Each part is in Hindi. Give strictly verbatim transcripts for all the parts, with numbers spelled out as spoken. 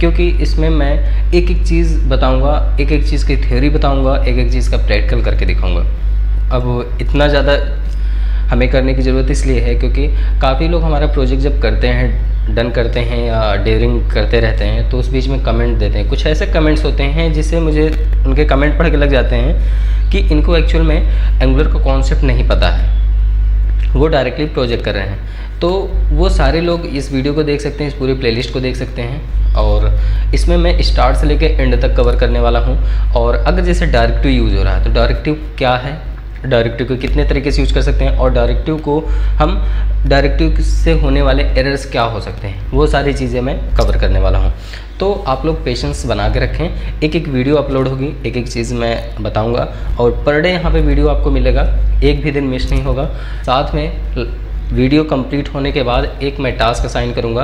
क्योंकि इसमें मैं एक एक चीज़ बताऊंगा, एक एक चीज़ की थ्योरी बताऊंगा, एक एक चीज़ का प्रैक्टिकल करके दिखाऊंगा। अब इतना ज़्यादा हमें करने की ज़रूरत इसलिए है क्योंकि काफ़ी लोग हमारा प्रोजेक्ट जब करते हैं, डन करते हैं या डेयरिंग करते रहते हैं, तो उस बीच में कमेंट देते हैं। कुछ ऐसे कमेंट्स होते हैं जिससे मुझे उनके कमेंट पढ़ के लग जाते हैं कि इनको एक्चुअल में एंगुलर का कॉन्सेप्ट नहीं पता है, वो डायरेक्टली प्रोजेक्ट कर रहे हैं। तो वो सारे लोग इस वीडियो को देख सकते हैं, इस पूरी प्लेलिस्ट को देख सकते हैं, और इसमें मैं स्टार्ट से लेके एंड तक कवर करने वाला हूं। और अगर जैसे डायरेक्टिव यूज़ हो रहा है तो डायरेक्टिव क्या है, डायरेक्टिव को कितने तरीके से यूज़ कर सकते हैं, और डायरेक्टिव को हम डायरेक्टिव से होने वाले एरर्स क्या हो सकते हैं, वो सारी चीज़ें मैं कवर करने वाला हूँ। तो आप लोग पेशेंस बना के रखें, एक एक वीडियो अपलोड होगी, एक एक चीज़ मैं बताऊंगा, और पर डे यहाँ पे वीडियो आपको मिलेगा, एक भी दिन मिस नहीं होगा। साथ में वीडियो कंप्लीट होने के बाद एक मैं टास्क असाइन करूँगा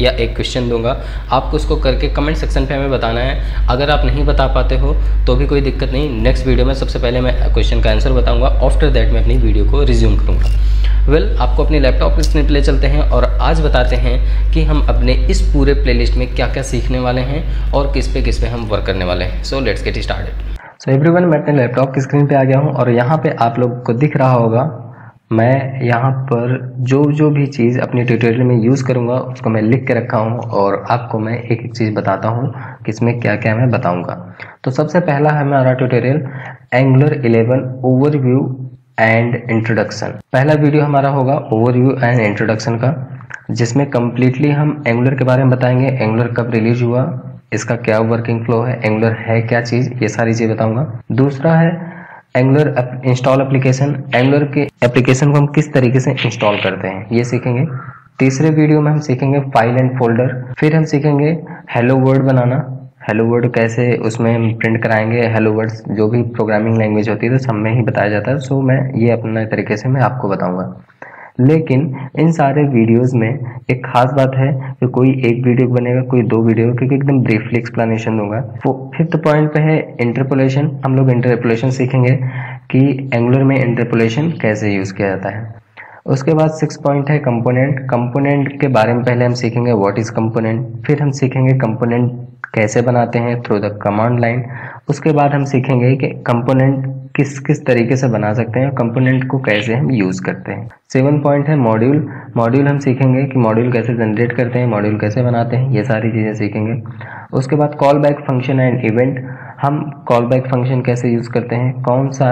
या एक क्वेश्चन दूंगा, आपको उसको करके कमेंट सेक्शन पे हमें बताना है। अगर आप नहीं बता पाते हो तो भी कोई दिक्कत नहीं, नेक्स्ट वीडियो में सबसे पहले मैं क्वेश्चन का आंसर बताऊंगा, आफ्टर दैट मैं अपनी वीडियो को रिज्यूम करूंगा। वेल well, आपको अपने लैपटॉप की स्क्रीन पे ले चलते हैं और आज बताते हैं कि हम अपने इस पूरे प्लेलिस्ट में क्या क्या सीखने वाले हैं और किस पे किस पे हम वर्क करने वाले हैं। So let's get started. So everyone, मैं अपने लैपटॉप की स्क्रीन पर आ गया हूँ और यहाँ पर आप लोग को दिख रहा होगा मैं यहाँ पर जो जो भी चीज़ अपने ट्यूटोरियल में यूज़ करूँगा उसको मैं लिख के रखा हूँ और आपको मैं एक एक चीज़ बताता हूँ कि इसमें क्या क्या मैं बताऊँगा। तो सबसे पहला है हमारा tutorial Angular eleven overview and introduction. पहला वीडियो हमारा होगा ओवरव्यू एंड इंट्रोडक्शन का, जिसमें कम्प्लीटली हम एंगुलर के बारे में बताएंगे, एंगुलर कब रिलीज हुआ, इसका क्या वर्किंग फ्लो है, एंगुलर है क्या चीज़, ये सारी चीज़ बताऊँगा। दूसरा है एंगुलर इंस्टॉल एप्लीकेशन, एंगुलर के एप्लीकेशन को हम किस तरीके से इंस्टॉल करते हैं, ये सीखेंगे। तीसरे वीडियो में हम सीखेंगे फाइल एंड फोल्डर, फिर हम सीखेंगे हेलो वर्ड बनाना, हेलो वर्ड कैसे उसमें हम प्रिंट कराएंगे, हेलो वर्ड्स जो भी प्रोग्रामिंग लैंग्वेज होती है तो सब में ही बताया जाता है, सो मैं ये अपना तरीके से मैं आपको बताऊँगा। लेकिन इन सारे वीडियोस में एक खास बात है कि कोई एक वीडियो बनेगा, कोई दो वीडियो, क्योंकि एकदम ब्रीफली एक्सप्लेनेशन दूंगा। वो फिफ्थ पॉइंट पे है इंटरपोलेशन, हम लोग इंटरपोलेशन सीखेंगे कि एंगुलर में इंटरपोलेशन कैसे यूज़ किया जाता है। उसके बाद सिक्स पॉइंट है कंपोनेंट, कंपोनेंट के बारे में पहले हम सीखेंगे व्हाट इज़ कंपोनेंट, फिर हम सीखेंगे कंपोनेंट कैसे बनाते हैं थ्रू द कमांड लाइन, उसके बाद हम सीखेंगे कि कंपोनेंट किस किस तरीके से बना सकते हैं, कंपोनेंट को कैसे हम यूज़ करते हैं। सेवन पॉइंट है मॉड्यूल, मॉड्यूल हम सीखेंगे कि मॉड्यूल कैसे जनरेट करते हैं, मॉड्यूल कैसे बनाते हैं, ये सारी चीज़ें सीखेंगे। उसके बाद call back function and event, हम कॉल बैक फंक्शन कैसे यूज़ करते हैं, कौन सा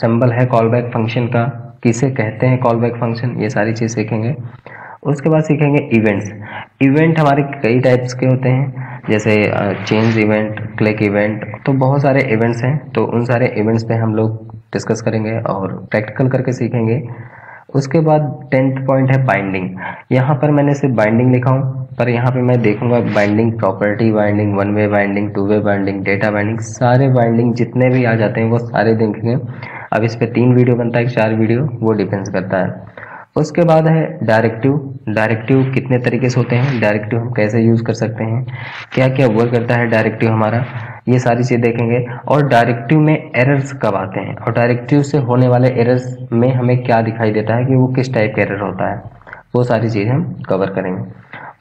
सिंबल है कॉल बैक फंक्शन का, किसे कहते हैं कॉल बैक फंक्शन, ये सारी चीज़ सीखेंगे। उसके बाद सीखेंगे इवेंट्स, इवेंट हमारे कई टाइप्स के होते हैं, जैसे चेंज इवेंट, क्लिक इवेंट, तो बहुत सारे इवेंट्स हैं, तो उन सारे इवेंट्स पे हम लोग डिस्कस करेंगे और प्रैक्टिकल करके सीखेंगे। उसके बाद टेंथ पॉइंट है बाइंडिंग, यहाँ पर मैंने सिर्फ बाइंडिंग लिखा हूँ, पर यहाँ पे मैं देखूंगा binding property, binding one way binding, two way binding, data binding, सारे बाइंडिंग जितने भी आ जाते हैं वो सारे देखेंगे। अब इस पर तीन वीडियो बनता है, चार वीडियो, वो डिपेंड्स करता है। उसके बाद है डायरेक्टिव, डायरेक्टिव कितने तरीके से होते हैं, डायरेक्टिव हम कैसे यूज़ कर सकते हैं, क्या क्या वर्क करता है डायरेक्टिव हमारा, ये सारी चीज़ देखेंगे। और डायरेक्टिव में एरर्स कब आते हैं और डायरेक्टिव से होने वाले एरर्स में हमें क्या दिखाई देता है कि वो किस टाइप का एरर होता है, वो सारी चीज़ें हम कवर करेंगे।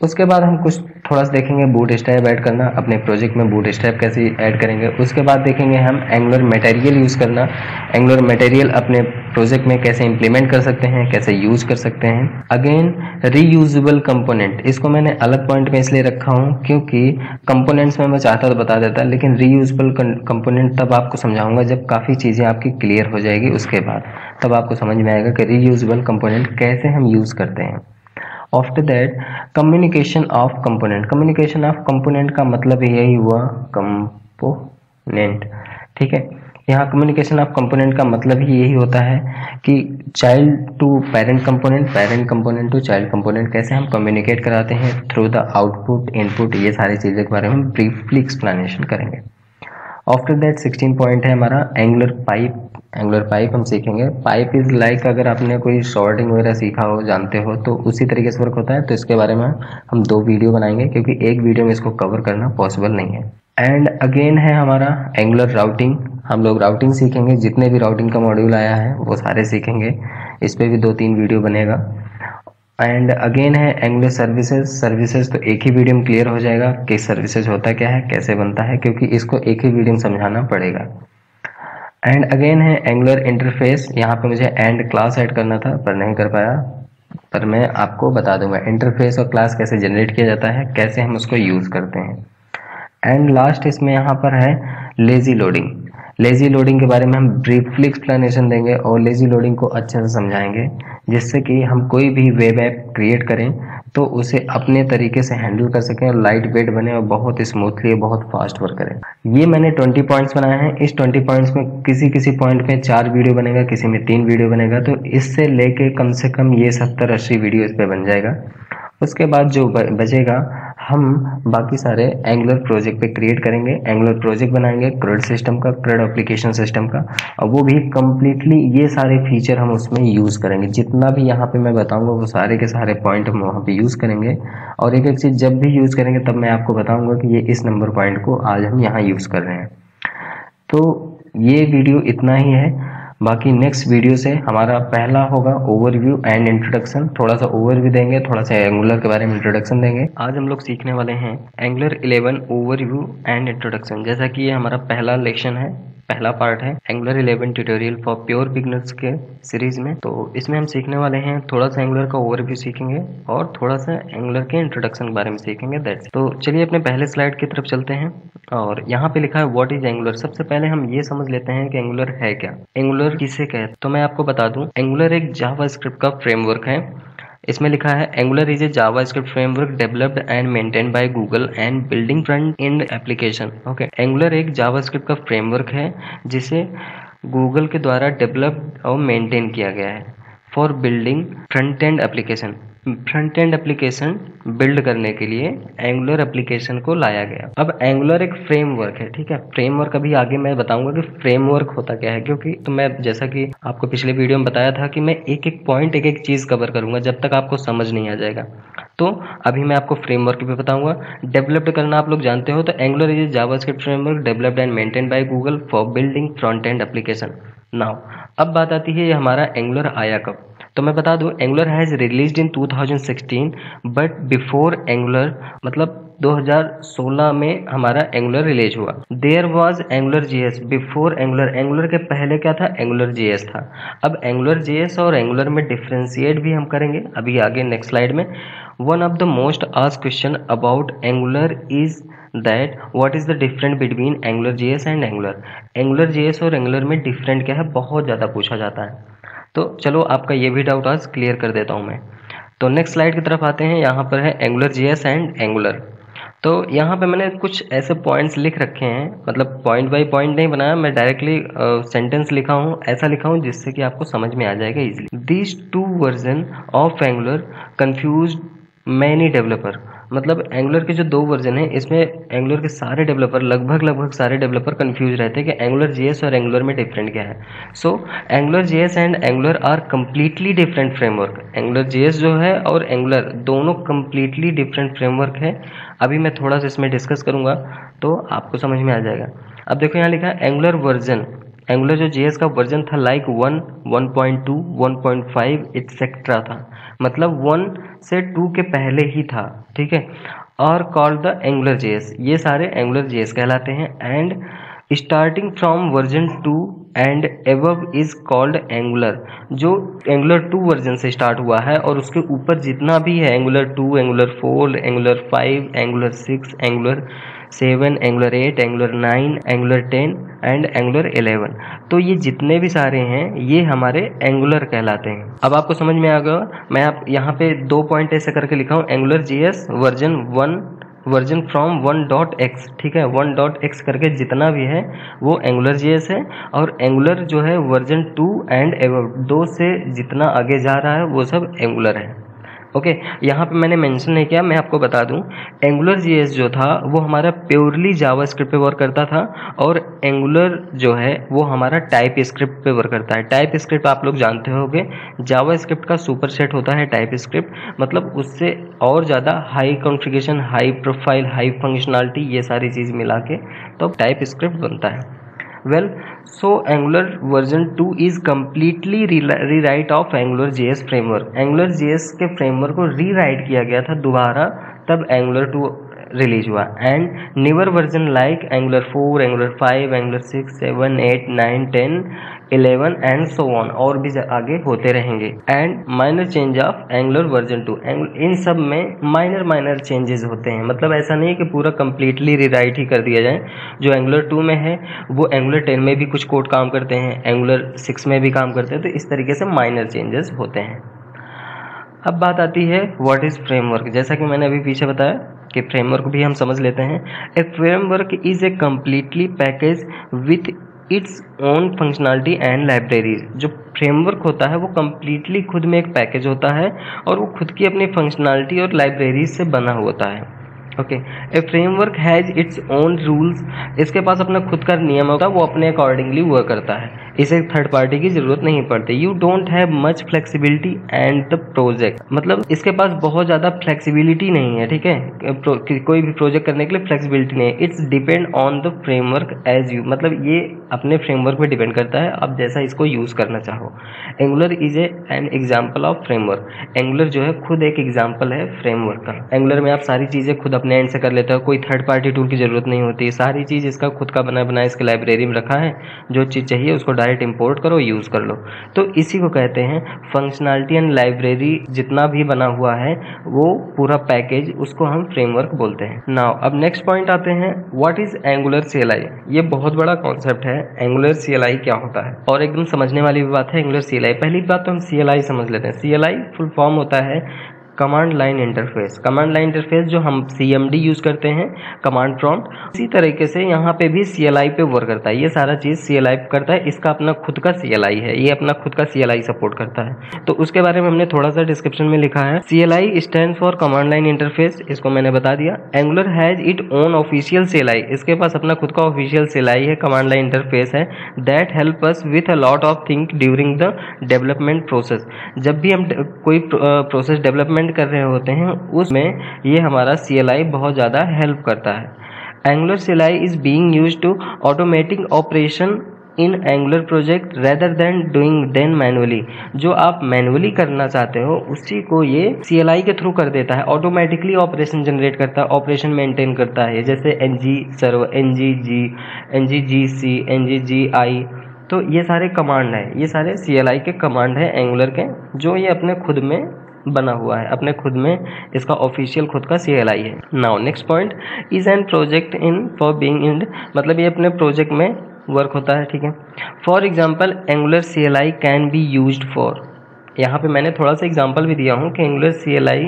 उसके बाद हम कुछ थोड़ा सा देखेंगे बूट स्ट्रैप ऐड करना, अपने प्रोजेक्ट में बूट स्ट्रैप कैसे ऐड करेंगे। उसके बाद देखेंगे हम एंगुलर मटेरियल यूज़ करना, एंगुलर मटेरियल अपने प्रोजेक्ट में कैसे इंप्लीमेंट कर सकते हैं, कैसे यूज़ कर सकते हैं। अगेन रीयूजेबल कंपोनेंट, इसको मैंने अलग पॉइंट में इसलिए रखा हूँ क्योंकि कंपोनेंट्स में मैं चाहता तो बता देता, लेकिन रीयूजेबल कंपोनेंट तब आपको समझाऊंगा जब काफ़ी चीज़ें आपकी क्लियर हो जाएगी, उसके बाद तब आपको समझ में आएगा कि रीयूजेबल कंपोनेंट कैसे हम यूज़ करते हैं। After that communication of component, communication of component का मतलब यही हुआ कंपोनेंट, ठीक है। यहाँ कम्युनिकेशन ऑफ कंपोनेंट का मतलब ही यही होता है कि child to parent component, parent component to child component कैसे हम कम्युनिकेट कराते हैं थ्रू द आउटपुट इनपुट, ये सारी चीज़ें के बारे में ब्रीफली एक्सप्लेनेशन करेंगे। आफ्टर दैट सिक्सटीन पॉइंट है हमारा एंगुलर पाइप, एंगुलर पाइप हम सीखेंगे। पाइप इज़ लाइक अगर आपने कोई शॉर्टिंग वगैरह सीखा हो, जानते हो, तो उसी तरीके से वर्क होता है, तो इसके बारे में हम दो वीडियो बनाएंगे क्योंकि एक वीडियो में इसको कवर करना पॉसिबल नहीं है। एंड अगेन है हमारा एंगुलर राउटिंग, हम लोग राउटिंग सीखेंगे, जितने भी राउटिंग का मॉड्यूल आया है वो सारे सीखेंगे, इस पर भी दो तीन वीडियो बनेगा। एंड अगेन है एंगुलर सर्विसेज। सर्विसेज तो एक ही वीडियो में क्लियर हो जाएगा कि सर्विसेज होता क्या है, कैसे बनता है, क्योंकि इसको एक ही वीडियो में समझाना पड़ेगा। एंड अगेन है एंगुलर इंटरफेस। यहाँ पे मुझे एंड क्लास ऐड करना था पर नहीं कर पाया, पर मैं आपको बता दूंगा इंटरफेस और क्लास कैसे जनरेट किया जाता है, कैसे हम उसको यूज़ करते हैं। एंड लास्ट इसमें यहाँ पर है लेज़ी लोडिंग। लेज़ी लोडिंग के बारे में हम ब्रीफली एक्सप्लेनेशन देंगे और लेज़ी लोडिंग को अच्छे से समझाएंगे, जिससे कि हम कोई भी वेब ऐप क्रिएट करें तो उसे अपने तरीके से हैंडल कर सकें और लाइट वेट बने और बहुत स्मूथली बहुत फास्ट वर्क करें। ये मैंने बीस पॉइंट्स बनाए हैं। इस बीस पॉइंट्स में किसी किसी पॉइंट में चार वीडियो बनेगा, किसी में तीन वीडियो बनेगा, तो इससे लेके कम से कम ये सत्तर अस्सी वीडियो इस पर बन जाएगा। उसके बाद जो बचेगा हम बाकी सारे एंगुलर प्रोजेक्ट पे क्रिएट करेंगे, एंगुलर प्रोजेक्ट बनाएंगे क्रेड सिस्टम का, क्रेड एप्लीकेशन सिस्टम का, और वो भी कम्प्लीटली ये सारे फीचर हम उसमें यूज़ करेंगे। जितना भी यहाँ पे मैं बताऊँगा वो सारे के सारे पॉइंट हम वहाँ पे यूज़ करेंगे, और एक एक चीज़ जब भी यूज़ करेंगे तब मैं आपको बताऊँगा कि ये इस नंबर पॉइंट को आज हम यहाँ यूज़ कर रहे हैं। तो ये वीडियो इतना ही है, बाकी नेक्स्ट वीडियो से हमारा पहला होगा ओवरव्यू एंड इंट्रोडक्शन। थोड़ा सा ओवरव्यू देंगे, थोड़ा सा एंगुलर के बारे में इंट्रोडक्शन देंगे। आज हम लोग सीखने वाले हैं Angular eleven overview and introduction. जैसा कि ये हमारा पहला लेक्चर है, पहला पार्ट है angular eleven tutorial for pure beginners के सीरीज में। तो इसमें हम सीखने वाले हैं, थोड़ा सा एंगुलर का ओवरव्यू सीखेंगे और थोड़ा सा एंगुलर के इंट्रोडक्शन के बारे में सीखेंगे। दैट्स तो चलिए अपने पहले स्लाइड की तरफ चलते हैं और यहाँ पे लिखा है व्हाट इज एंगुलर। सबसे पहले हम ये समझ लेते हैं कि एंगुलर है क्या, एंगुलर किसे कहते। तो मैं आपको बता दूं, एंगुलर एक जावास्क्रिप्ट का फ्रेमवर्क है। इसमें लिखा है Angular is a JavaScript framework developed and maintained by Google and building front end application. Okay, Angular एक जावास्क्रिप्ट का फ्रेमवर्क है जिसे गूगल के द्वारा डेवलप्ड और मेंटेन किया गया है for building front end application. Front end application build करने के लिए एंगुलर एप्लीकेशन को लाया गया। अब एंगुलर एक फ्रेमवर्क है, ठीक है। फ्रेमवर्क अभी आगे मैं बताऊंगा कि फ्रेमवर्क होता क्या है, क्योंकि तो मैं जैसा कि आपको पिछले वीडियो में बताया था कि मैं एक एक पॉइंट एक एक चीज़ कवर करूंगा जब तक आपको समझ नहीं आ जाएगा। तो अभी मैं आपको फ्रेमवर्क भी बताऊंगा। डेवलप्ड करना आप लोग जानते हो, तो Angular is JavaScript framework developed and maintained by Google for building front end application. Now अब बात आती है ये हमारा एंगुलर आया कब। तो मैं बता दूं Angular has released in two thousand sixteen, but before Angular मतलब दो हज़ार सोलह में हमारा एंगुलर रिलीज हुआ। There was Angular JS before Angular. Angular के पहले क्या था, एंगुलर जीएस था। अब एंगुलर जीएस और एंगुलर में डिफ्रेंशिएट भी हम करेंगे अभी आगे नेक्स्ट स्लाइड में। One of the most asked question about Angular is that what is the different between Angular JS and Angular. Angular JS और एंगुलर में डिफरेंट क्या है, बहुत ज़्यादा पूछा जाता है। तो चलो आपका ये भी डाउट आज क्लियर कर देता हूँ मैं। तो नेक्स्ट स्लाइड की तरफ आते हैं। यहाँ पर है एंगुलर जीएस एंड एंगुलर। तो यहाँ पे मैंने कुछ ऐसे पॉइंट्स लिख रखे हैं, मतलब पॉइंट बाय पॉइंट नहीं बनाया, मैं डायरेक्टली सेंटेंस लिखा हूँ, ऐसा लिखा हूँ जिससे कि आपको समझ में आ जाएगा easily. These two version of Angular confuse many developer. मतलब एंगुलर के जो दो वर्जन हैं इसमें एंगुलर के सारे डेवलपर लगभग लगभग सारे डेवलपर कंफ्यूज रहते हैं कि एंगुलर जीएस और एंगुलर में डिफरेंट क्या है। So Angular JS and Angular are completely different framework. Angular JS जो है और एंगुलर दोनों कम्प्लीटली डिफरेंट फ्रेमवर्क है। अभी मैं थोड़ा सा इसमें डिस्कस करूँगा तो आपको समझ में आ जाएगा। अब देखो यहाँ लिखा है एंगुलर वर्जन। एंगुलर जो जीएस का वर्जन था like one, one point two, one point five etcetera था, मतलब वन से टू के पहले ही था, ठीक है। और कॉल्ड द एंगुलर जीएस, ये सारे एंगुलर जीएस कहलाते हैं। And starting from version two and above is called Angular. जो एंगुलर टू वर्जन से स्टार्ट हुआ है और उसके ऊपर जितना भी है Angular two, Angular four, Angular five, Angular six, Angular seven, Angular eight, Angular nine, Angular ten and Angular eleven. तो ये जितने भी सारे हैं ये हमारे एंगुलर कहलाते हैं। अब आपको समझ में आ गया। मैं आप यहाँ पे दो पॉइंट ऐसे करके लिखा हूँ Angular JS version one, version from one dot X, ठीक है। वन डॉट एक्स करके जितना भी है वो एंगुलर जीएस है। और एंगुलर जो है वर्जन टू एंड एबव, दो से जितना आगे जा रहा है वो सब एंगुलर है। ओके okay, यहाँ पे मैंने मेंशन नहीं किया, मैं आपको बता दूँ एंगुलर जीएस जो था वो हमारा प्योरली जावास्क्रिप्ट पे वर्क करता था और एंगुलर जो है वो हमारा टाइप स्क्रिप्ट पे वर्क करता है। टाइप स्क्रिप्ट आप लोग जानते होंगे जावास्क्रिप्ट का सुपर सेट होता है टाइप स्क्रिप्ट, मतलब उससे और ज़्यादा high configuration, high profile, high functionality ये सारी चीज़ मिला के तो टाइप स्क्रिप्ट बनता है। Well, so Angular version two is completely rewrite of AngularJS framework. AngularJS के framework को rewrite किया गया था दोबारा, तब Angular टू रिलीज हुआ. And never version like Angular four, Angular five, Angular six, seven, eight, nine, ten, eleven and so on, और भी आगे होते रहेंगे. And minor change of Angular version two, इन सब में माइनर माइनर चेंजेस होते हैं. मतलब ऐसा नहीं है कि पूरा कम्प्लीटली रिराइट ही कर दिया जाए. जो एंगुलर टू में है वो एंगुलर टेन में भी कुछ कोड काम करते हैं, एंगुलर सिक्स में भी काम करते हैं. तो इस तरीके से माइनर चेंजेस होते हैं. अब बात आती है व्हाट इज़ फ्रेमवर्क. जैसा कि मैंने अभी पीछे बताया कि फ्रेमवर्क भी हम समझ लेते हैं. A framework is a completely package with its own functionality and libraries. जो फ्रेमवर्क होता है वो कम्प्लीटली खुद में एक पैकेज होता है और वो खुद की अपनी फंक्शनलिटी और लाइब्रेरीज से बना होता है. Okay, a framework has its own rules. इसके पास अपना खुद का नियम होता है, वो अपने अकॉर्डिंगली वर्क करता है. इसे थर्ड पार्टी की ज़रूरत नहीं पड़ती. You don't have much flexibility and the project. मतलब इसके पास बहुत ज़्यादा फ्लेक्सिबिलिटी नहीं है, ठीक है, प्रो, कोई भी प्रोजेक्ट करने के लिए फ्लेक्सिबिलिटी नहीं है. It's depend on the framework as you. मतलब ये अपने फ्रेमवर्क पर डिपेंड करता है, आप जैसा इसको यूज़ करना चाहो. Angular is a an example of framework. Angular जो है खुद एक एग्जाम्पल है फ्रेमवर्क का. एंगुलर में आप सारी चीज़ें खुद अपने एंड से कर लेता है, कोई थर्ड पार्टी टूल की ज़रूरत नहीं होती. सारी चीज़ इसका खुद का बना बनाया इसके लाइब्रेरी में रखा है. जो चीज़ चाहिए उसको डायरेक्ट इंपोर्ट करो, यूज़ कर लो. तो इसी को कहते हैं फंक्शनलिटी एंड लाइब्रेरी. जितना भी बना हुआ है वो पूरा पैकेज, उसको हम फ्रेमवर्क बोलते हैं. नाउ अब नेक्स्ट पॉइंट आते हैं, what is Angular C L I. ये बहुत बड़ा कॉन्सेप्ट है, एंगुलर सी एल आई क्या होता है, और एकदम समझने वाली भी बात है. एंगुलर सी एल आई, पहली बात तो हम सी एल आई समझ लेते हैं. C L I full form होता है command line interface. Command line interface जो हम C M D यूज़ करते हैं, कमांड प्रॉम्प्ट. इसी तरीके से यहाँ पे भी C L I पे वर्क करता है. ये सारा चीज़ C L I करता है. इसका अपना खुद का C L I है, ये अपना खुद का C L I सपोर्ट करता है. तो उसके बारे में हमने थोड़ा सा डिस्क्रिप्शन में लिखा है. C L I stands for command line interface, इसको मैंने बता दिया. Angular has it own official C L I. इसके पास अपना खुद का ऑफिशियल C L I है, कमांड लाइन इंटरफेस है. That help us with a lot of thing during the development process. जब भी हम कोई प्रोसेस डेवलपमेंट कर रहे होते हैं उसमें ये हमारा C L I बहुत ज़्यादा हेल्प करता है. Angular C L I is being used to automating operation in Angular project rather than doing then manually. जो आप मैनुअली करना चाहते हो उसी को ये C L I के थ्रू कर देता है. ऑटोमेटिकली ऑपरेशन जनरेट करता है, ऑपरेशन मेंटेन करता है, जैसे N G serve, N G G, N G G C, N G G I. तो ये सारे कमांड हैं, ये सारे C L I के कमांड हैं एंगुलर के, जो ये अपने खुद में बना हुआ है, अपने खुद में इसका ऑफिशियल खुद का C L I है. Now next point is an project in for being in. मतलब ये अपने प्रोजेक्ट में वर्क होता है, ठीक है. For example Angular C L I can be used for. यहाँ पे मैंने थोड़ा सा एग्जांपल भी दिया हूँ कि Angular C L I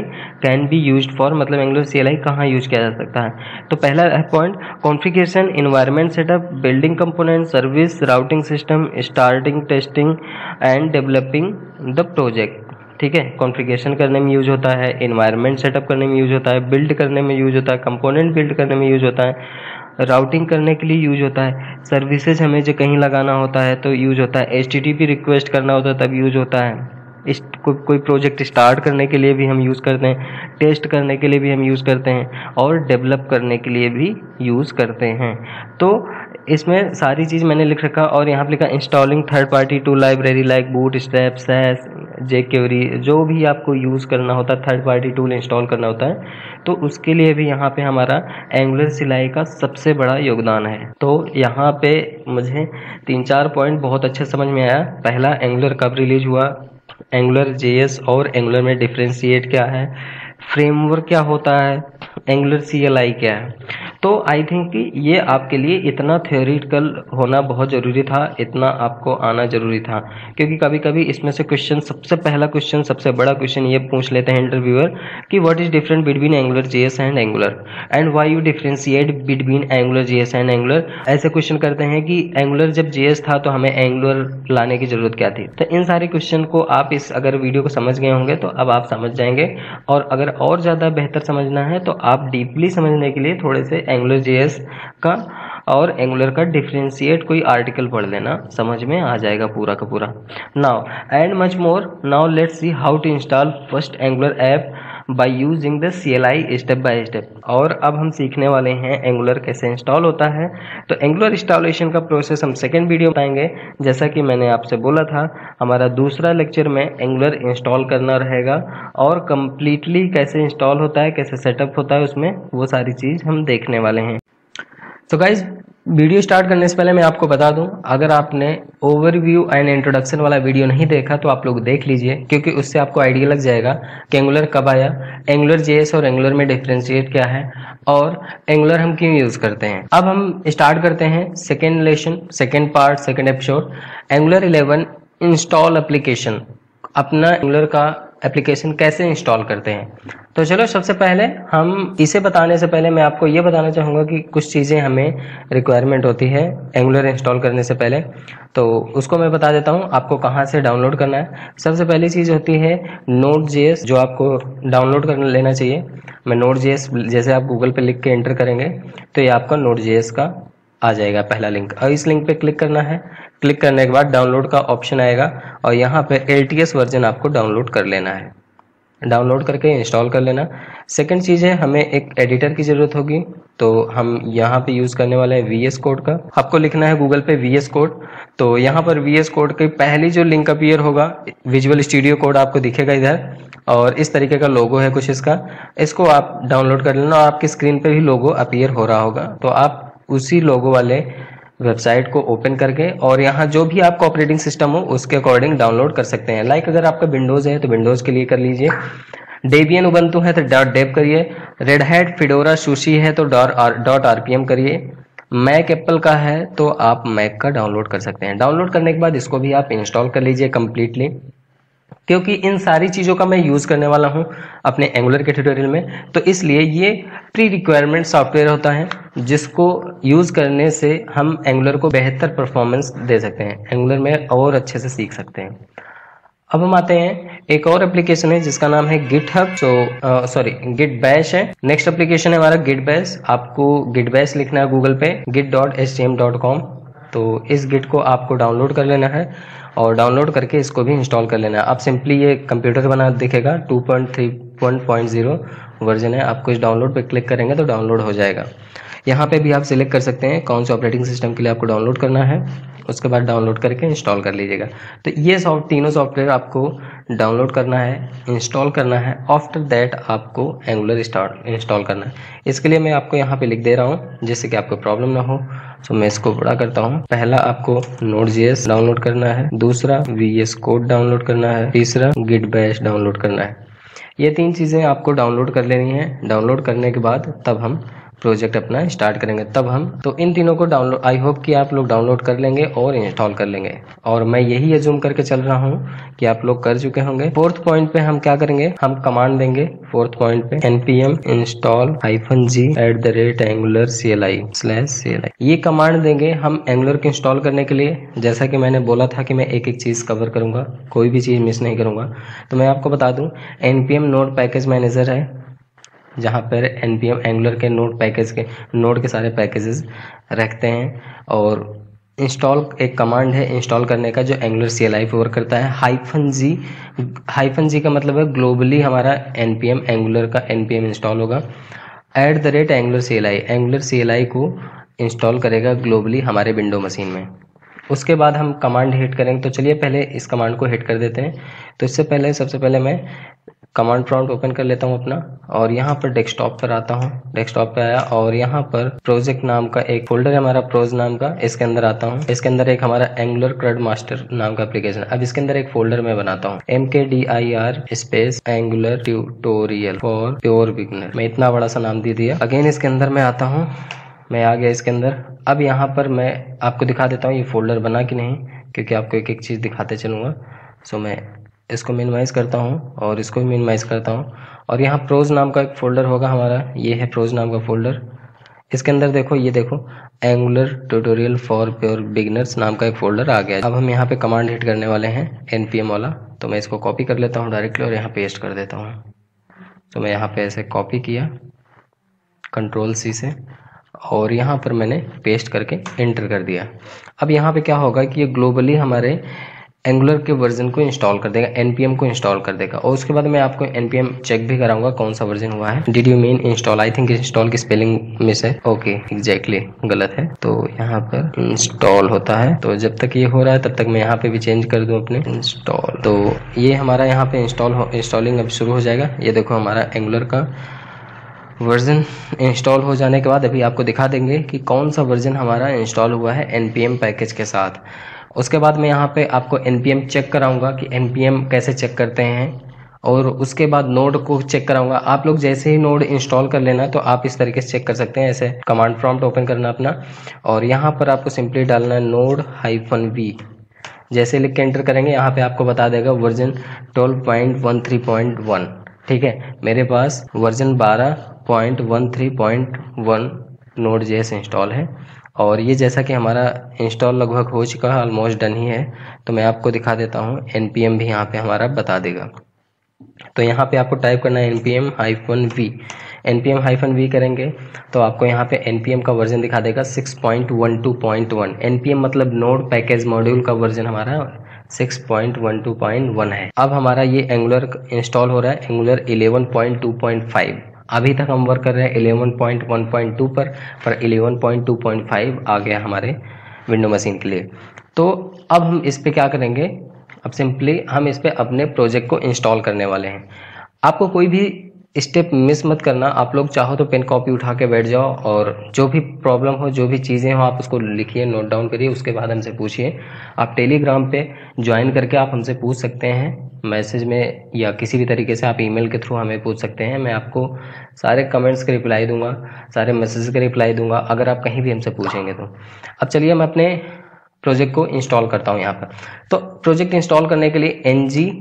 can be used for. मतलब एंगुलर C L I कहाँ यूज किया जा सकता है. तो पहला point configuration, environment setup, building component, service, routing system, starting, testing and developing the project. ठीक है, कॉन्फ़िगरेशन करने में यूज होता है, एनवायरनमेंट सेटअप करने में यूज होता है, बिल्ड करने में यूज होता है, कंपोनेंट बिल्ड करने में यूज होता है, राउटिंग करने के लिए यूज होता है, सर्विसेज हमें जो कहीं लगाना होता है तो यूज होता है, H T T P request करना होता है तब यूज होता है, इस को, कोई प्रोजेक्ट स्टार्ट करने के लिए भी हम यूज़ करते हैं, टेस्ट करने के लिए भी हम यूज़ करते हैं और डेवलप करने के लिए भी यूज़ करते हैं. तो इसमें सारी चीज़ मैंने लिख रखा. और यहाँ पर लिखा installing third party to library like Bootstrap, Sass, jQuery, जो भी आपको यूज़ करना होता है, थर्ड पार्टी टूल इंस्टॉल करना होता है, तो उसके लिए भी यहाँ पे हमारा एंगुलर C L I का सबसे बड़ा योगदान है. तो यहाँ पे मुझे तीन चार पॉइंट बहुत अच्छे समझ में आया. पहला, एंगुलर कब रिलीज हुआ, एंगुलर J S और एंगुलर में डिफ्रेंशिएट क्या है, फ्रेमवर्क क्या होता है, एंगुलर C L I क्या है. तो आई थिंक कि ये आपके लिए इतना थ्योरेटिकल होना बहुत ज़रूरी था, इतना आपको आना ज़रूरी था, क्योंकि कभी कभी इसमें से क्वेश्चन, सबसे पहला क्वेश्चन, सबसे बड़ा क्वेश्चन ये पूछ लेते हैं इंटरव्यूअर कि what is different between Angular J S and Angular and why you differentiate between Angular J S and Angular. ऐसे क्वेश्चन करते हैं कि एंगुलर जब J S था तो हमें एंगुलर लाने की ज़रूरत क्या थी. तो इन सारे क्वेश्चन को आप इस अगर वीडियो को समझ गए होंगे तो अब आप समझ जाएंगे. और अगर और ज़्यादा बेहतर समझना है तो आप डीपली समझने के लिए थोड़े से एंगुलर J S का और एंगुलर का डिफ्रेंशिएट कोई आर्टिकल पढ़ लेना, समझ में आ जाएगा पूरा का पूरा. Now and much more. Now let's see how to install first Angular app by using the C L I step by step. और अब हम सीखने वाले हैं एंगुलर कैसे इंस्टॉल होता है। तो एंगुलर इंस्टॉलेशन का प्रोसेस हम सेकेंड वीडियो में बताएंगे। जैसा कि मैंने आपसे बोला था, हमारा दूसरा लेक्चर में एंगुलर इंस्टॉल करना रहेगा और कम्प्लीटली कैसे इंस्टॉल होता है, कैसे सेटअप होता है, उसमें वो सारी चीज़ हम देखने वाले हैं। तो गाइज, वीडियो स्टार्ट करने से पहले मैं आपको बता दूं, अगर आपने ओवरव्यू एंड इंट्रोडक्शन वाला वीडियो नहीं देखा तो आप लोग देख लीजिए, क्योंकि उससे आपको आइडिया लग जाएगा कि एंगुलर कब आया, एंगुलर जेएस और एंगुलर में डिफ्रेंशिएट क्या है और एंगुलर हम क्यों यूज़ करते हैं। अब हम स्टार्ट करते हैं second lesson, second part, second episode, Angular eleven install application. अपना एंगुलर का एप्लीकेशन कैसे इंस्टॉल करते हैं। तो चलो, सबसे पहले हम इसे बताने से पहले मैं आपको ये बताना चाहूँगा कि कुछ चीज़ें हमें रिक्वायरमेंट होती है एंगुलर इंस्टॉल करने से पहले, तो उसको मैं बता देता हूँ आपको कहाँ से डाउनलोड करना है। सबसे पहली चीज़ होती है नोड जे एस, जो आपको डाउनलोड कर लेना चाहिए। मैं नोड जे एस, जैसे आप गूगल पर लिख के एंटर करेंगे तो ये आपका नोड जे एस का आ जाएगा पहला लिंक, और इस लिंक पे क्लिक करना है। क्लिक करने के बाद डाउनलोड का ऑप्शन आएगा और यहाँ पे एल टी एस वर्जन आपको डाउनलोड कर लेना है, डाउनलोड करके इंस्टॉल कर लेना। सेकंड चीज़ है, हमें एक एडिटर की ज़रूरत होगी, तो हम यहाँ पे यूज़ करने वाले हैं वी एस कोड का। आपको लिखना है गूगल पे वी एस कोड, तो यहाँ पर वी एस कोड की पहली जो लिंक अपीयर होगा, विजुअल स्टूडियो कोड आपको दिखेगा इधर, और इस तरीके का लोगो है कुछ इसका, इसको आप डाउनलोड कर लेना। आपकी स्क्रीन पर भी लोगो अपीयर हो रहा होगा, तो आप उसी लोगो वाले वेबसाइट को ओपन करके और यहाँ जो भी आपका ऑपरेटिंग सिस्टम हो उसके अकॉर्डिंग डाउनलोड कर सकते हैं। लाइक अगर आपका विंडोज़ है तो विंडोज़ के लिए कर लीजिए, डेबियन उबंटू है तो डॉट डेब करिए, रेड हैट फिडोरा सुशी है तो डॉट आरपीएम करिए, मैक एप्पल का है तो आप मैक का डाउनलोड कर सकते हैं। डाउनलोड करने के बाद इसको भी आप इंस्टॉल कर लीजिए कम्प्लीटली, क्योंकि इन सारी चीज़ों का मैं यूज़ करने वाला हूं अपने एंगुलर के ट्यूटोरियल में, तो इसलिए ये प्री रिक्वायरमेंट सॉफ्टवेयर होता है जिसको यूज़ करने से हम एंगुलर को बेहतर परफॉर्मेंस दे सकते हैं, एंगुलर में और अच्छे से सीख सकते हैं। अब हम आते हैं, एक और एप्लीकेशन है जिसका नाम है GitHub, so sorry Git Bash है। नेक्स्ट एप्लीकेशन है हमारा गिट बैश। आपको गिट बैश लिखना है गूगल पे, git dot H T M dot com. तो इस गिट को आपको डाउनलोड कर लेना है और डाउनलोड करके इसको भी इंस्टॉल कर लेना है। आप सिंपली, ये कंप्यूटर बना दिखेगा, two point three one point zero version है, आपको इस डाउनलोड पे क्लिक करेंगे तो डाउनलोड हो जाएगा। यहाँ पे भी आप सिलेक्ट कर सकते हैं कौन से ऑपरेटिंग सिस्टम के लिए आपको डाउनलोड करना है, उसके बाद डाउनलोड करके इंस्टॉल कर लीजिएगा। तो ये सॉफ्ट तीनों सॉफ्टवेयर आपको डाउनलोड करना है, इंस्टॉल करना है, आफ्टर दैट आपको एंगुलर स्टार्ट इंस्टॉल करना है। इसके लिए मैं आपको यहाँ पे लिख दे रहा हूँ जिससे कि आपको प्रॉब्लम ना हो, तो मैं इसको बड़ा करता हूँ। पहला आपको नोड जे एस डाउनलोड करना है, दूसरा वी एस कोड डाउनलोड करना है, तीसरा गिट बैश डाउनलोड करना है। ये तीन चीज़ें आपको डाउनलोड कर लेनी है। डाउनलोड करने के बाद तब हम प्रोजेक्ट अपना स्टार्ट करेंगे, तब हम तो इन तीनों को डाउनलोड, आई होप कि आप लोग डाउनलोड कर लेंगे और इंस्टॉल कर लेंगे, और मैं यही अज्यूम करके चल रहा हूँ कि आप लोग कर चुके होंगे। फोर्थ पॉइंट पे हम क्या करेंगे, हम कमांड देंगे फोर्थ पॉइंट पे, npm install hyphen g at the rate Angular C L I slash C L I. ये कमांड देंगे हम एंगुलर को इंस्टॉल करने के लिए। जैसा कि मैंने बोला था कि मैं एक एक चीज़ कवर करूँगा, कोई भी चीज़ मिस नहीं करूँगा, तो मैं आपको बता दूँ npm node पैकेज मैनेजर है, जहाँ पर एन पी एम एंगुलर के नोड पैकेज के नोड के सारे पैकेजेस रखते हैं। और इंस्टॉल एक कमांड है इंस्टॉल करने का जो एंगुलर सी एल आई पर वर्क करता है। हाइफन जी, हाइफन जी का मतलब है ग्लोबली हमारा एन पी एम एंगुलर का एन पी एम इंस्टॉल होगा, at the rate Angular C L I, Angular C L I को इंस्टॉल करेगा ग्लोबली हमारे विंडो मशीन में। उसके बाद हम कमांड हिट करेंगे, तो चलिए पहले इस कमांड को हिट कर देते हैं। तो इससे पहले सबसे पहले मैं कमांड प्रॉम्प्ट ओपन कर लेता हूं अपना, और यहां पर डेस्कटॉप पर आता हूं। डेस्कटॉप पे आया और यहां पर प्रोजेक्ट नाम का एक फोल्डर है हमारा, प्रोज नाम का, इसके अंदर आता हूं। इसके अंदर एक हमारा एंगुलर क्रड मास्टर नाम का एप्लीकेशन। अब इसके अंदर एक फोल्डर मैं बनाता हूं, M K D I R space Angular tutorial for pure beginner, मैं इतना बड़ा सा नाम दे दिया। अगेन इसके अंदर मैं आता हूँ, मैं आ गया इसके अंदर। अब यहाँ पर मैं आपको दिखा देता हूँ ये फोल्डर बना कि नहीं, क्योंकि आपको एक एक चीज़ दिखाते चलूँगा। सो मैं इसको मिनिमाइज करता हूँ और इसको भी मिनिमाइज करता हूँ, और यहाँ प्रोज नाम का एक फ़ोल्डर होगा हमारा, ये है प्रोज नाम का फ़ोल्डर। इसके अंदर देखो, ये देखो, Angular tutorial for pure beginners नाम का एक फ़ोल्डर आ गया। अब हम यहाँ पे कमांड हिट करने वाले हैं एनपीएम वाला, तो मैं इसको कॉपी कर लेता हूँ डायरेक्टली और यहाँ पेस्ट कर देता हूँ। तो मैं यहाँ पर ऐसे कॉपी किया कंट्रोल सी से, और यहाँ पर मैंने पेस्ट करके एंटर कर दिया। अब यहाँ पर क्या होगा कि ये ग्लोबली हमारे एंगुलर के वर्जन को इंस्टॉल कर देगा, एनपीएम को इंस्टॉल कर देगा। और उसके बाद मैं आपको एनपीएम चेक भी कराऊंगा कौन सा वर्जन हुआ है। Did you mean install, I think install की स्पेलिंग मिस है। ओके एग्जैक्टली गलत है, तो यहाँ पर इंस्टॉल होता है। तो जब तक ये हो रहा है तब तक मैं यहाँ पे भी चेंज कर दूं अपने इंस्टॉल। तो ये हमारा यहाँ पे इंस्टॉल इंस्टॉलिंग अब शुरू हो जाएगा। ये देखो हमारा एंगुलर का वर्जन इंस्टॉल हो जाने के बाद अभी आपको दिखा देंगे कि कौन सा वर्जन हमारा इंस्टॉल हुआ है एनपीएम पैकेज के साथ। उसके बाद मैं यहाँ पे आपको एनपीएम चेक कराऊंगा कि एनपीएम कैसे चेक करते हैं, और उसके बाद नोड को चेक कराऊंगा। आप लोग जैसे ही नोड इंस्टॉल कर लेना तो आप इस तरीके से चेक कर सकते हैं। ऐसे कमांड प्रॉम्प्ट ओपन करना अपना, और यहाँ पर आपको सिंपली डालना है नोड हाइफन वी। जैसे लिख के एंटर करेंगे यहाँ पे आपको बता देगा version twelve point one three point one. ठीक है, मेरे पास वर्जन बारह point one three point one node JS install है। और ये जैसा कि हमारा इंस्टॉल लगभग हो चुका है, ऑलमोस्ट डन ही है, तो मैं आपको दिखा देता हूँ। एनपीएम भी यहाँ पे हमारा बता देगा। तो यहाँ पे आपको टाइप करना है NPM hyphen V. NPM hyphen V करेंगे तो आपको यहाँ पे एनपीएम का वर्जन दिखा देगा six point one two point one. NPM मतलब नोड पैकेज मॉड्यूल का वर्जन हमारा six point one two point one है। अब हमारा ये एंगुलर इंस्टॉल हो रहा है angular eleven point two point five. अभी तक हम वर्क कर रहे हैं eleven point one point two पर पर eleven point two point five आ गया हमारे विंडो मशीन के लिए। तो अब हम इस पे क्या करेंगे, अब सिंपली हम इस पे अपने प्रोजेक्ट को इंस्टॉल करने वाले हैं। आपको कोई भी स्टेप मिस मत करना। आप लोग चाहो तो पेन कॉपी उठा के बैठ जाओ, और जो भी प्रॉब्लम हो, जो भी चीज़ें हो, आप उसको लिखिए, नोट डाउन करिए, उसके बाद हमसे पूछिए। आप टेलीग्राम पे ज्वाइन करके आप हमसे पूछ सकते हैं, मैसेज में या किसी भी तरीके से आप ईमेल के थ्रू हमें पूछ सकते हैं। मैं आपको सारे कमेंट्स के रिप्लाई दूंगा, सारे मैसेज के रिप्लाई दूंगा, अगर आप कहीं भी हमसे पूछेंगे तो। अब चलिए मैं अपने प्रोजेक्ट को इंस्टॉल करता हूँ यहाँ पर। तो प्रोजेक्ट इंस्टॉल करने के लिए N G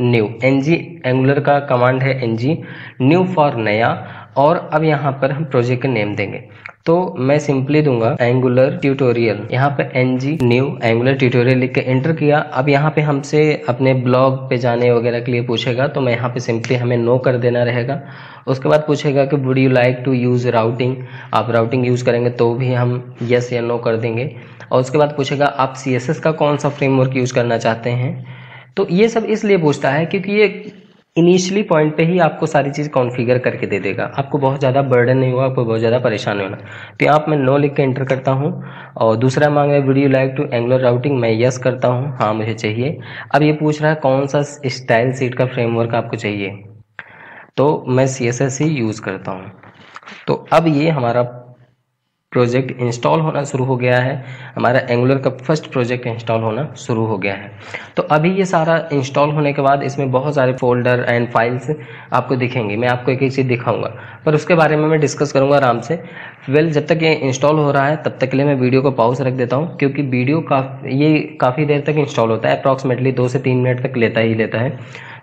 new, N G Angular का कमांड है, एन जी न्यू फॉर नया। और अब यहाँ पर हम प्रोजेक्ट का नेम देंगे, तो मैं सिंपली दूंगा एंगुलर ट्यूटोरियल। यहाँ पर N G new Angular tutorial लिख के एंटर किया। अब यहाँ पे हमसे अपने ब्लॉग पे जाने वगैरह के लिए पूछेगा, तो मैं यहाँ पे सिंपली हमें नो कर देना रहेगा। उसके बाद पूछेगा कि would you like to use routing, आप राउटिंग यूज़ करेंगे तो भी हम येस या नो कर देंगे। और उसके बाद पूछेगा आप सी एस एस का कौन सा फ्रेमवर्क यूज़ करना चाहते हैं। तो ये सब इसलिए पूछता है क्योंकि ये इनिशियली पॉइंट पे ही आपको सारी चीज़ कॉन्फ़िगर करके दे देगा। आपको बहुत ज़्यादा बर्डन नहीं होगा, आपको बहुत ज़्यादा परेशान होना। तो यहाँ मैं नो लिख के एंटर करता हूँ। और दूसरा मांग है video like to Angular routing, मैं यस करता हूँ, हाँ मुझे चाहिए। अब ये पूछ रहा है कौन सा स्टाइल सीट का फ्रेमवर्क आपको चाहिए, तो मैं सी एस एस ही यूज़ करता हूँ। तो अब ये हमारा प्रोजेक्ट इंस्टॉल होना शुरू हो गया है, हमारा एंगुलर का फर्स्ट प्रोजेक्ट इंस्टॉल होना शुरू हो गया है। तो अभी ये सारा इंस्टॉल होने के बाद इसमें बहुत सारे फोल्डर एंड फाइल्स आपको दिखेंगे। मैं आपको एक एक चीज़ दिखाऊंगा, पर उसके बारे में मैं डिस्कस करूंगा आराम से। वेल, जब तक ये इंस्टॉल हो रहा है तब तक के लिए मैं वीडियो को पॉज रख देता हूँ, क्योंकि वीडियो का ये काफ़ी देर तक इंस्टॉल होता है, अप्रॉक्सीमेटली दो से तीन मिनट तक लेता ही लेता है।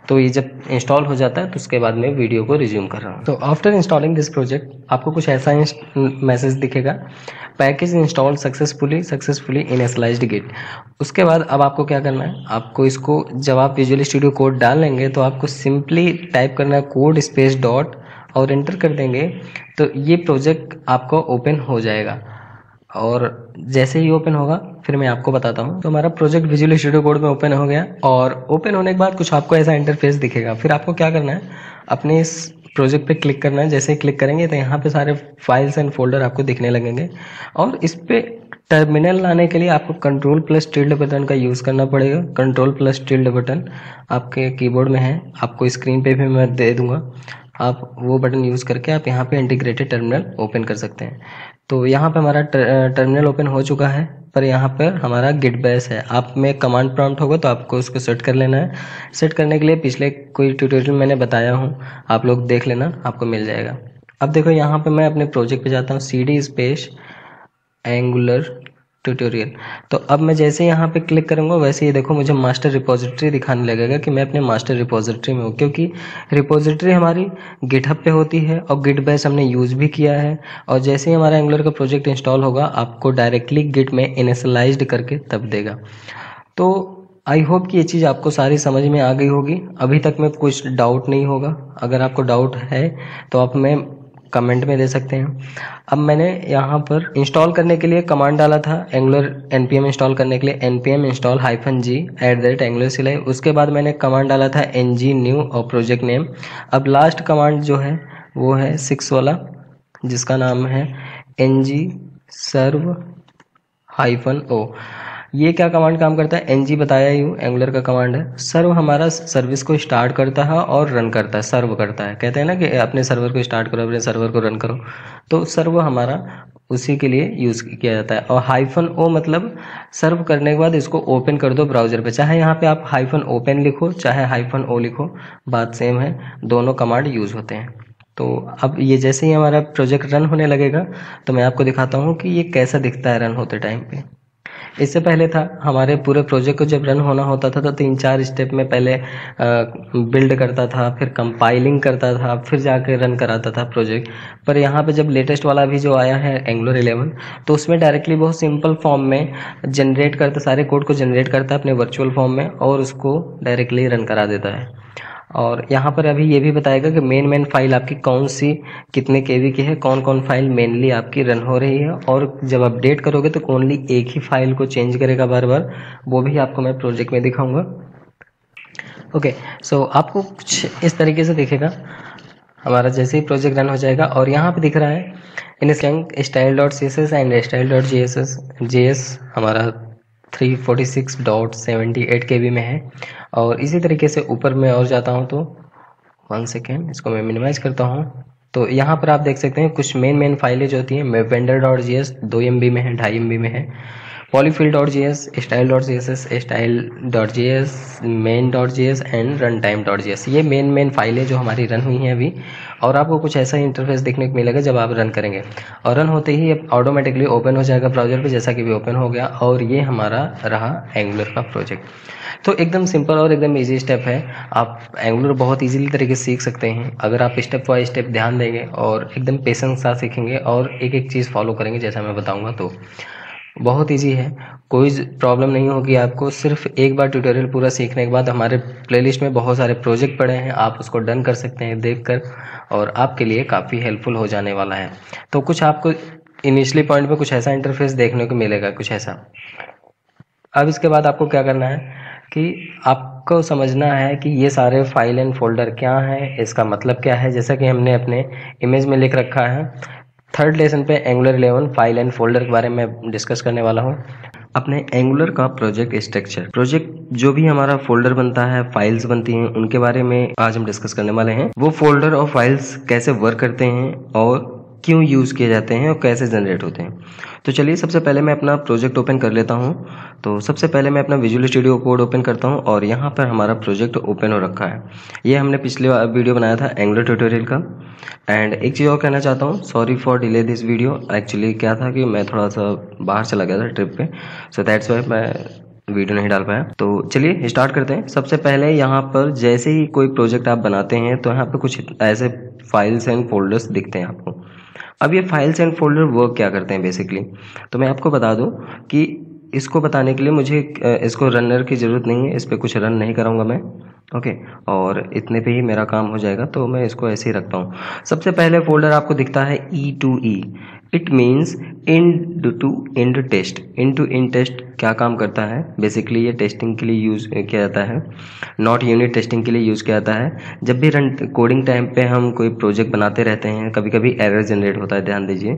तो ये जब इंस्टॉल हो जाता है तो उसके बाद मैं वीडियो को रिज्यूम कर रहा हूँ। तो आफ्टर इंस्टॉलिंग दिस प्रोजेक्ट आपको कुछ ऐसा मैसेज दिखेगा, पैकेज इंस्टॉल सक्सेसफुली सक्सेसफुली इन स्लाइस्ड गिट। उसके बाद अब आपको क्या करना है, आपको इसको जब आप विजुअल स्टूडियो कोड डाल लेंगे तो आपको सिंपली टाइप करना है कोड स्पेस डॉट और एंटर कर देंगे, तो ये प्रोजेक्ट आपको ओपन हो जाएगा। और जैसे ही ओपन होगा फिर मैं आपको बताता हूँ। तो हमारा प्रोजेक्ट विजुअल स्टूडियो कोड में ओपन हो गया, और ओपन होने के बाद कुछ आपको ऐसा इंटरफेस दिखेगा। फिर आपको क्या करना है, अपने इस प्रोजेक्ट पे क्लिक करना है। जैसे ही क्लिक करेंगे तो यहाँ पे सारे फाइल्स एंड फोल्डर आपको दिखने लगेंगे, और इस पर टर्मिनल लाने के लिए आपको कंट्रोल प्लस टिल्ड बटन का यूज़ करना पड़ेगा। कंट्रोल प्लस टिल्ड बटन आपके कीबोर्ड में है, आपको स्क्रीन पे भी मैं दे दूँगा। आप वो बटन यूज़ करके आप यहाँ पे इंटीग्रेटेड टर्मिनल ओपन कर सकते हैं। तो यहाँ पे हमारा टर्मिनल ओपन हो चुका है, पर यहाँ पर हमारा गिट बैश है। आप में कमांड प्रॉम्प्ट होगा तो आपको उसको सेट कर लेना है। सेट करने के लिए पिछले कोई ट्यूटोरियल मैंने बताया हूँ, आप लोग देख लेना, आपको मिल जाएगा। अब देखो यहाँ पे मैं अपने प्रोजेक्ट पे जाता हूँ, C D space Angular tutorial. तो अब मैं जैसे यहाँ पे क्लिक करूँगा वैसे ही देखो मुझे मास्टर रिपोजिटरी दिखाने लगेगा कि मैं अपने मास्टर रिपोजिटरी में हूँ, क्योंकि रिपोजिटरी हमारी गिटहब पे होती है और गिट बैश हमने यूज़ भी किया है। और जैसे ही हमारा एंगुलर का प्रोजेक्ट इंस्टॉल होगा आपको डायरेक्टली गिट में इनिशियलाइज्ड करके तब देगा। तो आई होप कि ये चीज़ आपको सारी समझ में आ गई होगी। अभी तक में कुछ डाउट नहीं होगा, अगर आपको डाउट है तो आप मैं कमेंट में दे सकते हैं। अब मैंने यहाँ पर इंस्टॉल करने के लिए कमांड डाला था एंगुलर npm इंस्टॉल करने के लिए npm install hyphen G at the rate Angular CLI. उसके बाद मैंने कमांड डाला था ng new और प्रोजेक्ट नेम। अब लास्ट कमांड जो है वो है सिक्स वाला जिसका नाम है ng serve हाइफन ओ। ये क्या कमांड काम करता है? एनजी बताया ही हूँ, एंगुलर का कमांड है। सर्व हमारा सर्विस को स्टार्ट करता है और रन करता है, सर्व करता है। कहते हैं ना कि अपने सर्वर को स्टार्ट करो, अपने सर्वर को रन करो, तो सर्व हमारा उसी के लिए यूज़ किया जाता है। और हाइफन ओ मतलब सर्व करने के बाद इसको ओपन कर दो ब्राउज़र पे। चाहे यहाँ पे आप हाइफन ओपन लिखो चाहे हाइफन ओ लिखो, बात सेम है, दोनों कमांड यूज़ होते हैं। तो अब ये जैसे ही हमारा प्रोजेक्ट रन होने लगेगा तो मैं आपको दिखाता हूँ कि ये कैसा दिखता है रन होते टाइम पे। इससे पहले था हमारे पूरे प्रोजेक्ट को जब रन होना होता था तो तीन चार स्टेप में पहले बिल्ड करता था, फिर कंपाइलिंग करता था, फिर जाके रन कराता था प्रोजेक्ट। पर यहाँ पे जब लेटेस्ट वाला भी जो आया है एंगुलर इलेवन, तो उसमें डायरेक्टली बहुत सिंपल फॉर्म में जनरेट करता, सारे कोड को जनरेट करता है अपने वर्चुअल फॉर्म में और उसको डायरेक्टली रन करा देता है। और यहाँ पर अभी ये भी बताएगा कि मेन मेन फाइल आपकी कौन सी कितने केवी की है, कौन कौन फाइल मेनली आपकी रन हो रही है। और जब अपडेट करोगे तो ओनली एक ही फाइल को चेंज करेगा बार बार, वो भी आपको मैं प्रोजेक्ट में दिखाऊंगा। ओके सो आपको कुछ इस तरीके से दिखेगा हमारा जैसे ही प्रोजेक्ट रन हो जाएगा। और यहाँ पे दिख रहा है इन स्लैंग style dot C S S and style dot G S S J S हमारा three forty six dot seventy eight KB में है। और इसी तरीके से ऊपर मैं और जाता हूं तो वन सेकेंड इसको मैं मिनिमाइज करता हूं। तो यहां पर आप देख सकते हैं कुछ मेन मेन फाइलें जो होती हैं, मेवेंडर डॉट जी एस दो एम बी में है, ढाई एम बी में है, polyfill dot G S, style dot G S S, style dot G S, main dot G S and runtime dot G S. ये मेन मेन फाइलें जो हमारी रन हुई हैं अभी। और आपको कुछ ऐसा ही इंटरफेस देखने को मिलेगा जब आप रन करेंगे। और रन होते ही ऑटोमेटिकली ओपन हो जाएगा ब्राउजर पे, जैसा कि भी ओपन हो गया। और ये हमारा रहा एंगुलर का प्रोजेक्ट। तो एकदम सिंपल और एकदम ईजी स्टेप है। आप एंगुलर बहुत ईजीली तरीके से सीख सकते हैं अगर आप स्टेप बाई स्टेप ध्यान देंगे और एकदम पेशेंस के साथ सीखेंगे और एक एक चीज़ फॉलो करेंगे जैसा मैं बताऊँगा। तो बहुत इजी है, कोई प्रॉब्लम नहीं होगी आपको। सिर्फ एक बार ट्यूटोरियल पूरा सीखने के बाद हमारे प्लेलिस्ट में बहुत सारे प्रोजेक्ट पड़े हैं, आप उसको डन कर सकते हैं देखकर, और आपके लिए काफ़ी हेल्पफुल हो जाने वाला है। तो कुछ आपको इनिशियली पॉइंट पे कुछ ऐसा इंटरफेस देखने को मिलेगा, कुछ ऐसा। अब इसके बाद आपको क्या करना है कि आपको समझना है कि ये सारे फाइल एंड फोल्डर क्या हैं, इसका मतलब क्या है। जैसा कि हमने अपने इमेज में लिख रखा है, थर्ड लेसन पे Angular eleven file and folder के बारे में डिस्कस करने वाला हूँ। अपने एंगुलर का प्रोजेक्ट स्ट्रक्चर, प्रोजेक्ट जो भी हमारा फोल्डर बनता है, फाइल्स बनती हैं, उनके बारे में आज हम डिस्कस करने वाले हैं। वो फोल्डर और फाइल्स कैसे वर्क करते हैं और क्यों यूज़ किए जाते हैं और कैसे जनरेट होते हैं। तो चलिए सबसे पहले मैं अपना प्रोजेक्ट ओपन कर लेता हूँ। तो सबसे पहले मैं अपना विजुअल स्टूडियो कोड ओपन करता हूँ और यहाँ पर हमारा प्रोजेक्ट ओपन हो रखा है। ये हमने पिछले वीडियो बनाया था एंगुलर ट्यूटोरियल का। एंड एक चीज़ और कहना चाहता हूँ, sorry for delay this video. Actually क्या था कि मैं थोड़ा सा बाहर चला गया था ट्रिप पर, सो दैट्स वाई मैं वीडियो नहीं डाल पाया। तो चलिए स्टार्ट करते हैं। सबसे पहले यहाँ पर जैसे ही कोई प्रोजेक्ट आप बनाते हैं तो यहाँ पर कुछ ऐसे फाइल्स एंड फोल्डर्स दिखते हैं आपको। अब ये फाइल्स एंड फोल्डर वर्क क्या करते हैं बेसिकली, तो मैं आपको बता दूं कि इसको बताने के लिए मुझे इसको रनर की ज़रूरत नहीं है, इस पर कुछ रन नहीं कराऊंगा मैं। ओके, और इतने पे ही मेरा काम हो जाएगा, तो मैं इसको ऐसे ही रखता हूँ। सबसे पहले फोल्डर आपको दिखता है E to E, it means end to end test. End to end test क्या काम करता है, बेसिकली ये टेस्टिंग के लिए यूज़ किया जाता है, नॉट यूनिट टेस्टिंग के लिए यूज़ किया जाता है। जब भी रन कोडिंग टाइम पे हम कोई प्रोजेक्ट बनाते रहते हैं, कभी कभी एरर जनरेट होता है, ध्यान दीजिए,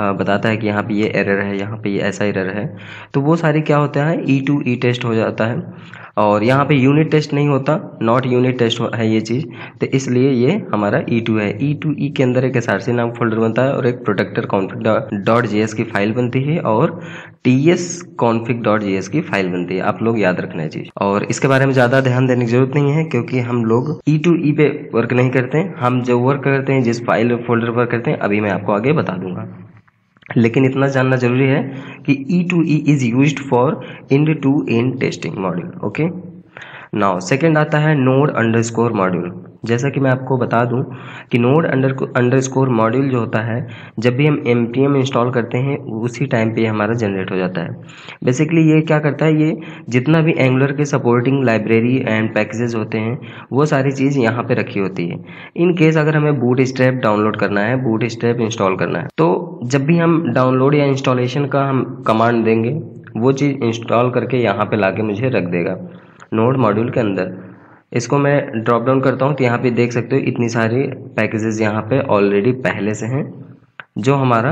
बताता है कि यहाँ पे ये एरर है, यहाँ पे ये ऐसा एरर है। तो वो सारी क्या होता है, ई टू ई टेस्ट हो जाता है। और यहाँ पे यूनिट टेस्ट नहीं होता, नॉट यूनिट टेस्ट है ये चीज़, तो इसलिए ये हमारा ई टू है। ई टू ई के अंदर एक एस आर सी नाम फोल्डर बनता है और एक protractor config dot J S की फाइल बनती है और T S config dot J S की फाइल बनती है। आप लोग याद रखना है चीज़, और इसके बारे में ज़्यादा ध्यान देने की जरूरत नहीं है क्योंकि हम लोग ई टू ई पे वर्क नहीं करते हैं। हम जो वर्क करते हैं जिस फाइल फोल्डर पर करते हैं, अभी मैं आपको आगे बता दूंगा। लेकिन इतना जानना जरूरी है कि E to E is used for end to end testing module. Okay, now second आता है नोड अंडरस्कोर मॉड्यूल। जैसा कि मैं आपको बता दूं कि node under underscore module जो होता है, जब भी हम एम पी एम इंस्टॉल करते हैं उसी टाइम पे हमारा जनरेट हो जाता है। बेसिकली ये क्या करता है, ये जितना भी एंगुलर के सपोर्टिंग लाइब्रेरी एंड पैकेजेस होते हैं वो सारी चीज़ यहाँ पे रखी होती है। इन केस अगर हमें बूट स्ट्रैप डाउनलोड करना है, बूट स्ट्रैप इंस्टॉल करना है, तो जब भी हम डाउनलोड या इंस्टॉलेशन का हम कमांड देंगे वो चीज़ इंस्टॉल करके यहाँ पे लाके मुझे रख देगा नोड मॉड्यूल के अंदर। इसको मैं ड्रॉप डाउन करता हूँ तो यहाँ पे देख सकते हो इतनी सारी पैकेजेस यहाँ पे ऑलरेडी पहले से हैं जो हमारा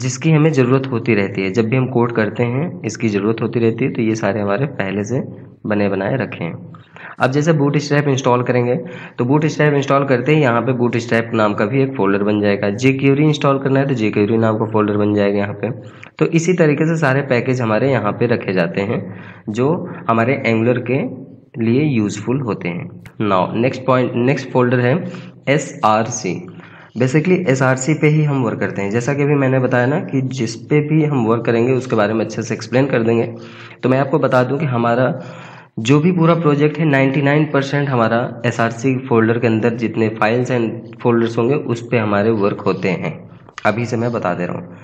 जिसकी हमें ज़रूरत होती रहती है। जब भी हम कोड करते हैं इसकी ज़रूरत होती रहती है, तो ये सारे हमारे पहले से बने बनाए रखे हैं। अब जैसे बूट स्ट्रैप इंस्टॉल करेंगे तो बूट स्ट्रैप इंस्टॉल करते ही यहाँ पे बूट स्ट्रैप नाम का भी एक फोल्डर बन जाएगा। जे क्यूरी इंस्टॉल करना है तो जे क्यूरी नाम का फोल्डर बन जाएगा यहाँ पे। तो इसी तरीके से सारे पैकेज हमारे यहाँ पे रखे जाते हैं जो हमारे एंगुलर के लिए यूजफुल होते हैं। Now next point, next folder है S are C. Basically S are C पे ही हम वर्क करते हैं। जैसा कि अभी मैंने बताया ना कि जिस पे भी हम वर्क करेंगे उसके बारे में अच्छे से एक्सप्लेन कर देंगे। तो मैं आपको बता दूं कि हमारा जो भी पूरा प्रोजेक्ट है निन्यानवे परसेंट हमारा एस आर सी फोल्डर के अंदर जितने फाइल्स एंड फोल्डर्स होंगे उस पे हमारे वर्क होते हैं, अभी से मैं बता दे रहा हूँ।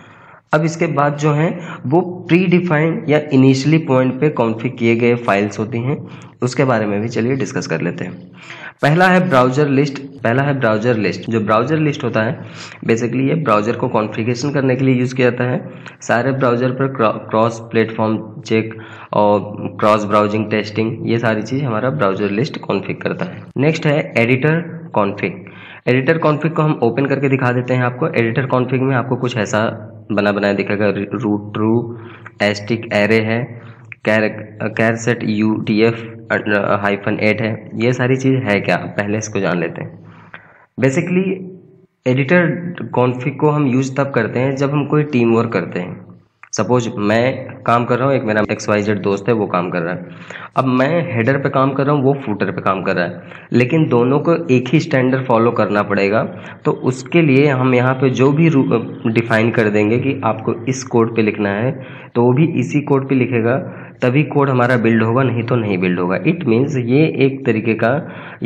अब इसके बाद जो है वो प्री डिफाइंड या इनिशियली पॉइंट पे कॉन्फ़िग किए गए फाइल्स होती हैं, उसके बारे में भी चलिए डिस्कस कर लेते हैं। पहला है ब्राउज़र लिस्ट। पहला है ब्राउज़र लिस्ट। जो ब्राउज़र लिस्ट होता है बेसिकली ये ब्राउज़र को कॉन्फ़िगरेशन करने के लिए यूज़ किया जाता है। सारे ब्राउज़र पर क्रॉस प्लेटफॉर्म चेक और क्रॉस ब्राउजिंग टेस्टिंग, ये सारी चीज़ हमारा ब्राउज़र लिस्ट कॉन्फ़िग करता है। नेक्स्ट है एडिटर कॉन्फ़िग। एडिटर कॉन्फ़िग को हम ओपन करके दिखा देते हैं आपको। एडिटर कॉन्फ़िग में आपको कुछ ऐसा बना बनाया दिखेगा, रूट ट्रू, एस्टिक एरे है, char charset U T F hyphen eight है। ये सारी चीज़ है क्या, पहले इसको जान लेते हैं। बेसिकली एडिटर कॉन्फ़िग को हम यूज़ तब करते हैं जब हम कोई टीम वर्क करते हैं। सपोज मैं काम कर रहा हूँ, एक मेरा एक्स वाई जेड दोस्त है वो काम कर रहा है, अब मैं हेडर पे काम कर रहा हूँ, वो फूटर पे काम कर रहा है, लेकिन दोनों को एक ही स्टैंडर्ड फॉलो करना पड़ेगा। तो उसके लिए हम यहाँ पे जो भी डिफाइन कर देंगे कि आपको इस कोड पे लिखना है तो वो भी इसी कोड पे लिखेगा, तभी कोड हमारा बिल्ड होगा, नहीं तो नहीं बिल्ड होगा। इट मीन्स ये एक तरीके का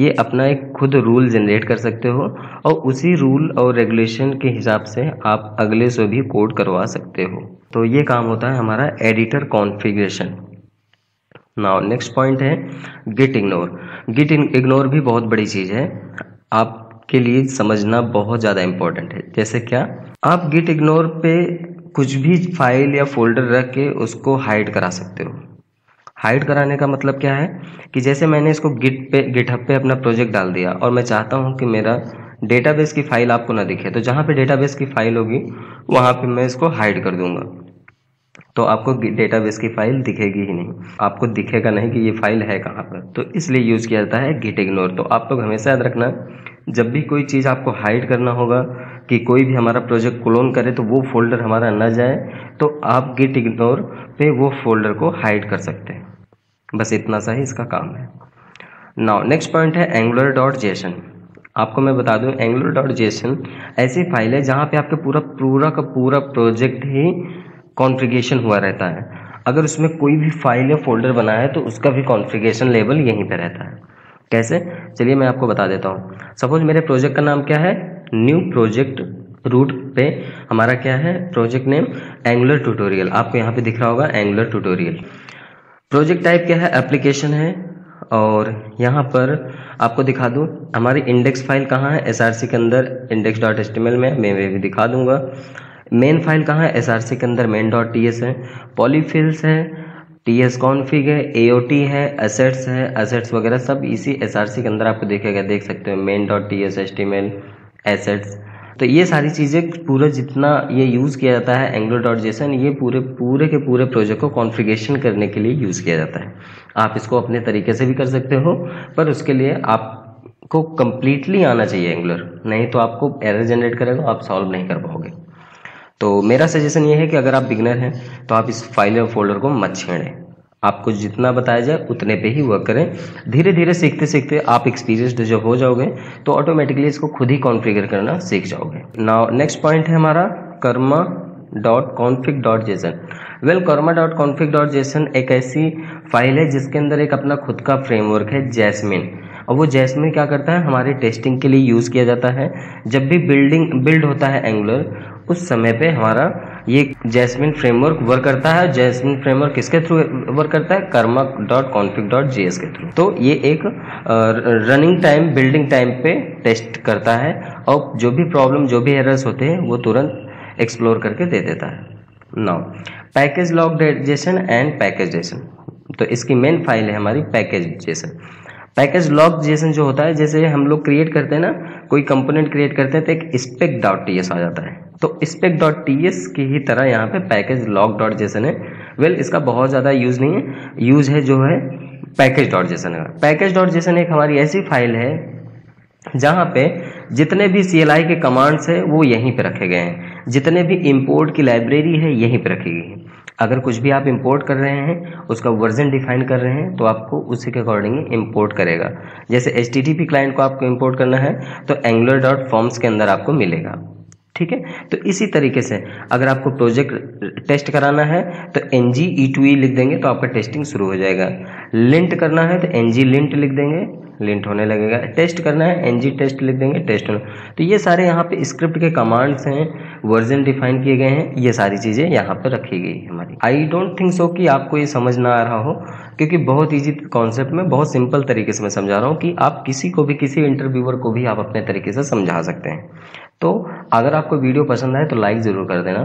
ये अपना एक खुद रूल जनरेट कर सकते हो और उसी रूल और रेगुलेशन के हिसाब से आप अगले से भी कोड करवा सकते हो। तो ये काम होता है हमारा editor configuration. Now next point है गिट इग्नोर। गिट इग्नोर भी बहुत बड़ी चीज़ है, आपके लिए समझना बहुत ज़्यादा इम्पोर्टेंट है। जैसे क्या, आप गिट इग्नोर पे कुछ भी फाइल या फोल्डर रख के उसको हाइड करा सकते हो। हाइड कराने का मतलब क्या है कि जैसे मैंने इसको गिट पे गिटहब पे अपना प्रोजेक्ट डाल दिया और मैं चाहता हूँ कि मेरा डेटाबेस की फ़ाइल आपको ना दिखे, तो जहाँ पे डेटाबेस की फ़ाइल होगी वहाँ पे मैं इसको हाइड कर दूँगा, तो आपको डेटाबेस की फ़ाइल दिखेगी ही नहीं, आपको दिखेगा नहीं कि ये फ़ाइल है कहाँ पर। तो इसलिए यूज़ किया जाता है गिट इग्नोर। तो आप लोग हमेशा याद रखना, जब भी कोई चीज़ आपको हाइड करना होगा कि कोई भी हमारा प्रोजेक्ट क्लोन करे तो वो फोल्डर हमारा ना जाए, तो आप गिट इग्नोर पे वो फोल्डर को हाइड कर सकते हैं। बस इतना सा ही इसका काम है। नाउ नेक्स्ट पॉइंट है एंगुलर डॉट जेसन। आपको मैं बता दूं एंगुलर डॉट जेसन ऐसी फाइल है जहाँ पे आपका पूरा पूरा का पूरा प्रोजेक्ट ही कॉन्फ़िगरेशन हुआ रहता है। अगर उसमें कोई भी फाइल या फोल्डर बना है तो उसका भी कॉन्फ़िगरेशन लेवल यहीं पर रहता है। कैसे, चलिए मैं आपको बता देता हूँ। सपोज मेरे प्रोजेक्ट का नाम क्या है, न्यू प्रोजेक्ट, रूट पे हमारा क्या है प्रोजेक्ट नेम एंगुलर ट्यूटोरियल, आपको यहाँ पे दिख रहा होगा एंगुलर ट्यूटोरियल। प्रोजेक्ट टाइप क्या है, एप्लीकेशन है, और यहाँ पर आपको दिखा दूँ हमारी इंडेक्स फाइल कहाँ है, एसआरसी के अंदर इंडेक्स डॉट एचटीएमएल में, मैं वे भी दिखा दूंगा। मेन फाइल कहाँ है, एसआरसी के अंदर मेन डॉट टीएस है, पॉलीफिल्स है, टीएस कॉन्फ़िग है, एओटी है, एसेट्स है, एसेट्स वगैरह सब इसी एसआरसी के अंदर आपको देखेगा, देख सकते हो main dot T S HTML assets. तो ये सारी चीज़ें पूरा जितना ये यूज़ किया जाता है एंगुलर डॉट जेसन, ये पूरे पूरे के पूरे प्रोजेक्ट को कॉन्फ़िगरेशन करने के लिए यूज़ किया जाता है। आप इसको अपने तरीके से भी कर सकते हो, पर उसके लिए आपको कम्प्लीटली आना चाहिए एंगुलर, नहीं तो आपको एरर जनरेट करेगा, आप सॉल्व नहीं कर पाओगे। तो मेरा सजेशन ये है कि अगर आप बिगनर हैं तो आप इस फाइल और फोल्डर को मत छेड़ें, आपको जितना बताया जाए उतने पे ही वर्क करें। धीरे धीरे सीखते सीखते आप एक्सपीरियंस्ड जब हो जाओगे तो ऑटोमेटिकली इसको खुद ही कॉन्फ़िगर करना सीख जाओगे। नाउ नेक्स्ट पॉइंट है हमारा Karma dot config dot JSON. Well Karma dot config dot JSON एक ऐसी फाइल है जिसके अंदर एक अपना खुद का फ्रेमवर्क है, जैस्मिन। और वो जैस्मिन क्या करता है, हमारे टेस्टिंग के लिए यूज़ किया जाता है। जब भी बिल्डिंग बिल्ड होता है एंगुलर, उस समय पे हमारा ये जैस्मिन फ्रेमवर्क वर्क करता है। जैस्मिन फ्रेमवर्क किसके थ्रू वर्क करता है, Karma dot config dot J S के थ्रू। तो ये एक रनिंग टाइम बिल्डिंग टाइम पे टेस्ट करता है और जो भी प्रॉब्लम जो भी एरर्स होते हैं वो तुरंत एक्सप्लोर करके दे देता है। Now package log JSON and package JSON, तो इसकी मेन फाइल है हमारी package JSON. Package log JSON जो होता है, जैसे हम लोग क्रिएट करते हैं ना, कोई कंपोनेंट क्रिएट करते हैं तो एक स्पेक डॉट टी एस आ जाता है, तो स्पेक डॉट टी एस की ही तरह यहाँ पे पैकेज लॉग डॉट जेसन है। वेल well, इसका बहुत ज़्यादा यूज़ नहीं है, यूज़ है जो है पैकेज डॉट जेसन का। पैकेज डॉट जेसन एक हमारी ऐसी फाइल है जहाँ पे जितने भी सी एल आई के कमांड्स हैं वो यहीं पे रखे गए हैं, जितने भी इंपोर्ट की लाइब्रेरी है यहीं पे रखी गई है। अगर कुछ भी आप इंपोर्ट कर रहे हैं, उसका वर्जन डिफाइन कर रहे हैं, तो आपको उसी के अकॉर्डिंग इंपोर्ट करेगा। जैसे H T T P client को आपको इंपोर्ट करना है तो एंगुलर डॉट फॉर्म्स के अंदर आपको मिलेगा, ठीक है। तो इसी तरीके से अगर आपको प्रोजेक्ट टेस्ट कराना है तो एन जी ई टू ई लिख देंगे तो आपका टेस्टिंग शुरू हो जाएगा। लिंट करना है तो एन जी लिंट लिख देंगे, लिंट होने लगेगा। टेस्ट करना है एनजी टेस्ट लिख देंगे, टेस्ट होना। तो ये सारे यहाँ पे स्क्रिप्ट के कमांड्स हैं, वर्जन डिफाइन किए गए हैं, ये सारी चीज़ें यहाँ पे रखी गई है हमारी। आई डोंट थिंक सो कि आपको ये समझ ना आ रहा हो, क्योंकि बहुत ईजी कॉन्सेप्ट में बहुत सिंपल तरीके से मैं समझा रहा हूँ कि आप किसी को भी, किसी इंटरव्यूअर को भी आप अपने तरीके से समझा सकते हैं। तो अगर आपको वीडियो पसंद आए तो लाइक ज़रूर कर देना।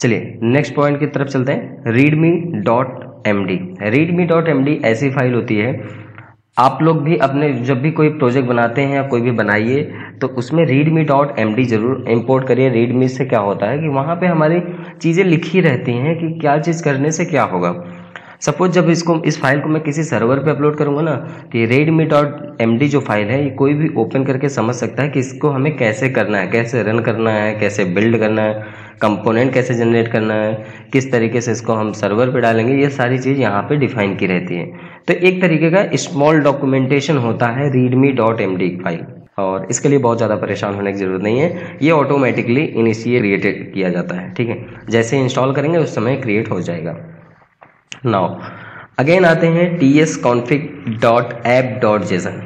चलिए नेक्स्ट पॉइंट की तरफ चलते हैं, readme dot M D. Readme dot M D ऐसी फाइल होती है, आप लोग भी अपने जब भी कोई प्रोजेक्ट बनाते हैं या कोई भी बनाइए तो उसमें रीडमी डॉट एम डी जरूर इंपोर्ट करिए। रीडमी से क्या होता है कि वहाँ पे हमारी चीज़ें लिखी रहती हैं कि क्या चीज़ करने से क्या होगा। सपोज जब इसको इस फाइल को मैं किसी सर्वर पे अपलोड करूँगा ना, तो ये रीडमी डॉट एम डी जो फाइल है ये कोई भी ओपन करके समझ सकता है कि इसको हमें कैसे करना है, कैसे रन करना है, कैसे बिल्ड करना है, कंपोनेंट कैसे जनरेट करना है, किस तरीके से इसको हम सर्वर पे डालेंगे, ये सारी चीज़ यहाँ पे डिफाइन की रहती है। तो एक तरीके का स्मॉल डॉक्यूमेंटेशन होता है readme dot M D file, और इसके लिए बहुत ज़्यादा परेशान होने की ज़रूरत नहीं है, ये ऑटोमेटिकली इनिशिएटेड किया जाता है, ठीक है। जैसे इंस्टॉल करेंगे उस समय क्रिएट हो जाएगा। नाउ अगेन आते हैं T S config dot app dot JSON,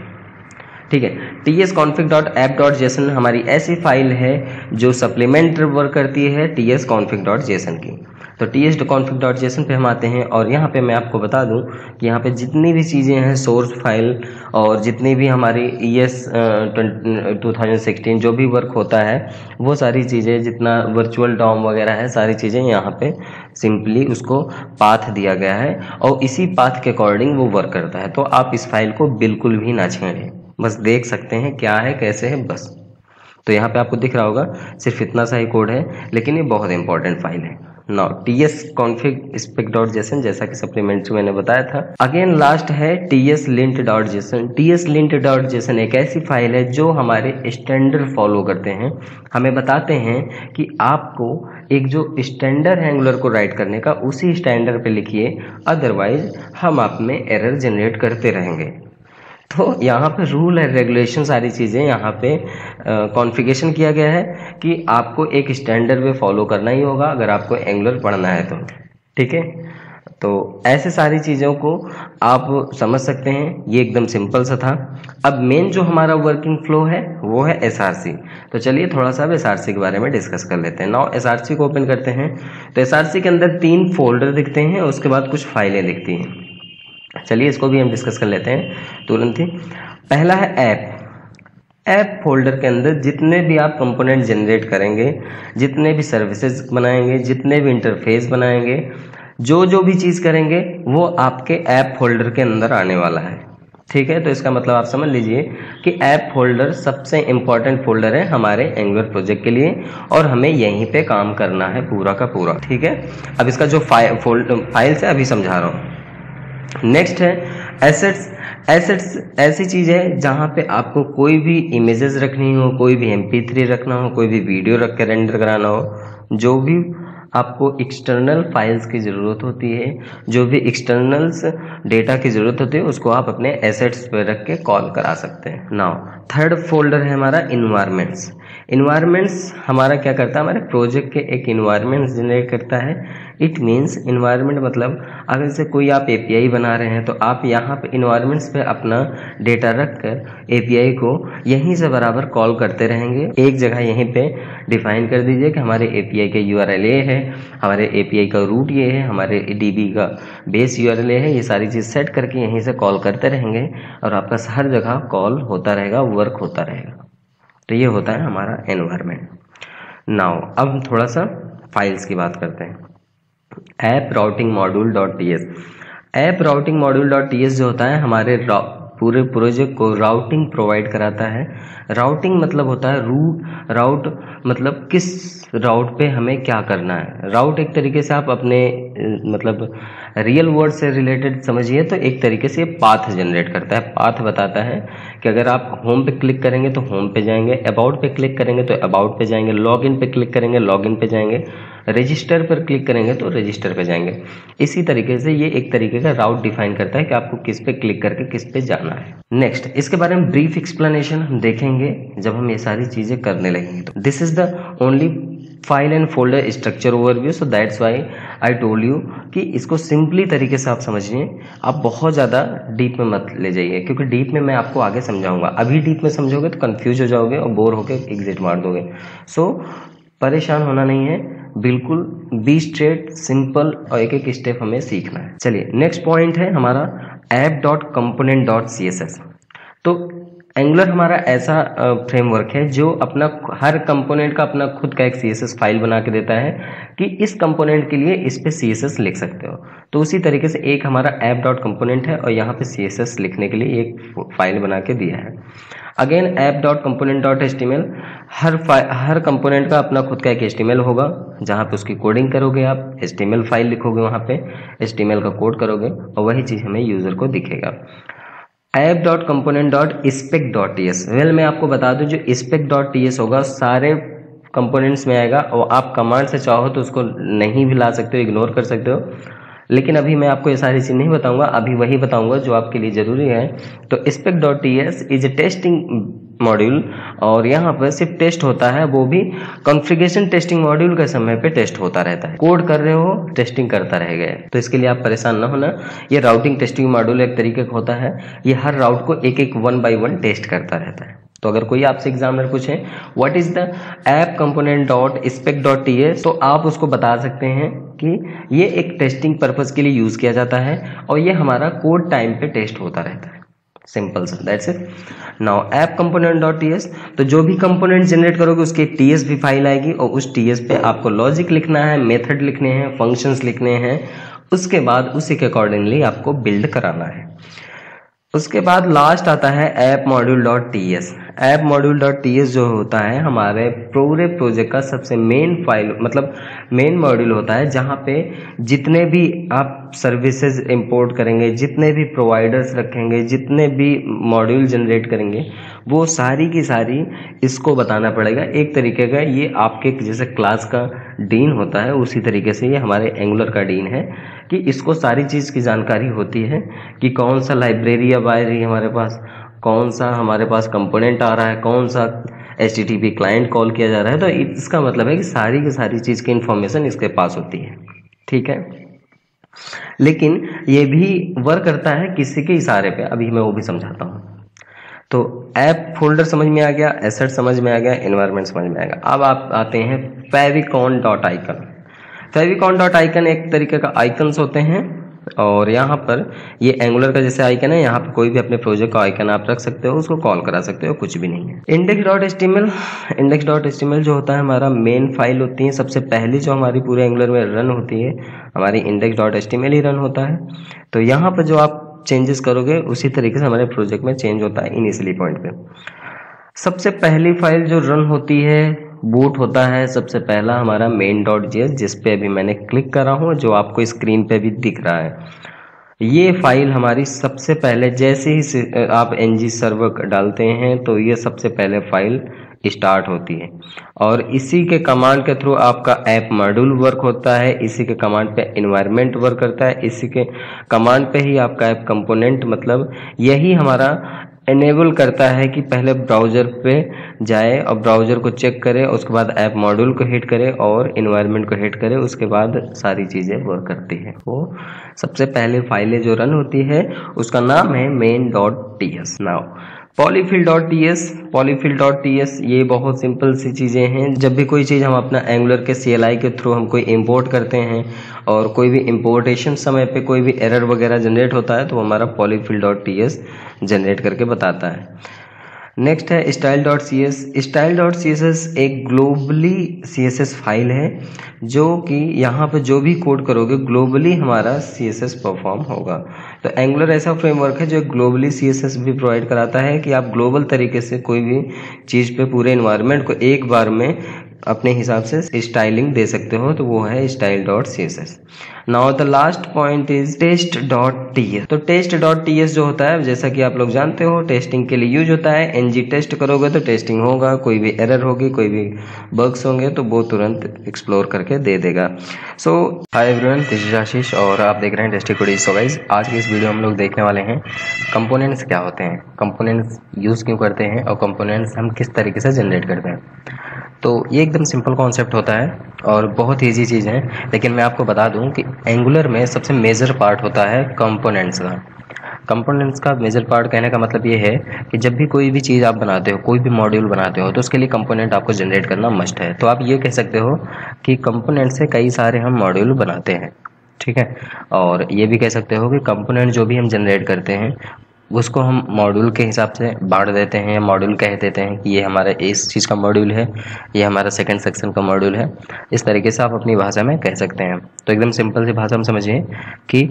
ठीक है। T S config dot app dot JSON हमारी ऐसी फाइल है जो सप्लीमेंट वर्क करती है T S config dot JSON की। तो T S config dot JSON पर हम आते हैं, और यहाँ पे मैं आपको बता दूँ कि यहाँ पे जितनी भी चीज़ें हैं, सोर्स फाइल और जितनी भी हमारी E S two thousand sixteen जो भी वर्क होता है, वो सारी चीज़ें, जितना वर्चुअल डॉम वगैरह है, सारी चीज़ें यहाँ पे सिंपली उसको पाथ दिया गया है और इसी पाथ के अकॉर्डिंग वो वर्क करता है। तो आप इस फाइल को बिल्कुल भी ना छेड़ें, बस देख सकते हैं क्या है कैसे है बस। तो यहाँ पे आपको दिख रहा होगा सिर्फ इतना सा ही कोड है, लेकिन ये बहुत इंपॉर्टेंट फाइल है। Now T S config spec dot JSON, जैसा कि सप्लीमेंट में मैंने बताया था। अगेन लास्ट है T S lint dot JSON. T S lint dot JSON एक ऐसी फाइल है जो हमारे स्टैंडर्ड फॉलो करते हैं, हमें बताते हैं कि आपको एक जो स्टैंडर्ड एंगुलर को राइट करने का उसी स्टैंडर्ड पे लिखिए, अदरवाइज हम आप में एरर जनरेट करते रहेंगे। तो यहाँ पे रूल है, रेगुलेशन, सारी चीज़ें यहाँ पे कॉन्फ़िगरेशन किया गया है कि आपको एक स्टैंडर्ड पे फॉलो करना ही होगा अगर आपको एंगुलर पढ़ना है तो, ठीक है। तो ऐसे सारी चीज़ों को आप समझ सकते हैं, ये एकदम सिंपल सा था। अब मेन जो हमारा वर्किंग फ्लो है वो है एस आर सी। तो चलिए थोड़ा सा अब एस आर सी के बारे में डिस्कस कर लेते हैं। नाउ एस आर सी को ओपन करते हैं तो एस आर सी के अंदर तीन फोल्डर दिखते हैं, उसके बाद कुछ फाइलें दिखती हैं। चलिए इसको भी हम डिस्कस कर लेते हैं तुरंत ही। पहला है ऐप। ऐप फोल्डर के अंदर जितने भी आप कंपोनेंट जनरेट करेंगे, जितने भी सर्विसेज बनाएंगे, जितने भी इंटरफेस बनाएंगे, जो जो भी चीज़ करेंगे वो आपके ऐप फोल्डर के अंदर आने वाला है, ठीक है। तो इसका मतलब आप समझ लीजिए कि ऐप फोल्डर सबसे इम्पॉर्टेंट फोल्डर है हमारे एंगुलर प्रोजेक्ट के लिए, और हमें यहीं पे काम करना है पूरा का पूरा, ठीक है। अब इसका जो फोल्ड फाइल्स है अभी समझा रहा हूँ। नेक्स्ट है एसेट्स। एसेट्स ऐसी चीज़ है जहाँ पे आपको कोई भी इमेजेस रखनी हो, कोई भी एम पी थ्री रखना हो, कोई भी वीडियो रख के रेंडर कराना हो, जो भी आपको एक्सटर्नल फाइल्स की ज़रूरत होती है, जो भी एक्सटर्नल्स डेटा की ज़रूरत होती है, उसको आप अपने एसेट्स पे रख के कॉल करा सकते हैं। नाउ थर्ड फोल्डर है हमारा इन्वायरमेंट्स। इन्वायरमेंट्स हमारा क्या करता है, हमारे प्रोजेक्ट के एक इन्वायरमेंट जनरेट करता है। इट मीन्स इन्वायरमेंट मतलब अगर जैसे कोई आप एपीआई बना रहे हैं तो आप यहाँ पे इन्वायरमेंट्स पे अपना डेटा रख कर एपीआई को यहीं से बराबर कॉल करते रहेंगे। एक जगह यहीं पे डिफाइन कर दीजिए कि हमारे एपीआई का यूआरएल ये है, हमारे एपीआई का रूट ये है, हमारे डीबी का बेस यूआरएल ये है। ये सारी चीज़ सेट करके यहीं से कॉल करते रहेंगे और आपका हर जगह कॉल होता रहेगा, वर्क होता रहेगा। तो ये होता है हमारा एनवायरनमेंट। नाउ अब हम थोड़ा सा फाइल्स की बात करते हैं। App routing module dot T S, app routing module dot T S जो होता है हमारे पूरे प्रोजेक्ट को राउटिंग प्रोवाइड कराता है। राउटिंग मतलब होता है रूट, राउट मतलब किस राउट पे हमें क्या करना है। राउट एक तरीके से आप अपने मतलब रियल वर्ल्ड से रिलेटेड समझिए तो एक तरीके से पाथ जनरेट करता है। पाथ बताता है कि अगर आप होम पे क्लिक करेंगे तो होम पे जाएंगे, अबाउट पे क्लिक करेंगे तो अबाउट पे जाएंगे, लॉग इन पे क्लिक करेंगे लॉग इन पे जाएंगे, रजिस्टर पर क्लिक करेंगे तो रजिस्टर पे जाएंगे। इसी तरीके से ये एक तरीके का राउट डिफाइन करता है कि आपको किस पे क्लिक करके किस पे जाना है। नेक्स्ट इसके बारे में ब्रीफ एक्सप्लेनेशन हम देखेंगे जब हम ये सारी चीज़ें करने लगेंगे। तो this is the only file and folder structure overview, so that's why I told you कि इसको सिंपली तरीके से आप समझिए, आप बहुत ज़्यादा डीप में मत ले जाइए क्योंकि डीप में मैं आपको आगे समझाऊंगा। अभी डीप में समझोगे तो कंफ्यूज हो जाओगे और बोर होकर एग्जिट मार दोगे। सो परेशान होना नहीं है, बिल्कुल बी स्ट्रेट, सिंपल और एक एक स्टेप हमें सीखना है। चलिए नेक्स्ट पॉइंट है हमारा app dot component dot C S S. तो एंगुलर हमारा ऐसा फ्रेमवर्क है जो अपना हर कंपोनेंट का अपना खुद का एक सी एस एस फाइल बना के देता है कि इस कंपोनेंट के लिए इस पे सी एस एस लिख सकते हो। तो उसी तरीके से एक हमारा ऐप डॉट कंपोनेंट है और यहाँ पे सी एस एस लिखने के लिए एक फाइल बना के दिया है। Again app dot component dot H T M L, हर हर कंपोनेंट का अपना खुद का एक एच टी एम एल होगा जहाँ पे उसकी कोडिंग करोगे, आप H T M L file लिखोगे, वहाँ पे एच टी एम एल का कोड करोगे और वही चीज़ हमें यूज़र को दिखेगा। App dot component dot spec dot T S, well मैं आपको बता दूं जो स्पेक डॉट टी एस होगा सारे कंपोनेंट्स में आएगा और आप कमांड से चाहो तो उसको नहीं भी ला सकते हो, इग्नोर कर सकते हो, लेकिन अभी मैं आपको ये सारी चीज़ नहीं बताऊंगा, अभी वही बताऊंगा जो आपके लिए ज़रूरी है। तो spec dot T S is a testing module और यहाँ पर सिर्फ टेस्ट होता है, वो भी कॉन्फ़िगरेशन टेस्टिंग मॉड्यूल के समय पे टेस्ट होता रहता है। कोड कर रहे हो, टेस्टिंग करता रह गए, तो इसके लिए आप परेशान ना होना। ये राउटिंग टेस्टिंग मॉड्यूल एक तरीके का होता है, ये हर राउट को एक एक वन बाई वन टेस्ट करता रहता है। तो अगर कोई आपसे एग्जामिनर पूछे what is the app component dot spec dot T S, तो आप उसको बता सकते हैं कि ये एक टेस्टिंग पर्पज़ के लिए यूज़ किया जाता है और ये हमारा कोड टाइम पे टेस्ट होता रहता है। सिंपल सा, that's it. Now app component dot T S, तो जो भी कंपोनेंट जनरेट करोगे उसकी टी एस भी फाइल आएगी और उस टी एस पे आपको लॉजिक लिखना है, मेथड लिखने हैं, फंक्शंस लिखने हैं, उसके बाद उसी के अकॉर्डिंगली आपको बिल्ड कराना है। उसके बाद लास्ट आता है app module dot T S. App module dot T S जो होता है हमारे पूरे प्रोजेक्ट का सबसे मेन फाइल मतलब मेन मॉड्यूल होता है, जहाँ पे जितने भी आप सर्विसेज इंपोर्ट करेंगे, जितने भी प्रोवाइडर्स रखेंगे, जितने भी मॉड्यूल जनरेट करेंगे वो सारी की सारी इसको बताना पड़ेगा। एक तरीके का ये आपके जैसे क्लास का डीन होता है उसी तरीके से ये हमारे एंगुलर का डीन है कि इसको सारी चीज़ की जानकारी होती है कि कौन सा लाइब्रेरी अब आ रही है हमारे पास, कौन सा हमारे पास कंपोनेंट आ रहा है, कौन सा H T T P client call किया जा रहा है। तो इसका मतलब है कि सारी की सारी चीज़ की इन्फॉर्मेशन इसके पास होती है, ठीक है। लेकिन ये भी वर्क करता है किसी के इशारे पे, अभी मैं वो भी समझाता हूँ। तो ऐप फोल्डर समझ में आ गया, एसेट समझ में आ गया, एनवायरनमेंट समझ में आ गया। अब आप आते हैं favicon dot icon. Favicon dot icon एक तरीके का आइकन्स होते हैं और यहाँ पर ये एंगुलर का जैसे आइकन है, यहाँ पर कोई भी अपने प्रोजेक्ट का आइकन आप रख सकते हो, उसको कॉल करा सकते हो, कुछ भी नहीं है। Index dot H T M L, index dot H T M L जो होता है हमारा मेन फाइल होती है, सबसे पहली जो हमारी पूरे एंगुलर में रन होती है हमारी index dot H T M L ही रन होता है। तो यहाँ पर जो आप चेंजेस करोगे उसी तरीके से हमारे प्रोजेक्ट में चेंज होता है। इनिशियली पॉइंट पे सबसे पहली फाइल जो रन होती है बूट होता है सबसे पहला हमारा मेन डॉट जे एस, जिस पे अभी मैंने क्लिक करा हूँ, जो आपको स्क्रीन पे भी दिख रहा है। ये फाइल हमारी सबसे पहले जैसे ही आप एनजी सर्वर डालते हैं तो ये सबसे पहले फाइल स्टार्ट होती है और इसी के कमांड के थ्रू आपका ऐप मॉड्यूल वर्क होता है, इसी के कमांड पे एनवायरनमेंट वर्क करता है, इसी के कमांड पे ही आपका ऐप कंपोनेंट मतलब यही हमारा इनेबल करता है कि पहले ब्राउज़र पे जाए और ब्राउज़र को चेक करे, उसके बाद ऐप मॉड्यूल को हिट करे और एनवायरनमेंट को हिट करे, उसके बाद सारी चीज़ें वर्क करती है। वो सबसे पहले फाइलें जो रन होती है उसका नाम है main dot T S. Now polyfill dot T S polyfill dot T S ये बहुत सिंपल सी चीज़ें हैं। जब भी कोई चीज़ हम अपना एंगुलर के सी एल आई के थ्रू हम कोई इम्पोर्ट करते हैं और कोई भी इम्पोर्टेशन समय पे कोई भी एरर वगैरह जनरेट होता है तो हमारा polyfill dot T S generate करके बताता है। नेक्स्ट है स्टाइल डॉट सी S style dot C S S एक globally C S S file है जो कि यहाँ पे जो भी कोड करोगे ग्लोबली हमारा सी एस एस परफॉर्म होगा। तो एंगुलर ऐसा फ्रेमवर्क है जो ग्लोबली सी एस एस भी प्रोवाइड कराता है कि आप ग्लोबल तरीके से कोई भी चीज़ पे पूरे एनवायरनमेंट को एक बार में अपने हिसाब से स्टाइलिंग दे सकते हो, तो वो है style dot C S S. Now the last point is test dot T S. तो टेस्ट डॉट टी एस जो होता है जैसा कि आप लोग जानते हो टेस्टिंग के लिए यूज होता है। एन जी टेस्ट करोगे तो टेस्टिंग होगा, कोई भी एरर होगी, कोई भी बग्स होंगे तो वो तुरंत एक्सप्लोर करके दे देगा। So hi everyone, this is Ashish और आप देख रहे हैं टेस्टिंग कोडीज। सो गाइस, आज के इस वीडियो हम लोग देखने वाले हैं कंपोनेंट्स क्या होते हैं, कंपोनेंट्स यूज़ क्यों करते हैं और कंपोनेंट्स हम किस तरीके से जनरेट करते हैं। तो ये एकदम सिंपल कॉन्सेप्ट होता है और बहुत ईजी चीज़ है, लेकिन मैं आपको बता दूं कि एंगुलर में सबसे मेजर पार्ट होता है कंपोनेंट्स का। कंपोनेंट्स का मेजर पार्ट कहने का मतलब ये है कि जब भी कोई भी चीज़ आप बनाते हो, कोई भी मॉड्यूल बनाते हो, तो उसके लिए कंपोनेंट आपको जनरेट करना मस्ट है। तो आप ये कह सकते हो कि कंपोनेंट से कई सारे हम मॉड्यूल बनाते हैं, ठीक है। और ये भी कह सकते हो कि कंपोनेंट जो भी हम जनरेट करते हैं उसको हम मॉड्यूल के हिसाब से बांट देते हैं, मॉड्यूल कह देते हैं कि ये हमारा इस चीज़ का मॉड्यूल है, ये हमारा सेकंड सेक्शन का मॉड्यूल है। इस तरीके से आप अपनी भाषा में कह सकते हैं। तो एकदम सिंपल सी भाषा में समझिए कि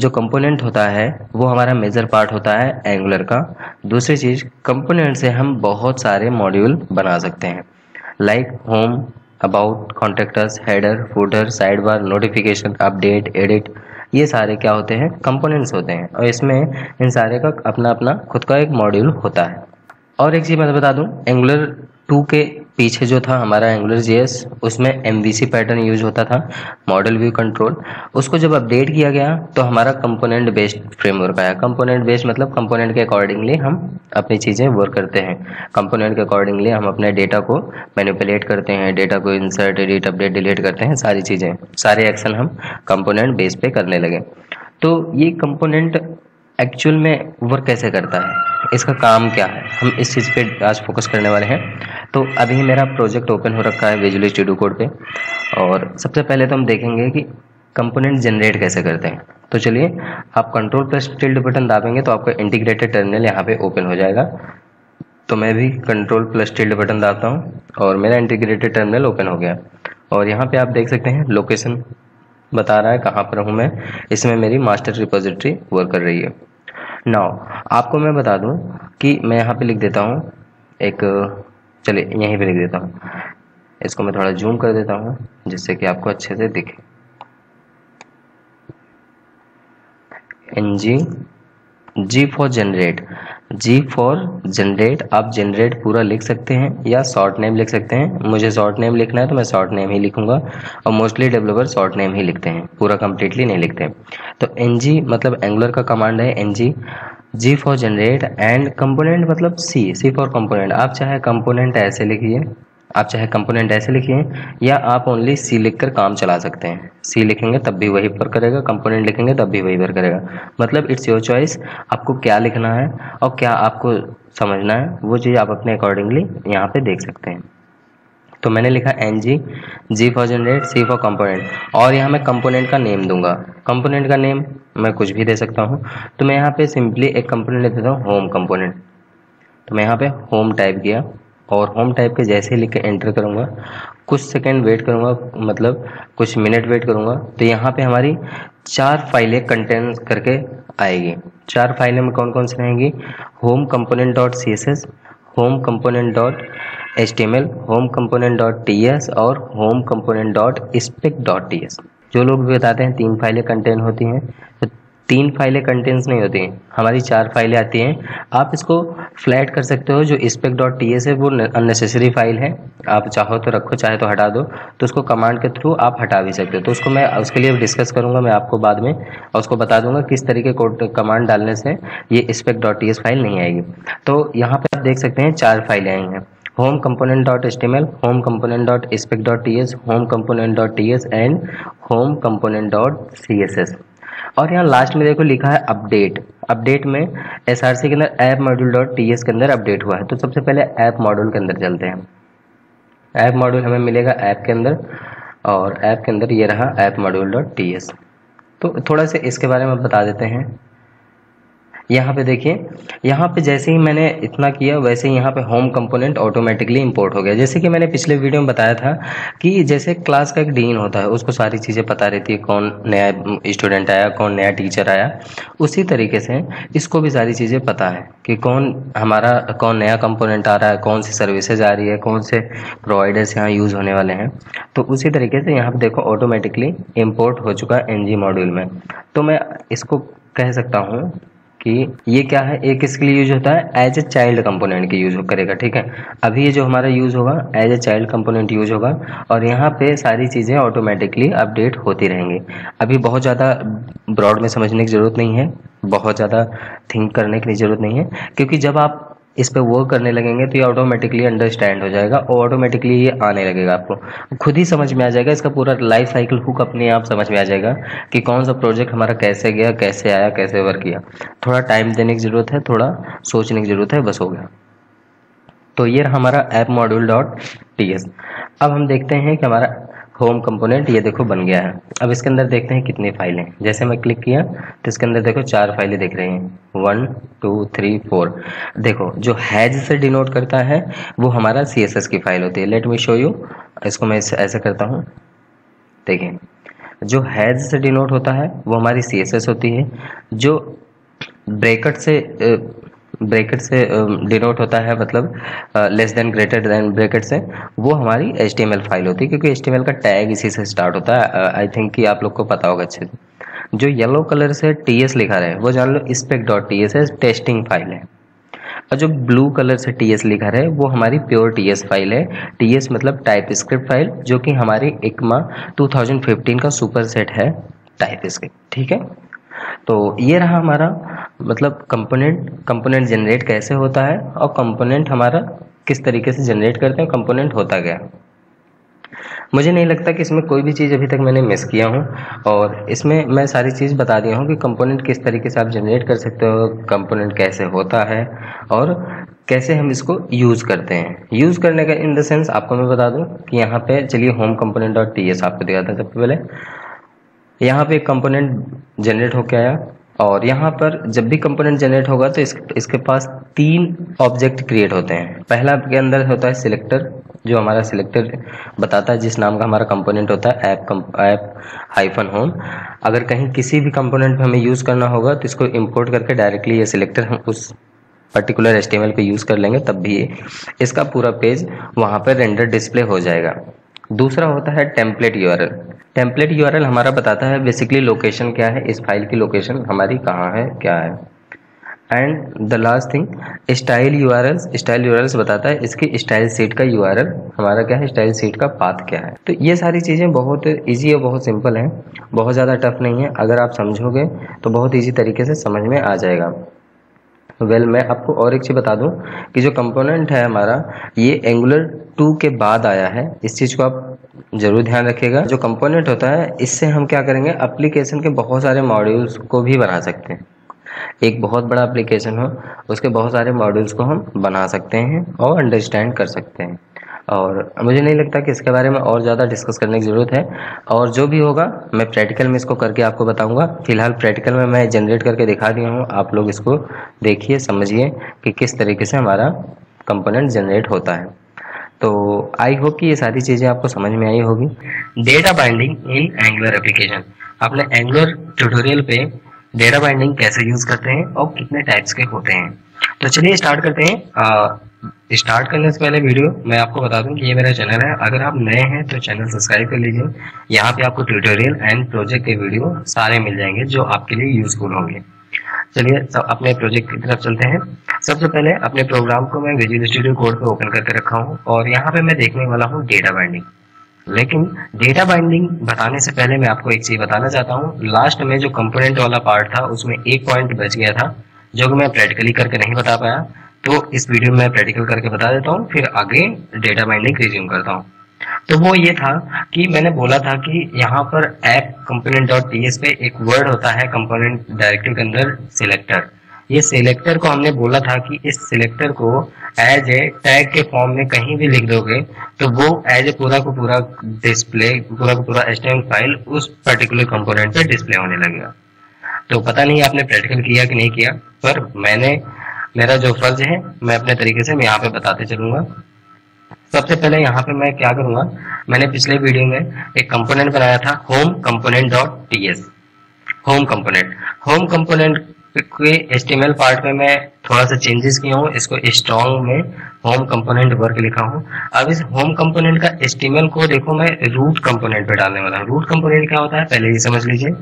जो कंपोनेंट होता है वो हमारा मेजर पार्ट होता है एंगुलर का। दूसरी चीज़, कंपोनेंट से हम बहुत सारे मॉड्यूल बना सकते हैं, like home, about, contactors, header, footer, side bar, notification, update, edit. ये सारे क्या होते हैं, कंपोनेंट्स होते हैं और इसमें इन सारे का अपना अपना खुद का एक मॉड्यूल होता है। और एक चीज़ मैं बता दूं, एंगुलर टू के पीछे जो था हमारा एंगुलर जेएस, उसमें एमवीसी पैटर्न यूज होता था, मॉडल व्यू कंट्रोल। उसको जब अपडेट किया गया तो हमारा कंपोनेंट बेस्ड फ्रेमवर्क आया। कंपोनेंट बेस्ड मतलब कंपोनेंट के अकॉर्डिंगली हम अपनी चीज़ें वर्क करते हैं, कंपोनेंट के अकॉर्डिंगली हम अपने डेटा को मैनिपुलेट करते हैं, डेटा को इंसर्ट, एडिट, अपडेट, डिलीट करते हैं, सारी चीज़ें, सारे एक्शन हम कंपोनेंट बेस पे करने लगे। तो ये कंपोनेंट एक्चुअल में वर्क कैसे करता है, इसका काम क्या है, हम इस चीज़ पे आज फोकस करने वाले हैं। तो अभी मेरा प्रोजेक्ट ओपन हो रखा है विजुअल स्टूडियो कोड पे और सबसे पहले तो हम देखेंगे कि कंपोनेंट जनरेट कैसे करते हैं। तो चलिए, आप कंट्रोल प्लस टिल्ड बटन दाबेंगे तो आपका इंटीग्रेटेड टर्मिनल यहाँ पे ओपन हो जाएगा। तो मैं भी कंट्रोल प्लस टिल्ड बटन दाबता हूँ और मेरा इंटीग्रेटेड टर्मिनल ओपन हो गया और यहाँ पर आप देख सकते हैं लोकेशन बता रहा है कहाँ पर हूँ मैं। इसमें मेरी मास्टर रिपोजिटरी वर्क कर रही है। नाउ आपको मैं बता दूं कि मैं यहाँ पे लिख देता हूँ एक, चले यहीं पे लिख देता हूँ, इसको मैं थोड़ा जूम कर देता हूँ जिससे कि आपको अच्छे से दिखे। N G G for generate G for generate आप जनरेट पूरा लिख सकते हैं या शॉर्ट नेम लिख सकते हैं। मुझे शॉर्ट नेम लिखना है तो मैं शॉर्ट नेम ही लिखूंगा और मोस्टली डेवलपर शॉर्ट नेम ही लिखते हैं, पूरा कंप्लीटली नहीं लिखते। तो एन जी मतलब एंगुलर का कमांड है, N G G for generate and component मतलब सी सी फॉर कंपोनेंट। आप चाहे कंपोनेंट ऐसे लिखिए आप चाहे कंपोनेंट ऐसे लिखिए या आप ओनली सी लिखकर काम चला सकते हैं। सी लिखेंगे तब भी वही पर करेगा, कंपोनेंट लिखेंगे तब भी वही पर करेगा, मतलब इट्स योर चॉइस आपको क्या लिखना है और क्या आपको समझना है वो चीज़ आप अपने अकॉर्डिंगली यहाँ पे देख सकते हैं। तो मैंने लिखा N G G for generate C for component और यहाँ मैं कंपोनेंट का नेम दूंगा। कंपोनेंट का नेम मैं कुछ भी दे सकता हूँ, तो मैं यहाँ पर सिंपली एक कंपोनेंट लिख देता हूँ, होम कंपोनेंट। तो मैं यहाँ पर होम टाइप किया और होम टाइप के जैसे ही लिख के एंटर करूँगा, कुछ सेकंड वेट करूँगा, मतलब कुछ मिनट वेट करूँगा तो यहाँ पे हमारी चार फाइलें कंटेन करके आएगी। चार फाइलें में कौन कौन सी रहेंगी, home component dot C S S, home component dot H T M L, home component dot T S और home component dot spec dot T S. जो लोग भी बताते हैं तीन फाइलें कंटेन होती हैं, तो तीन फाइलें कंटेंस नहीं होती हैं, हमारी चार फाइलें आती हैं। आप इसको फ्लैट कर सकते हो, जो स्पेक डॉट टी एस है वो अननेसेसरी फाइल है, आप चाहो तो रखो चाहे तो हटा दो, तो उसको कमांड के थ्रू आप हटा भी सकते हो। तो उसको मैं उसके लिए डिस्कस करूँगा मैं आपको बाद में, और उसको बता दूंगा किस तरीके कोड कमांड डालने से ये spec dot T S file नहीं आएगी। तो यहाँ पर आप देख सकते हैं चार फाइलें आई हैं, home component dot H T M L, home component dot spec dot T S, home component dot T S and home component dot C S S. और यहाँ लास्ट में देखो लिखा है अपडेट। अपडेट में एस आर सी के अंदर app module dot T S के अंदर अपडेट हुआ है। तो सबसे पहले ऐप मॉड्यूल के अंदर चलते हैं। ऐप मॉड्यूल हमें मिलेगा ऐप के अंदर, और ऐप के अंदर ये रहा app module dot T S. तो थोड़ा सा इसके बारे में बता देते हैं। यहाँ पे देखिए, यहाँ पे जैसे ही मैंने इतना किया वैसे ही यहाँ पे होम कंपोनेंट ऑटोमेटिकली इंपोर्ट हो गया। जैसे कि मैंने पिछले वीडियो में बताया था कि जैसे क्लास का एक डीन होता है, उसको सारी चीज़ें पता रहती है, कौन नया स्टूडेंट आया, कौन नया टीचर आया, उसी तरीके से इसको भी सारी चीज़ें पता है कि कौन हमारा कौन नया कंपोनेंट आ रहा है, कौन सी सर्विसेज आ रही है, कौन से प्रोवाइडर्स यहाँ यूज़ होने वाले हैं। तो उसी तरीके से यहाँ पर देखो ऑटोमेटिकली इम्पोर्ट हो चुका है एन जी मॉड्यूल में। तो मैं इसको कह सकता हूँ कि ये क्या है, एक इसके लिए यूज होता है एज ए चाइल्ड कंपोनेंट के यूज करेगा, ठीक है। अभी ये जो हमारा यूज़ होगा as a child component use होगा, और यहाँ पे सारी चीज़ें ऑटोमेटिकली अपडेट होती रहेंगी। अभी बहुत ज़्यादा ब्रॉड में समझने की ज़रूरत नहीं है, बहुत ज़्यादा थिंक करने की ज़रूरत नहीं है, क्योंकि जब आप इस पर वर्क करने लगेंगे तो ये ऑटोमेटिकली अंडरस्टैंड हो जाएगा और ऑटोमेटिकली ये आने लगेगा, आपको खुद ही समझ में आ जाएगा, इसका पूरा लाइफ साइकिल हुक अपने आप समझ में आ जाएगा कि कौन सा प्रोजेक्ट हमारा कैसे गया, कैसे आया, कैसे वर्क किया। थोड़ा टाइम देने की ज़रूरत है, थोड़ा सोचने की ज़रूरत है, बस हो गया। तो ये हमारा app module dot T S. अब हम देखते हैं कि हमारा होम कंपोनेंट ये देखो बन गया है। अब इसके अंदर देखते हैं कितनी फाइलें। जैसे मैं क्लिक किया तो इसके अंदर देखो चार फाइलें दिख रही हैं, वन टू थ्री फोर। देखो जो हैज से डिनोट करता है वो हमारा सी एस एस की फाइल होती है। लेट मी शो यू, इसको मैं ऐसे करता हूँ, देखिए जो हैज से डिनोट होता है वो हमारी सी एस एस होती है, जो ब्रेकट से ब्रेकेट से डिनोट होता है, मतलब less than greater than bracket से, वो हमारी H T M L file होती है, क्योंकि एच टी एम एल का टैग इसी से स्टार्ट होता है। आई थिंक कि आप लोग को पता होगा अच्छे से। जो येलो कलर से टी एस लिखा रहे वो जान लो स्पेक डॉट टी एस है, टेस्टिंग फाइल है। और जो ब्लू कलर से टी एस लिखा रहे वो हमारी प्योर टी एस फाइल है। टी एस मतलब टाइप स्क्रिप्ट फाइल, जो कि हमारी इकमा टू थाउजेंड फिफ्टीन का सुपर सेट है टाइप स्क्रिप्ट, ठीक है। तो ये रहा हमारा मतलब कंपोनेंट, कंपोनेंट जनरेट कैसे होता है और कंपोनेंट हमारा किस तरीके से जनरेट करते हैं, कंपोनेंट होता गया। मुझे नहीं लगता कि इसमें कोई भी चीज़ अभी तक मैंने मिस किया हूँ, और इसमें मैं सारी चीज़ बता दिया हूँ कि कंपोनेंट किस तरीके से आप जनरेट कर सकते हो, कंपोनेंट कैसे होता है और कैसे हम इसको यूज़ करते हैं। यूज़ करने का इन द सेंस आपको मैं बता दूँ कि यहाँ पे चलिए home component dot T S आपको दिखाता है। सबसे पहले यहाँ पे कंपोनेंट जनरेट होके आया, और यहाँ पर जब भी कंपोनेंट जनरेट होगा तो इस, इसके पास तीन ऑब्जेक्ट क्रिएट होते हैं। पहला आपके अंदर होता है सिलेक्टर, जो हमारा सिलेक्टर बताता है जिस नाम का हमारा कंपोनेंट होता है, ऐप ऐप हाइफन होम। अगर कहीं किसी भी कंपोनेंट में हमें यूज़ करना होगा तो इसको इंपोर्ट करके डायरेक्टली ये सिलेक्टर हम उस particular H T M L को यूज़ कर लेंगे, तब भी इसका पूरा पेज वहाँ पर रेंडर डिस्प्ले हो जाएगा। दूसरा होता है template U R L. Template U R L हमारा बताता है बेसिकली लोकेशन क्या है, इस फाइल की लोकेशन हमारी कहाँ है, क्या है। And the last thing style U R L. Style U R L बताता है इसकी स्टाइल सीट का यू आर एल हमारा क्या है, स्टाइल सीट का पाथ क्या है। तो ये सारी चीज़ें बहुत इजी और बहुत सिंपल हैं, बहुत ज़्यादा टफ नहीं है। अगर आप समझोगे तो बहुत ईजी तरीके से समझ में आ जाएगा। वेल well, मैं आपको और एक चीज़ बता दूं कि जो कंपोनेंट है हमारा ये एंगुलर टू के बाद आया है, इस चीज़ को आप ज़रूर ध्यान रखिएगा। जो कंपोनेंट होता है इससे हम क्या करेंगे, एप्लीकेशन के बहुत सारे मॉड्यूल्स को भी बना सकते हैं। एक बहुत बड़ा एप्लीकेशन हो, उसके बहुत सारे मॉड्यूल्स को हम बना सकते हैं और अंडरस्टैंड कर सकते हैं। और मुझे नहीं लगता कि इसके बारे में और ज़्यादा डिस्कस करने की ज़रूरत है, और जो भी होगा मैं प्रैक्टिकल में इसको करके आपको बताऊंगा। फिलहाल प्रैक्टिकल में मैं जनरेट करके दिखा दिया हूँ, आप लोग इसको देखिए, समझिए कि किस तरीके से हमारा कंपोनेंट जनरेट होता है। तो आई होप कि ये सारी चीज़ें आपको समझ में आई होगी। Data binding in Angular application, आपने एंगुलर ट्यूटोरियल पे डेटा बाइंडिंग कैसे यूज़ करते हैं और कितने टाइप्स के होते हैं, तो चलिए स्टार्ट करते हैं। स्टार्ट करने से पहले वीडियो मैं आपको बता दूं कि ये मेरा चैनल है। अगर आप नए हैं तो चैनल सब्सक्राइब कर लीजिए। यहाँ पे आपको ट्यूटोरियल एंड प्रोजेक्ट के वीडियो सारे मिल जाएंगे जो आपके लिए यूजफुल होंगे। चलिए सब अपने प्रोजेक्ट की तरफ चलते हैं। सबसे पहले अपने प्रोग्राम को मैं विजुअल स्टूडियो कोड पे ओपन करके रखा हूँ और यहाँ पे मैं देखने वाला हूँ डेटा बाइंडिंग। लेकिन डेटा बाइंडिंग बताने से पहले मैं आपको एक चीज बताना चाहता हूँ। लास्ट में जो कंपोनेंट वाला पार्ट था उसमें एक पॉइंट बच गया था जो कि मैं प्रैक्टिकली करके नहीं बता पाया, तो इस वीडियो में प्रैक्टिकल करके बता देता हूँ, फिर आगे डेटा बाइंडिंग रिज्यूम करता हूँ। तो वो ये था कि मैंने बोला था कि यहाँ पर app component dot T S पे एक वर्ड होता है कंपोनेंट डायरेक्टिव के अंदर सिलेक्टर। ये सिलेक्टर को हमने बोला था कि इस सिलेक्टर को एज ए टैग के फॉर्म में कहीं भी लिख दोगे तो वो एज ए पूरा को पूरा डिस्प्ले पूरा को पूरा एचटीएमएल फाइल उस पर्टिकुलर कंपोनेंट पे डिस्प्ले होने लगेगा। तो पता नहीं आपने प्रैक्टिकल किया कि नहीं किया, पर मैंने मेरा जो फर्ज है मैं अपने तरीके से मैं यहाँ पे बताते चलूंगा। सबसे पहले यहाँ पे मैं क्या करूंगा, मैंने पिछले वीडियो में एक कंपोनेंट बनाया था home component dot T S. Home component home component के एचटीएमएल पार्ट में मैं थोड़ा सा चेंजेस किया हूँ, इसको स्ट्रॉन्ग में होम कंपोनेंट वर्क लिखा हूँ। अब इस होम कंपोनेंट का एचटीएमएल को देखो मैं रूट कंपोनेंट पे डालने वाला हूँ। रूट कंपोनेंट क्या होता है पहले ये समझ लीजिए।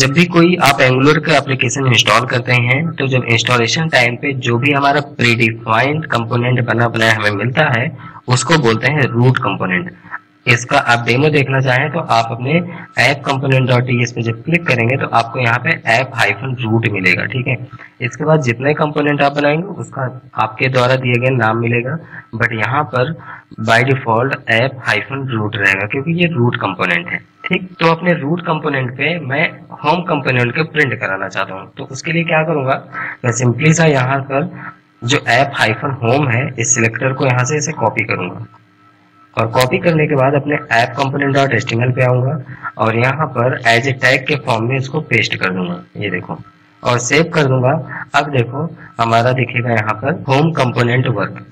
जब भी कोई आप एंगुलर का एप्लीकेशन इंस्टॉल करते हैं तो जब इंस्टॉलेशन टाइम पे जो भी हमारा प्रीडिफाइंड कंपोनेंट बना बनाया हमें मिलता है उसको बोलते हैं रूट कंपोनेंट। इसका आप डेमो देखना चाहें तो आप अपने ऐप कंपोनेंट डॉट टीएस पे जब क्लिक करेंगे तो आपको यहाँ पे ऐप हाइफन रूट मिलेगा, ठीक है। इसके बाद जितने कंपोनेंट आप बनाएंगे उसका आपके द्वारा दिए गए नाम मिलेगा, बट यहाँ पर by default app hyphen root रहेगा क्योंकि ये रूट कंपोनेंट है, ठीक। तो अपने रूट कंपोनेंट पे मैं होम कंपोनेंट को प्रिंट कराना चाहता हूँ, तो उसके लिए क्या करूंगा मैं सिंपली सा यहाँ पर जो ऐप हाइफन होम है इस सिलेक्टर को यहाँ से इसे कॉपी करूंगा और कॉपी करने के बाद अपने ऐप कंपोनेंट डॉट एचटीएमएल पे आऊंगा और यहाँ पर एज ए टैग के फॉर्म में इसको पेस्ट कर दूंगा, ये देखो, और सेव कर दूंगा। अब देखो हमारा दिखेगा यहाँ पर होम कंपोनेंट वर्क।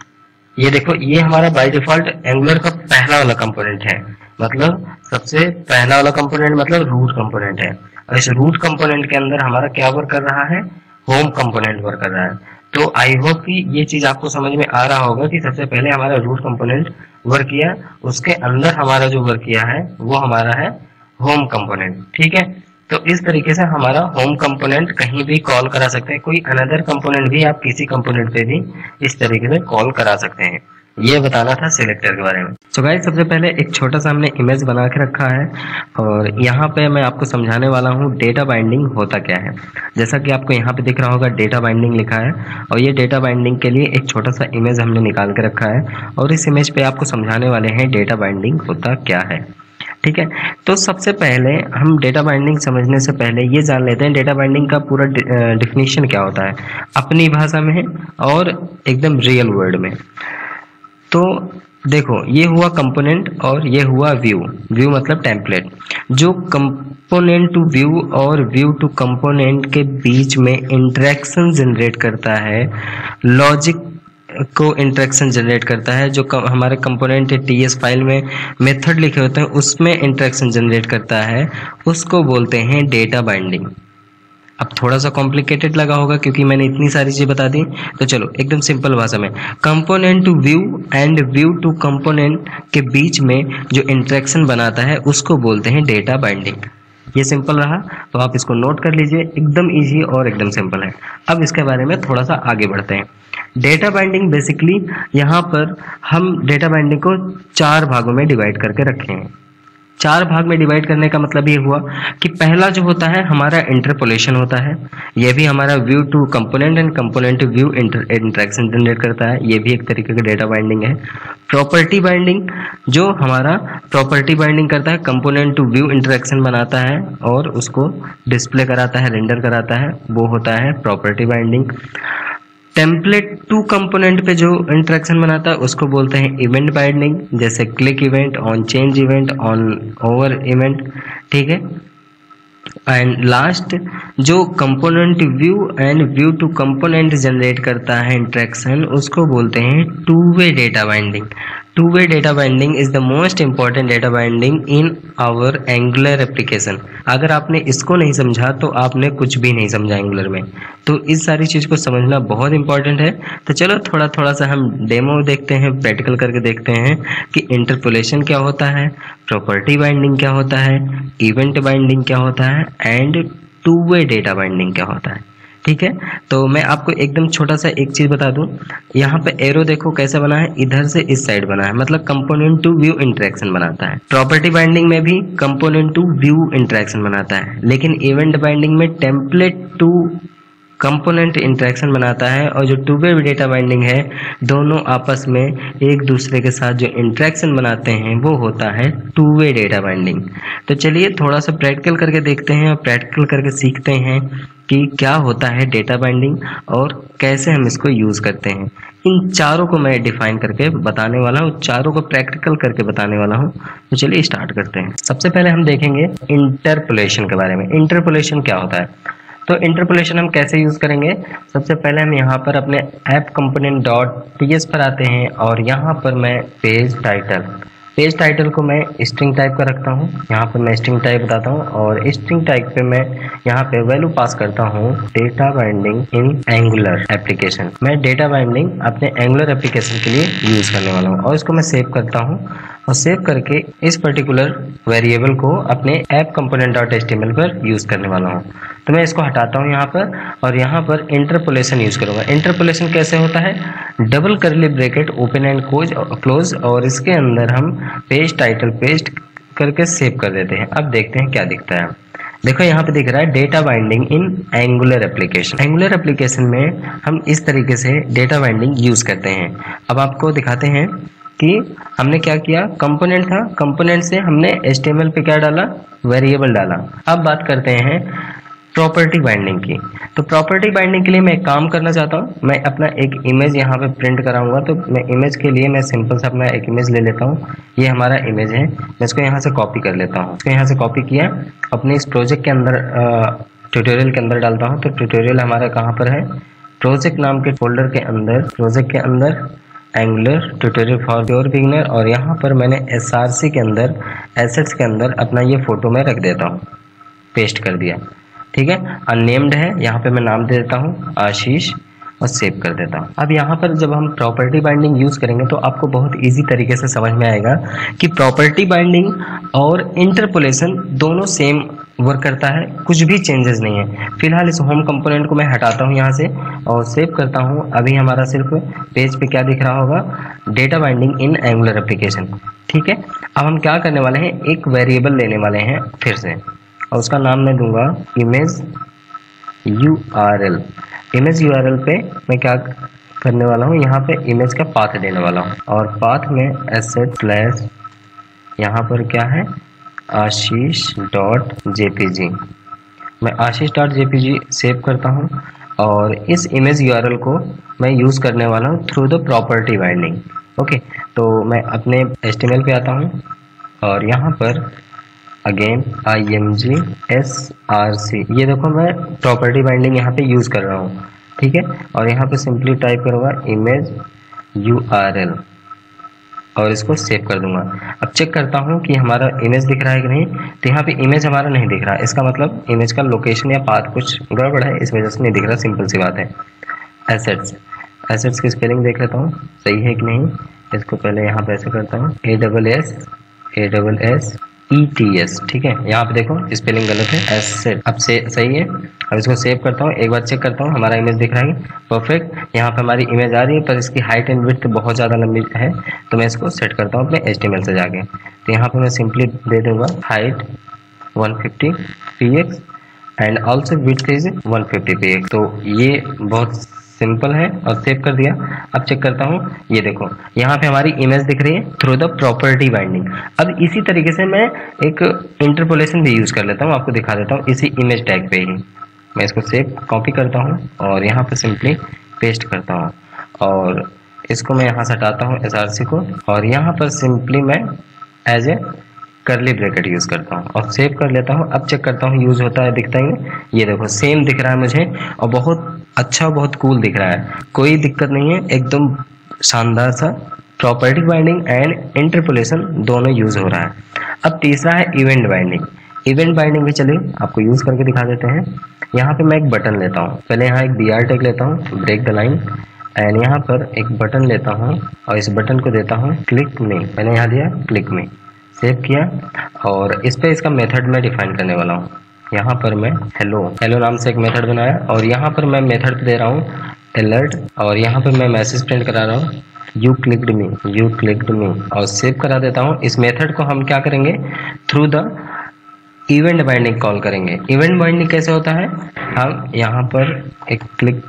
ये देखो ये हमारा बाय डिफॉल्ट एंगुलर का पहला वाला कंपोनेंट है, मतलब सबसे पहला वाला कंपोनेंट मतलब रूट कंपोनेंट है। और इस रूट कंपोनेंट के अंदर हमारा क्या वर्क कर रहा है, होम कंपोनेंट वर्क कर रहा है। तो आई होप कि ये चीज आपको समझ में आ रहा होगा कि सबसे पहले हमारा रूट कंपोनेंट वर्क किया, उसके अंदर हमारा जो वर्क किया है वो हमारा है होम कंपोनेंट, ठीक है। तो इस तरीके से हमारा होम कंपोनेंट कहीं भी कॉल करा सकते हैं, कोई अनदर कंपोनेंट भी आप किसी कंपोनेंट पे भी इस तरीके से कॉल करा सकते हैं। ये बताना था सिलेक्टर के बारे में। तो गाइस सबसे पहले एक छोटा सा हमने इमेज बना के रखा है और यहाँ पे मैं आपको समझाने वाला हूँ डेटा बाइंडिंग होता क्या है। जैसा कि आपको यहाँ पे दिख रहा होगा डेटा बाइंडिंग लिखा है और ये डेटा बाइंडिंग के लिए एक छोटा सा इमेज हमने निकाल के रखा है और इस इमेज पे आपको समझाने वाले हैं डेटा बाइंडिंग होता क्या है, ठीक है। तो सबसे पहले हम डेटा बाइंडिंग समझने से पहले ये जान लेते हैं डेटा बाइंडिंग का पूरा डिफिनेशन क्या होता है अपनी भाषा में और एकदम रियल वर्ल्ड में। तो देखो ये हुआ कंपोनेंट और ये हुआ व्यू। व्यू मतलब टेम्पलेट। जो कंपोनेंट टू व्यू और व्यू टू कंपोनेंट के बीच में इंटरेक्शन जनरेट करता है, लॉजिक को इंटरेक्शन जनरेट करता है। जो कम, हमारे कंपोनेंट टी एस फाइल में मेथड लिखे होते हैं उसमें इंटरेक्शन जनरेट करता है, उसको बोलते हैं डेटा बाइंडिंग। अब थोड़ा सा कॉम्प्लिकेटेड लगा होगा क्योंकि मैंने इतनी सारी चीज़ें बता दी, तो चलो एकदम सिंपल भाषा में component to view and view to component के बीच में जो इंटरेक्शन बनाता है उसको बोलते हैं डेटा बाइंडिंग। ये सिंपल रहा, तो आप इसको नोट कर लीजिए, एकदम इजी और एकदम सिंपल है। अब इसके बारे में थोड़ा सा आगे बढ़ते हैं। डेटा बाइंडिंग बेसिकली यहाँ पर हम डेटा बाइंडिंग को चार भागों में डिवाइड करके रखे हैं। चार भाग में डिवाइड करने का मतलब ये हुआ कि पहला जो होता है हमारा इंटरपोलेशन होता है, ये भी हमारा view to component and component to view interaction generate करता है, ये भी एक तरीके का डेटा बाइंडिंग है। प्रॉपर्टी बाइंडिंग जो हमारा प्रॉपर्टी बाइंडिंग करता है, कंपोनेंट टू व्यू इंटरेक्शन बनाता है और उसको डिस्प्ले कराता है, रेंडर कराता है, वो होता है property binding. Template to component पे जो इंटरेक्शन बनाता है उसको बोलते हैं इवेंट बाइंडिंग, जैसे click event, on change event, on over event, ठीक है। एंड लास्ट जो component view and view to component generate करता है इंटरेक्शन उसको बोलते हैं two way data binding. two-way data binding is the most important data binding in our Angular application। अगर आपने इसको नहीं समझा तो आपने कुछ भी नहीं समझा Angular में। तो इस सारी चीज़ को समझना बहुत इंपॉर्टेंट है। तो चलो थोड़ा थोड़ा सा हम डेमो देखते हैं, प्रैक्टिकल करके देखते हैं कि इंटरपोलेशन क्या होता है, प्रॉपर्टी बाइंडिंग क्या होता है, इवेंट बाइंडिंग क्या होता है एंड टू-वे डेटा बाइंडिंग क्या होता है। ठीक है, तो मैं आपको एकदम छोटा सा एक चीज़ बता दूं। यहाँ पे एरो देखो कैसे बना है, इधर से इस साइड बना है, मतलब कंपोनेंट टू व्यू इंटरेक्शन बनाता है। प्रॉपर्टी बाइंडिंग में भी कंपोनेंट टू व्यू इंटरेक्शन बनाता है, लेकिन इवेंट बाइंडिंग में टेम्पलेट टू कंपोनेंट इंटरेक्शन बनाता है। और जो टू वे डेटा बाइंडिंग है, दोनों आपस में एक दूसरे के साथ जो इंटरेक्शन बनाते हैं वो होता है टू वे डेटा बाइंडिंग। तो चलिए थोड़ा सा प्रैक्टिकल करके देखते हैं और प्रैक्टिकल करके सीखते हैं कि क्या होता है डेटा बाइंडिंग और कैसे हम इसको यूज़ करते हैं। इन चारों को मैं डिफाइन करके बताने वाला हूँ, चारों को प्रैक्टिकल करके बताने वाला हूँ। तो चलिए स्टार्ट करते हैं। सबसे पहले हम देखेंगे इंटरपोलेशन के बारे में। इंटरपोलेशन क्या होता है, तो इंटरपोलेशन हम कैसे यूज़ करेंगे। सबसे पहले हम यहाँ पर अपने app component dot T S पर आते हैं और यहाँ पर मैं पेज टाइटल पेज टाइटल को मैं स्ट्रिंग टाइप का रखता हूँ। यहाँ पर मैं स्ट्रिंग टाइप बताता हूँ और स्ट्रिंग टाइप पे मैं यहाँ पे वैल्यू पास करता हूँ data binding in Angular application. मैं डेटा बाइंडिंग अपने एंगुलर एप्लीकेशन के लिए यूज़ करने वाला हूँ और इसको मैं सेव करता हूँ और सेव करके इस पर्टिकुलर वेरिएबल को अपने app component dot H T M L पर यूज़ करने वाला हूँ। तो मैं इसको हटाता हूँ यहाँ पर और यहाँ पर इंटरपोलेशन यूज़ करूँगा। इंटरपोलेशन कैसे होता है, double curly bracket open and close और इसके अंदर हम पेज टाइटल पेस्ट करके सेव कर देते हैं। अब देखते हैं क्या दिखता है। देखो यहाँ पे दिख रहा है data binding in Angular application. Angular application में हम इस तरीके से डेटा बाइंडिंग यूज़ करते हैं। अब आपको दिखाते हैं कि हमने क्या किया। कंपोनेंट था, कंपोनेंट से हमने एच टी एम एल पे क्या डाला, वेरिएबल डाला। अब बात करते हैं प्रॉपर्टी बाइंडिंग की। तो प्रॉपर्टी बाइंडिंग के लिए मैं एक काम करना चाहता हूँ। मैं अपना एक इमेज यहाँ पे प्रिंट कराऊंगा, तो मैं इमेज के लिए मैं सिंपल सा अपना एक इमेज ले लेता हूँ। ये हमारा इमेज है, मैं इसको यहाँ से कॉपी कर लेता हूँ। इसको यहाँ से कॉपी किया, अपने इस प्रोजेक्ट के अंदर ट्यूटोरियल के अंदर डालता हूँ। तो ट्यूटोरियल हमारा कहाँ पर है, प्रोजेक्ट नाम के फोल्डर के अंदर, प्रोजेक्ट के अंदर Angular tutorial for pure beginner. और यहाँ पर मैंने एस आर सी के अंदर एसेट्स के अंदर अपना ये फ़ोटो मैं रख देता हूँ, पेस्ट कर दिया। ठीक है, अननेम्ड है, यहाँ पे मैं नाम दे देता हूँ आशीष और सेव कर देता हूँ। अब यहाँ पर जब हम प्रॉपर्टी बाइंडिंग यूज़ करेंगे तो आपको बहुत इजी तरीके से समझ में आएगा कि प्रॉपर्टी बाइंडिंग और इंटरपोलेशन दोनों सेम वर्क करता है, कुछ भी चेंजेस नहीं है। फिलहाल इस होम कंपोनेंट को मैं हटाता हूँ यहाँ से और सेव करता हूँ। अभी हमारा सिर्फ पेज पे क्या दिख रहा होगा, data binding in Angular application. ठीक है, अब हम क्या करने वाले हैं, एक वेरिएबल लेने वाले हैं फिर से और उसका नाम मैं दूंगा image U R L. Image U R L पे मैं क्या करने वाला हूँ, यहाँ पे इमेज का पाथ देने वाला हूँ और पाथ में एसेट स्लैश यहाँ पर क्या है, आशीष डॉट जे पी जी। मैं Ashish dot J P G save करता हूँ और इस इमेज यू आर एल को मैं यूज़ करने वाला हूँ through the property binding. Okay, तो मैं अपने एच टी एम एल पे आता हूँ और यहाँ पर again I M G S are C, ये देखो मैं प्रॉपर्टी बाइंडिंग यहाँ पे यूज़ कर रहा हूँ। ठीक है, और यहाँ पे सिंपली टाइप करूँगा इमेज यू आर एल और इसको सेव कर दूंगा। अब चेक करता हूँ कि हमारा इमेज दिख रहा है कि नहीं, तो यहाँ पे इमेज हमारा नहीं दिख रहा। इसका मतलब इमेज का लोकेशन या पाथ कुछ गड़बड़ है, इस वजह से नहीं दिख रहा, सिंपल सी बात है। एसेट्स एसेट्स की स्पेलिंग देख लेता हूँ सही है कि नहीं। इसको पहले यहाँ पर ऐसे करता हूँ A double S A double S E T S. ठीक है, यहाँ पे देखो स्पेलिंग गलत है, एसेट अब से सही है। अब इसको सेव करता हूँ, एक बार चेक करता हूँ हमारा इमेज दिख रहा है परफेक्ट। यहाँ पे हमारी इमेज आ रही है पर इसकी हाइट एंड विड्थ बहुत ज़्यादा लंबी है, तो मैं इसको सेट करता हूँ अपने एच टी एम एल से जाके। तो यहाँ पे मैं सिंपली दे दूँगा height one fifty P x and also width is one fifty P X. तो ये बहुत सिंपल है और सेव कर दिया। अब चेक करता हूँ, ये देखो यहाँ पे हमारी इमेज दिख रही है थ्रू द प्रॉपर्टी बाइंडिंग। अब इसी तरीके से मैं एक इंटरपोलेशन भी यूज़ कर लेता हूँ, आपको दिखा देता हूँ। इसी इमेज टैग पे ही मैं इसको सेव कॉपी करता हूँ और यहाँ पे सिंपली पेस्ट करता हूँ और इसको मैं यहाँ से हटाता हूँ एस आर सी को और यहाँ पर सिंपली मैं as a curly bracket use करता हूँ और सेव कर लेता हूँ। अब चेक करता हूँ यूज़ होता है, दिखता ही, ये देखो सेम दिख रहा है मुझे और बहुत अच्छा बहुत कूल दिख रहा है, कोई दिक्कत नहीं है, एकदम शानदार सा प्रॉपर्टी बाइंडिंग एंड इंटरपोलेशन दोनों यूज हो रहा है। अब तीसरा है इवेंट बाइंडिंग। इवेंट बाइंडिंग भी चलिए आपको यूज करके दिखा देते हैं। यहाँ पे मैं एक बटन लेता हूँ, पहले यहाँ एक बी आर टैग लेता हूँ, ब्रेक द लाइन, एंड यहाँ पर एक बटन लेता हूँ और इस बटन को देता हूँ क्लिक में, मैंने यहाँ दिया क्लिक में, सेव किया और इस पर इसका मेथड मैं डिफाइन करने वाला हूँ। यहाँ पर मैं हेलो हेलो नाम से एक मेथड बनाया और यहाँ पर मैं मेथड दे रहा हूँ अलर्ट, और यहाँ पर मैं मैसेज प्रिंट करा रहा हूँ you clicked me, you clicked me, और सेव करा देता हूँ। इस मेथड को हम क्या करेंगे, through the event binding call करेंगे। इवेंट बाइंडिंग कैसे होता है, हम यहाँ पर एक क्लिक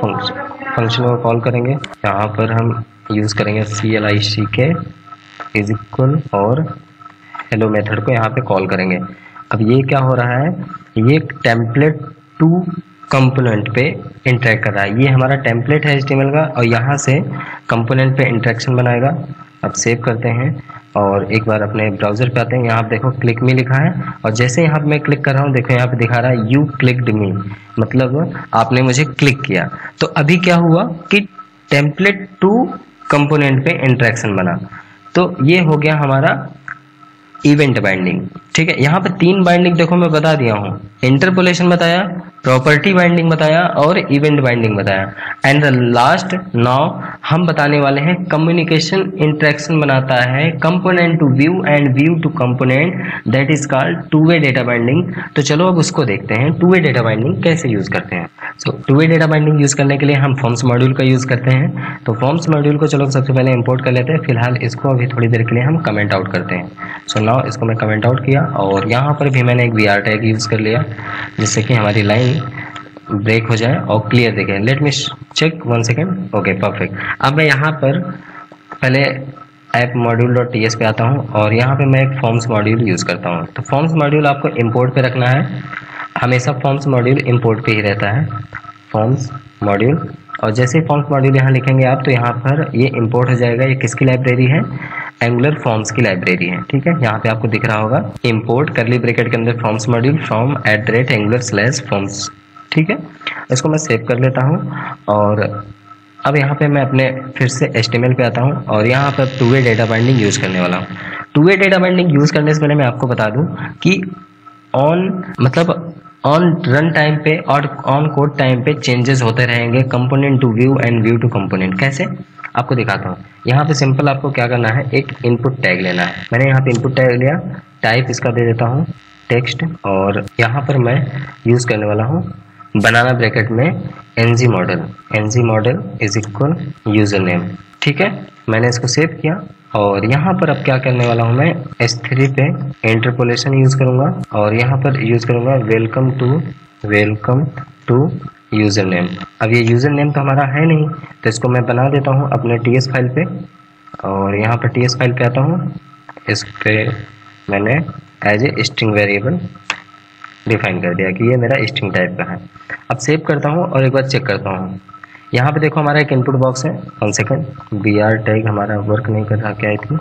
फंक्शन को कॉल करेंगे, यहाँ पर हम यूज़ करेंगे C L I C K is equal और हेलो मेथड को यहाँ पे कॉल करेंगे। अब ये क्या हो रहा है, ये टेम्पलेट टू कंपोनेंट पे इंटरेक्ट कर रहा है। ये हमारा टेम्पलेट है एच टी एम एल का और यहाँ से कंपोनेंट पे इंटरेक्शन बनाएगा। अब सेव करते हैं और एक बार अपने ब्राउज़र पे आते हैं। यहाँ आप देखो क्लिक मी लिखा है और जैसे यहाँ मैं क्लिक कर रहा हूँ देखो यहाँ पे दिखा रहा है यू क्लिक्ड मी, मतलब आपने मुझे क्लिक किया। तो अभी क्या हुआ कि टेम्पलेट टू कंपोनेंट पे इंटरेक्शन बना। तो ये हो गया हमारा इवेंट बाइंडिंग। ठीक है, यहाँ पर तीन बाइंडिंग देखो मैं बता दिया हूँ, इंटरपोलेशन बताया, प्रॉपर्टी बाइंडिंग बताया और इवेंट बाइंडिंग बताया। एंड द लास्ट नाउ हम बताने वाले हैं कम्युनिकेशन इंटरेक्शन बनाता है component to view and view to component, that is called two way data binding. तो चलो अब उसको देखते हैं, टू वे डेटा बाइंडिंग कैसे यूज़ करते हैं। So two way data binding use करने के लिए हम फॉर्म्स मॉड्यूल का यूज़ करते हैं। तो फॉर्म्स मॉड्यूल को चलो सबसे पहले इंपोर्ट कर लेते हैं, फिलहाल इसको अभी थोड़ी देर के लिए हम कमेंट आउट करते हैं। सो नाउ इसको मैं कमेंट आउट किया और यहाँ पर भी मैंने एक वी आर टैग यूज़ कर लिया जिससे कि हमारी लाइन ब्रेक हो जाए और क्लियर दिखे। Let me check one second, okay perfect. अब मैं यहाँ पर पहले app module dot T S पे आता हूँ और यहाँ पे मैं एक फॉर्म्स मॉड्यूल यूज़ करता हूँ। तो फॉर्म्स मॉड्यूल आपको इम्पोर्ट पे रखना है, हमेशा फॉर्म्स मॉड्यूल इम्पोर्ट पे ही रहता है, फॉर्म्स मॉड्यूल। और जैसे ही फॉर्म्स मॉड्यूल यहाँ लिखेंगे आप तो यहाँ पर ये इम्पोर्ट हो जाएगा। ये किसकी लाइब्रेरी है, एंगुलर फॉर्म्स की लाइब्रेरी है। ठीक है, यहाँ पे आपको दिख रहा होगा इम्पोर्ट करली ब्रैकेट के अंदर forms module from at the rate angular slash forms. ठीक है, इसको मैं सेव कर लेता हूँ और अब यहाँ पे मैं अपने फिर से एच टी एम एल पे आता हूँ और यहाँ पर two way data binding use करने वाला हूँ। Two way data binding use करने से पहले मैं आपको बता दूँ कि ऑन मतलब ऑन रन टाइम पे और ऑन कोड टाइम पे चेंजेस होते रहेंगे component to view and view to component. कैसे आपको दिखाता हूँ। यहाँ पे सिंपल आपको क्या करना है, एक इनपुट टैग लेना है। मैंने यहाँ पे इनपुट टैग लिया, टाइप इसका दे देता हूँ टेक्स्ट और यहाँ पर मैं यूज़ करने वाला हूँ बनाना ब्रैकेट में N G model, N G model is equal user name. ठीक है, मैंने इसको सेव किया और यहाँ पर अब क्या करने वाला हूँ मैं एस थ्री पे इंटरपोलेशन यूज़ करूँगा और यहाँ पर यूज़ करूँगा welcome to welcome to user name. अब ये यूज़र नेम तो हमारा है नहीं तो इसको मैं बना देता हूँ अपने टी एस फाइल पे और यहाँ पर टी एस फाइल पे आता हूँ, इस पर मैंने as a string variable define कर दिया कि ये मेरा स्ट्रिंग टाइप का है। अब सेव करता हूँ और एक बार चेक करता हूँ। यहाँ पे देखो हमारा एक इनपुट बॉक्स है, one second, B are tag हमारा वर्क नहीं कर रहा, क्या आई थी।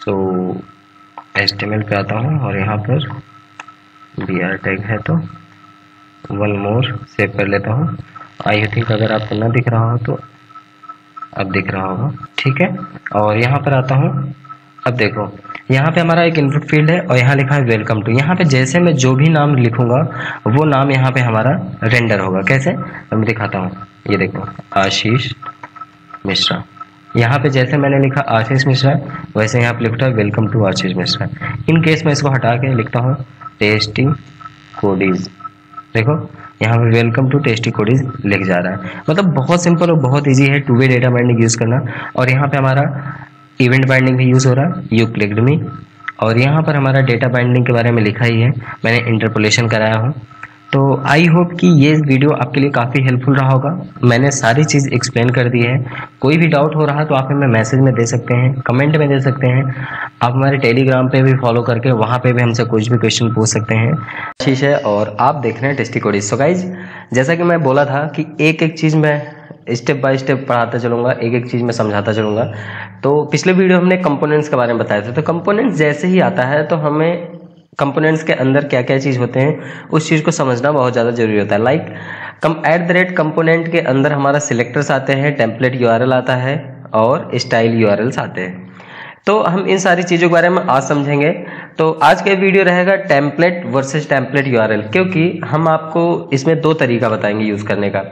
So H T M L पे आता हूँ और यहाँ पर बी आर टैग है तो वन मोर सेव कर लेता हूँ। आई थिंक अगर आपको ना दिख रहा हो तो अब दिख रहा होगा। ठीक है, और यहाँ पर आता हूँ। अब देखो यहाँ पे हमारा एक इनपुट फील्ड है और यहाँ लिखा है वेलकम टू। यहाँ पे जैसे मैं जो भी नाम लिखूंगा वो नाम यहाँ पे हमारा रेंडर होगा। कैसे मैं दिखाता हूँ, ये देखो आशीष मिश्रा, यहाँ पे जैसे मैंने लिखा आशीष मिश्रा वैसे यहाँ पे लिखता है welcome to Ashish Mishra. In case मैं इसको हटा के लिखता हूँ टेस्टी कोडीज, देखो यहाँ पे वेलकम टू टेस्टी कोडीज लिख जा रहा है। मतलब बहुत सिंपल और बहुत ईजी है two way data binding use करना। और यहाँ पे हमारा इवेंट बाइंडिंग भी यूज़ हो रहा है यू क्लिक्ड मी, और यहाँ पर हमारा डेटा बाइंडिंग के बारे में लिखा ही है, मैंने इंटरपोलेशन कराया हूँ। तो आई होप कि ये वीडियो आपके लिए काफ़ी हेल्पफुल रहा होगा। मैंने सारी चीज़ एक्सप्लेन कर दी है। कोई भी डाउट हो रहा तो आप हमें मैसेज में दे सकते हैं, कमेंट में दे सकते हैं, आप हमारे टेलीग्राम पे भी फॉलो करके वहाँ पे भी हमसे कुछ भी क्वेश्चन पूछ सकते हैं। आशीष है और आप देख रहे हैं टेस्टी कोडीज। सो गाइज, जैसा कि मैं बोला था कि एक एक चीज़ मैं स्टेप बाय स्टेप पढ़ाता चलूँगा, एक एक चीज़ मैं समझाता चलूँगा। तो पिछले वीडियो हमने कंपोनेंट्स के बारे में बताया था। तो कंपोनेंट्स जैसे ही आता है तो हमें कंपोनेंट्स के अंदर क्या क्या चीज़ होते हैं उस चीज़ को समझना बहुत ज़्यादा जरूरी होता है। लाइक कम एट द रेट कंपोनेंट के अंदर हमारा सिलेक्टर्स आते हैं, टेम्पलेट यू आर एल आता है और स्टाइल यूआरएल्स आते हैं। तो हम इन सारी चीज़ों के बारे में आज समझेंगे। तो आज का वीडियो रहेगा टेम्पलेट वर्सेस टेम्पलेट यूआरएल, क्योंकि हम आपको इसमें दो तरीका बताएंगे यूज़ करने का।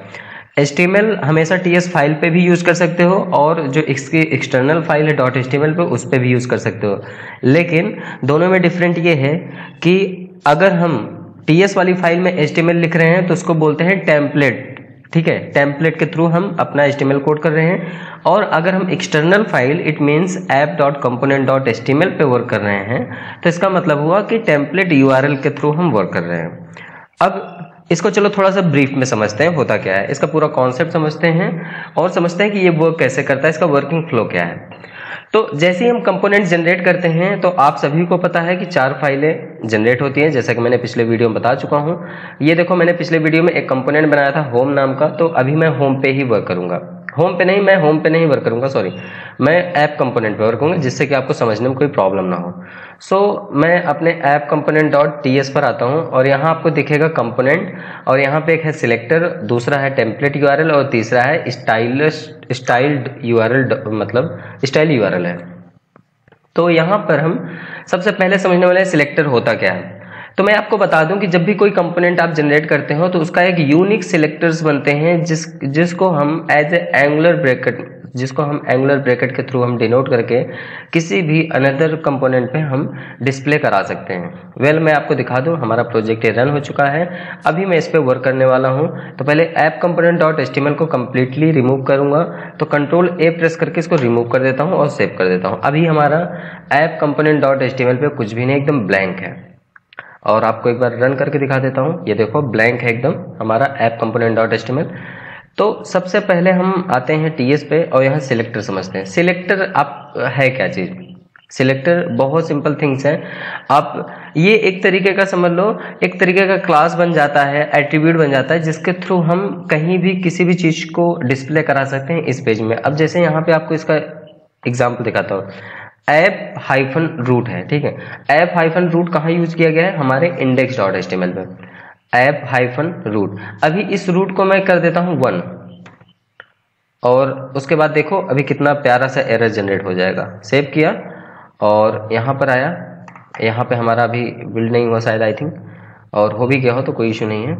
एच टी एम एल हमेशा टी एस फाइल पे भी यूज़ कर सकते हो और जो इसकी एक्सटर्नल फाइल है dot H T M L पे उस पर भी यूज़ कर सकते हो, लेकिन दोनों में डिफरेंट ये है कि अगर हम टी एस वाली फाइल में एच टी एम एल लिख रहे हैं तो उसको बोलते हैं टेम्पलेट, ठीक है। टेम्पलेट के थ्रू हम अपना H T M L code कर रहे हैं, और अगर हम external file it means app dot component dot H T M L पे वर्क कर रहे हैं तो इसका मतलब हुआ कि टेम्पलेट यूआरएल के थ्रू हम वर्क कर रहे हैं। अब इसको चलो थोड़ा सा ब्रीफ में समझते हैं होता क्या है, इसका पूरा कॉन्सेप्ट समझते हैं और समझते हैं कि ये वर्क कैसे करता है, इसका वर्किंग फ्लो क्या है। तो जैसे ही हम कंपोनेंट जनरेट करते हैं तो आप सभी को पता है कि चार फाइलें जनरेट होती हैं, जैसा कि मैंने पिछले वीडियो में बता चुका हूं। ये देखो, मैंने पिछले वीडियो में एक कंपोनेंट बनाया था होम नाम का, तो अभी मैं होम पे ही वर्क करूंगा। होम पे नहीं मैं होम पे नहीं वर्क करूंगा सॉरी मैं ऐप कंपोनेंट पे वर्क करूंगा, जिससे कि आपको समझने में कोई प्रॉब्लम ना हो। सो so, मैं अपने app component dot T S पर आता हूं और यहां आपको दिखेगा कंपोनेंट, और यहां पे एक है सिलेक्टर, दूसरा है टेम्पलेट यूआरएल और तीसरा है स्टाइलिश स्टाइल्ड यूआरएल, मतलब स्टाइल यूआरएल है। तो यहाँ पर हम सबसे पहले समझने वाले सिलेक्टर होता क्या है। तो मैं आपको बता दूं कि जब भी कोई कंपोनेंट आप जनरेट करते हो तो उसका एक यूनिक सिलेक्टर्स बनते हैं, जिस जिसको हम एज ए एंगुलर ब्रैकेट जिसको हम एंगुलर ब्रैकेट के थ्रू हम डिनोट करके किसी भी अनदर कंपोनेंट पे हम डिस्प्ले करा सकते हैं। वेल well, मैं आपको दिखा दूं, हमारा प्रोजेक्ट रन हो चुका है, अभी मैं इस पे वर्क करने वाला हूं। तो पहले app component dot H T M L को कम्प्लीटली रिमूव करूंगा, तो कंट्रोल ए प्रेस करके इसको रिमूव कर देता हूँ और सेव कर देता हूँ। अभी हमारा app component dot H T M L पे कुछ भी नहीं, एकदम ब्लैंक है, और आपको एक बार रन करके दिखा देता हूँ। ये देखो ब्लैंक है एकदम हमारा app component dot H T M L. तो सबसे पहले हम आते हैं टीएस पे और यहाँ सिलेक्टर समझते हैं। सिलेक्टर आप है क्या चीज़? सिलेक्टर बहुत सिंपल थिंग्स है। आप ये एक तरीके का समझ लो, एक तरीके का क्लास बन जाता है, एट्रीब्यूट बन जाता है, जिसके थ्रू हम कहीं भी किसी भी चीज़ को डिस्प्ले करा सकते हैं इस पेज में। अब जैसे यहाँ पे आपको इसका एग्जाम्पल दिखाता हूँ, ऐप हाइफन रूट है, ठीक है। ऐप हाइफन रूट कहाँ यूज किया गया है? हमारे index dot H T M L में, ऐप हाइफन रूट। अभी इस रूट को मैं कर देता हूं वन, और उसके बाद देखो अभी कितना प्यारा सा एरर जनरेट हो जाएगा। सेव किया और यहां पर आया, यहां पे हमारा अभी बिल्ड नहीं हुआ शायद, आई थिंक, और हो भी गया हो तो कोई इशू नहीं है।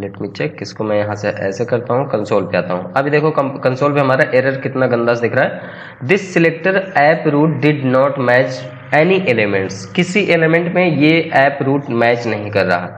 लेट मी चेक, इसको मैं यहां से ऐसे करता हूं, कंसोल पे आता हूं। अभी देखो कंसोल पे हमारा एरर कितना गंदा दिख रहा है। This selector app root did not match any elements, किसी एलिमेंट में ये ऐप रूट मैच नहीं कर रहा।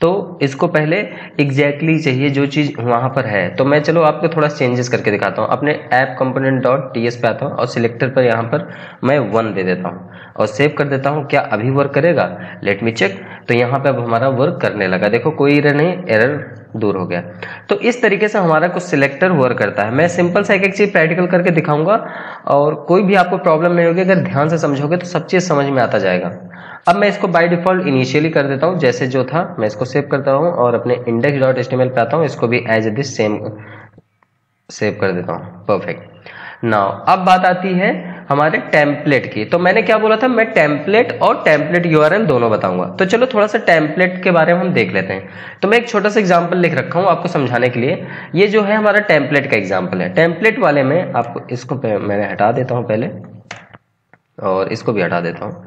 तो इसको पहले एग्जैक्टली exactly चाहिए जो चीज़ वहाँ पर है। तो मैं चलो आपको थोड़ा चेंजेस करके दिखाता हूँ। अपने app component dot T S पे आता हूँ और सिलेक्टर पर यहाँ पर मैं वन दे देता हूँ और सेव कर देता हूँ। क्या अभी वर्क करेगा? Let me check. तो यहाँ पे अब हमारा वर्क करने लगा, देखो कोई एरर नहीं, एरर दूर हो गया। तो इस तरीके से हमारा कुछ सिलेक्टर वर्क करता है। मैं सिंपल सा एक एक चीज़ प्रैक्टिकल करके दिखाऊंगा और कोई भी आपको प्रॉब्लम नहीं होगी। अगर ध्यान से समझोगे तो सब चीज़ समझ में आता जाएगा। अब मैं इसको बाय डिफॉल्ट इनिशियली कर देता हूँ जैसे जो था, मैं इसको सेव करता हूँ और अपने index dot H T M L पे आता हूँ, इसको भी एज दिस सेम सेव कर देता हूँ। परफेक्ट। नाउ अब बात आती है हमारे टेम्पलेट की। तो मैंने क्या बोला था, मैं टेम्पलेट और टेम्पलेट यूआरएल दोनों बताऊंगा। तो चलो थोड़ा सा टेम्पलेट के बारे में हम देख लेते हैं। तो मैं एक छोटा सा एग्जांपल लिख रखा हूँ आपको समझाने के लिए। ये जो है हमारा टेम्पलेट का एग्जांपल है। टेम्पलेट वाले में आपको इसको मैंने हटा देता हूँ पहले, और इसको भी हटा देता हूँ,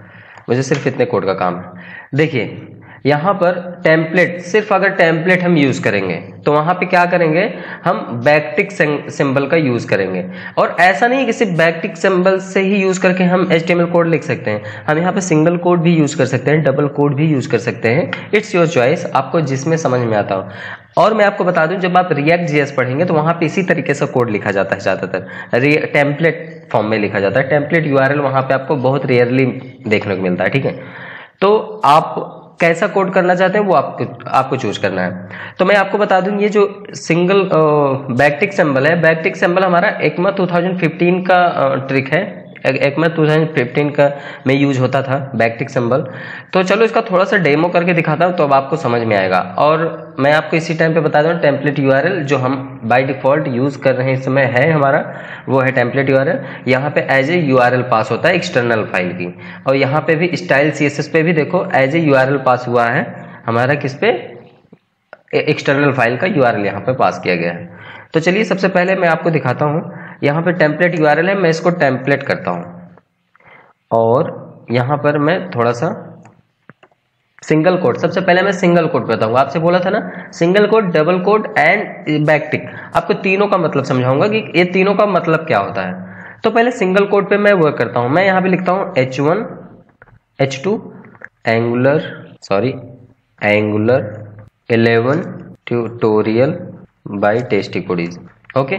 मुझे सिर्फ इतने कोड का काम है। देखिए यहाँ पर टेम्पलेट, सिर्फ अगर टेम्पलेट हम यूज़ करेंगे तो वहाँ पे क्या करेंगे, हम बैकटिक सिंबल का यूज़ करेंगे। और ऐसा नहीं कि सिर्फ बैकटिक सिंबल से ही यूज़ करके हम H T M L code लिख सकते हैं, हम यहाँ पे सिंगल कोड भी यूज़ कर सकते हैं, डबल कोड भी यूज़ कर सकते हैं। इट्स योर चॉइस, आपको जिसमें समझ में आता हो। और मैं आपको बता दूं, जब आप रिएक्ट जेएस पढ़ेंगे तो वहाँ पे इसी तरीके से कोड लिखा जाता है, ज़्यादातर टेम्पलेट फॉर्म में लिखा जाता है। टेम्पलेट यूआरएल वहाँ पे आपको बहुत रेयरली देखने को मिलता है, ठीक है। तो आप कैसा कोड करना चाहते हैं वो आपको आपको चूज करना है। तो मैं आपको बता दूं, ये जो सिंगल बैकटिक सिंबल है, बैकटिक सिंबल हमारा एक्मा दो हज़ार पंद्रह का ट्रिक है, एक्मा दो हज़ार पंद्रह का में यूज होता था बैकटिक सिंबल। तो चलो इसका थोड़ा सा डेमो करके दिखाता हूँ, तो अब आपको समझ में आएगा। और मैं आपको इसी टाइम पे बता दूँ, टेम्पलेट यूआरएल जो हम बाय डिफॉल्ट यूज़ कर रहे हैं इस समय है हमारा, वो है टेम्पलेट यूआरएल। यहाँ पे एज ए यूआरएल पास होता है एक्सटर्नल फाइल की, और यहाँ पे भी स्टाइल सीएसएस पे भी देखो एज ए यूआरएल पास हुआ है हमारा, किस पे? एक्सटर्नल फाइल का यूआरएल यहाँ पे पास किया गया है। तो चलिए सबसे पहले मैं आपको दिखाता हूँ यहाँ पे टेम्पलेट यूआरएल है, मैं इसको टेम्पलेट करता हूँ और यहाँ पर मैं थोड़ा सा सिंगल कोट, सबसे पहले मैं सिंगल कोट बताऊंगा, आपसे बोला था ना single quote, double quote and backtick, आपको तीनों का मतलब समझाऊंगा कि ये तीनों का मतलब क्या होता है। तो पहले सिंगल कोट पे मैं वर्क करता हूं, मैं यहां पे लिखता हूं H one, H two, angular sorry angular eleven tutorial by Testy Codeiz. Okay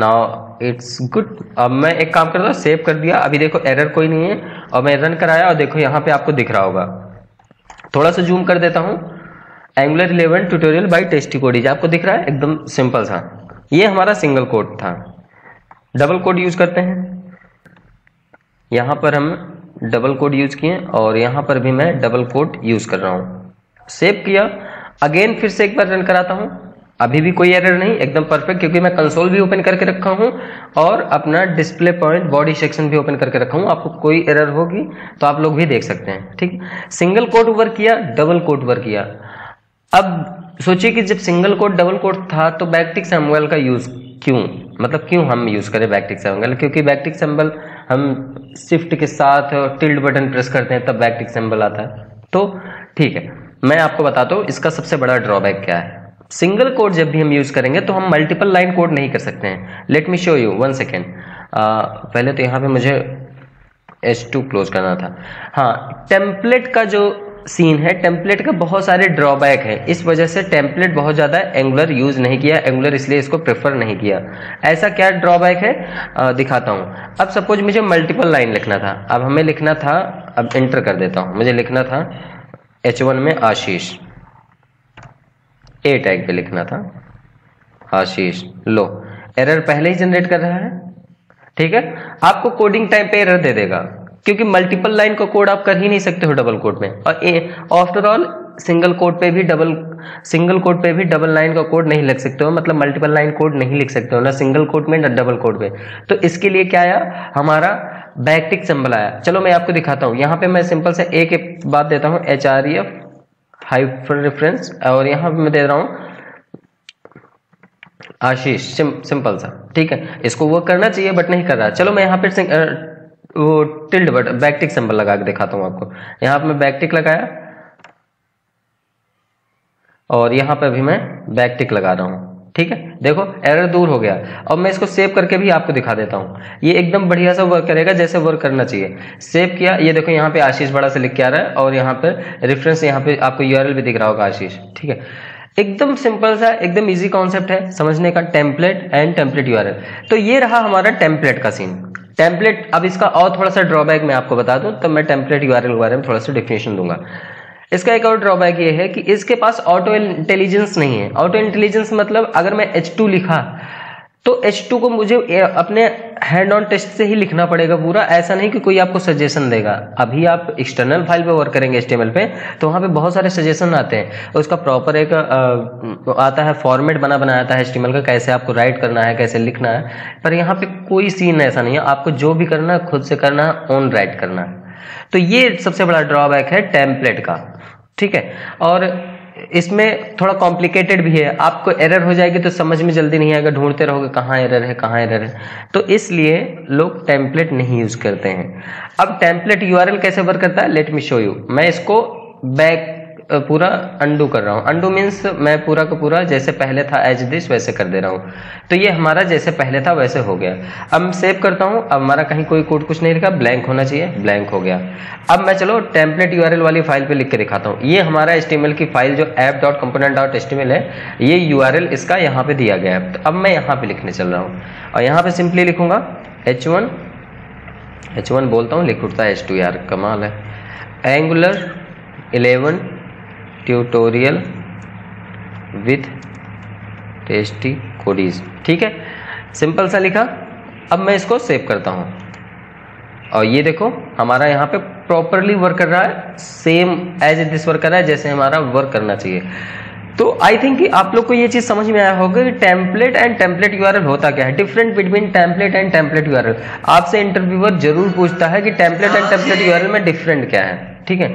now it's good. अब मैं एक काम करता हूँ, सेव कर दिया, अभी देखो एरर कोई नहीं है और मैं रन कराया और देखो यहाँ पे आपको दिख रहा होगा, थोड़ा सा जूम कर देता हूं, angular eleven tutorial by Testy Codeiz आपको दिख रहा है, एकदम सिंपल सा। ये हमारा सिंगल कोड था। डबल कोड यूज करते हैं, यहां पर हम डबल कोड यूज किए और यहां पर भी मैं डबल कोड यूज कर रहा हूं। सेव किया, अगेन फिर से एक बार रन कराता हूं, अभी भी कोई एरर नहीं, एकदम परफेक्ट, क्योंकि मैं कंसोल भी ओपन करके रखा हूं और अपना डिस्प्ले पॉइंट बॉडी सेक्शन भी ओपन करके रखा हूं। आपको कोई एरर होगी तो आप लोग भी देख सकते हैं। ठीक, सिंगल कोट वर्क किया, डबल कोट वर्क किया। अब सोचिए कि जब सिंगल कोट डबल कोट था तो बैकटिक सैम्बल का यूज क्यों, मतलब क्यों हम यूज करें बैकटिक सैम्बल, क्योंकि बैकटिक सैम्बल हम शिफ्ट के साथ टिल्ड बटन प्रेस करते हैं तब बैकटिक सैम्बल आता है। तो ठीक है, मैं आपको बताता हूँ इसका सबसे बड़ा ड्रॉबैक क्या है। सिंगल कोड जब भी हम यूज करेंगे तो हम मल्टीपल लाइन कोड नहीं कर सकते हैं। Let me show you one second. पहले तो यहाँ पे मुझे एच टू क्लोज करना था। हाँ, टेम्पलेट का जो सीन है, टेम्पलेट का बहुत सारे ड्रॉबैक है, इस वजह से टेम्पलेट बहुत ज़्यादा एंगुलर यूज नहीं किया, एंगुलर इसलिए इसको प्रेफर नहीं किया। ऐसा क्या ड्रॉबैक है आ, दिखाता हूँ। अब सपोज मुझे मल्टीपल लाइन लिखना था, अब हमें लिखना था, अब एंटर कर देता हूँ, मुझे लिखना था एच वन में आशीष, ए टैग पे लिखना था आशीष। लो एरर पहले ही जनरेट कर रहा है। ठीक है, आपको कोडिंग टाइम पे एरर दे देगा क्योंकि मल्टीपल लाइन का कोड आप कर ही नहीं सकते हो डबल कोड में, और आफ्टर ऑल सिंगल कोड पे भी डबल सिंगल कोड पे भी डबल लाइन का कोड नहीं लिख सकते हो, मतलब मल्टीपल लाइन कोड नहीं लिख सकते हो, ना सिंगल कोड में ना डबल कोड में। तो इसके लिए क्या आया, हमारा बैकटिक सिंबल आया। चलो मैं आपको दिखाता हूँ, यहाँ पे मैं सिंपल से ए के बाद देता हूँ H R F hyper reference और यहाँ पे मैं दे रहा हूं आशीष, सिम, सिंपल सा। ठीक है, इसको वर्क करना चाहिए बट नहीं कर रहा। चलो मैं यहाँ पे वो टिल्ड बट बैकटिक सिंबल लगा के दिखाता हूं आपको। यहाँ पे मैं बैकटिक लगाया और यहाँ पे भी मैं बैकटिक लगा रहा हूँ। ठीक है, देखो एरर दूर हो गया। अब मैं इसको सेव करके भी आपको दिखा देता हूँ, ये एकदम बढ़िया सा वर्क करेगा जैसे वर्क करना चाहिए। सेव किया, ये देखो यहाँ पे आशीष बड़ा से लिख के आ रहा है और यहाँ पे रेफरेंस, यहाँ पे आपको यूआरएल भी दिख रहा होगा आशीष। ठीक है, एकदम सिंपल सा, एकदम इजी कॉन्सेप्ट है समझने का, टेम्पलेट एंड टेम्पलेट यूआरएल। तो ये रहा हमारा टेम्पलेट का सीन। टेम्पलेट, अब इसका और थोड़ा सा ड्रॉबैक मैं आपको बता दूँ, तो मैं टेम्पलेट यूआरएल के बारे में थोड़ा सा डेफिनेशन दूंगा। इसका एक और ड्रॉबैक ये है कि इसके पास ऑटो इंटेलिजेंस नहीं है। ऑटो इंटेलिजेंस मतलब अगर मैं एच टू लिखा तो एच टू को मुझे अपने हैंड ऑन टेस्ट से ही लिखना पड़ेगा पूरा, ऐसा नहीं कि कोई आपको सजेशन देगा। अभी आप एक्सटर्नल फाइल पे वर्क करेंगे एचटीएमएल पे तो वहाँ पे बहुत सारे सजेशन आते हैं, उसका प्रॉपर एक आ, आता है फॉर्मेट बना बना आता है एचटीएमएल का, कैसे आपको राइट करना है, कैसे लिखना है। पर यहाँ पे कोई सीन ऐसा नहीं है, आपको जो भी करना है खुद से करना है, ऑन राइट करना है। तो ये सबसे बड़ा ड्रॉबैक है टेम्पलेट का। ठीक है, और इसमें थोड़ा कॉम्प्लिकेटेड भी है, आपको एरर हो जाएगी तो समझ में जल्दी नहीं आएगा, ढूंढते रहोगे कहाँ एरर है कहाँ एरर है। तो इसलिए लोग टेम्पलेट नहीं यूज करते हैं। अब टेम्पलेट यूआरएल कैसे वर्क करता है, लेट मी शो यू। मैं इसको बैक पूरा अंडू कर रहा हूँ, अंडू मीन्स मैं पूरा का पूरा जैसे पहले था एज दिस वैसे कर दे रहा हूँ। तो ये हमारा जैसे पहले था वैसे हो गया। अब मैं सेव करता हूँ, अब हमारा कहीं कोई कोड कुछ नहीं लिखा, ब्लैंक होना चाहिए, ब्लैंक हो गया। अब मैं चलो टेम्पलेट यूआरएल वाली फाइल पे लिख के दिखाता हूँ। ये हमारा एचटीएमएल की फाइल जो app dot component dot HTML है, ये यूआरएल इसका यहाँ पे दिया गया है। तो अब मैं यहाँ पे लिखने चल रहा हूँ और यहाँ पे सिंपली लिखूंगा एच वन एच वन बोलता हूँ, लिख उठता है एच टू, यार कमाल है। Angular eleven tutorial with Testy Codeiz. ठीक है, सिंपल सा लिखा। अब मैं इसको सेव करता हूँ और ये देखो हमारा यहाँ पे प्रॉपरली वर्क कर रहा है, सेम एज दिस वर्क कर रहा है जैसे हमारा वर्क करना चाहिए। तो आई थिंक कि आप लोग को ये चीज़ समझ में आया होगा कि टेम्पलेट एंड टेम्पलेट यूआरएल होता क्या है, different between template and template URL. आपसे इंटरव्यूअर जरूर पूछता है कि टेम्पलेट एंड टेम्पलेट यूआरएल में डिफरेंट क्या है। ठीक है,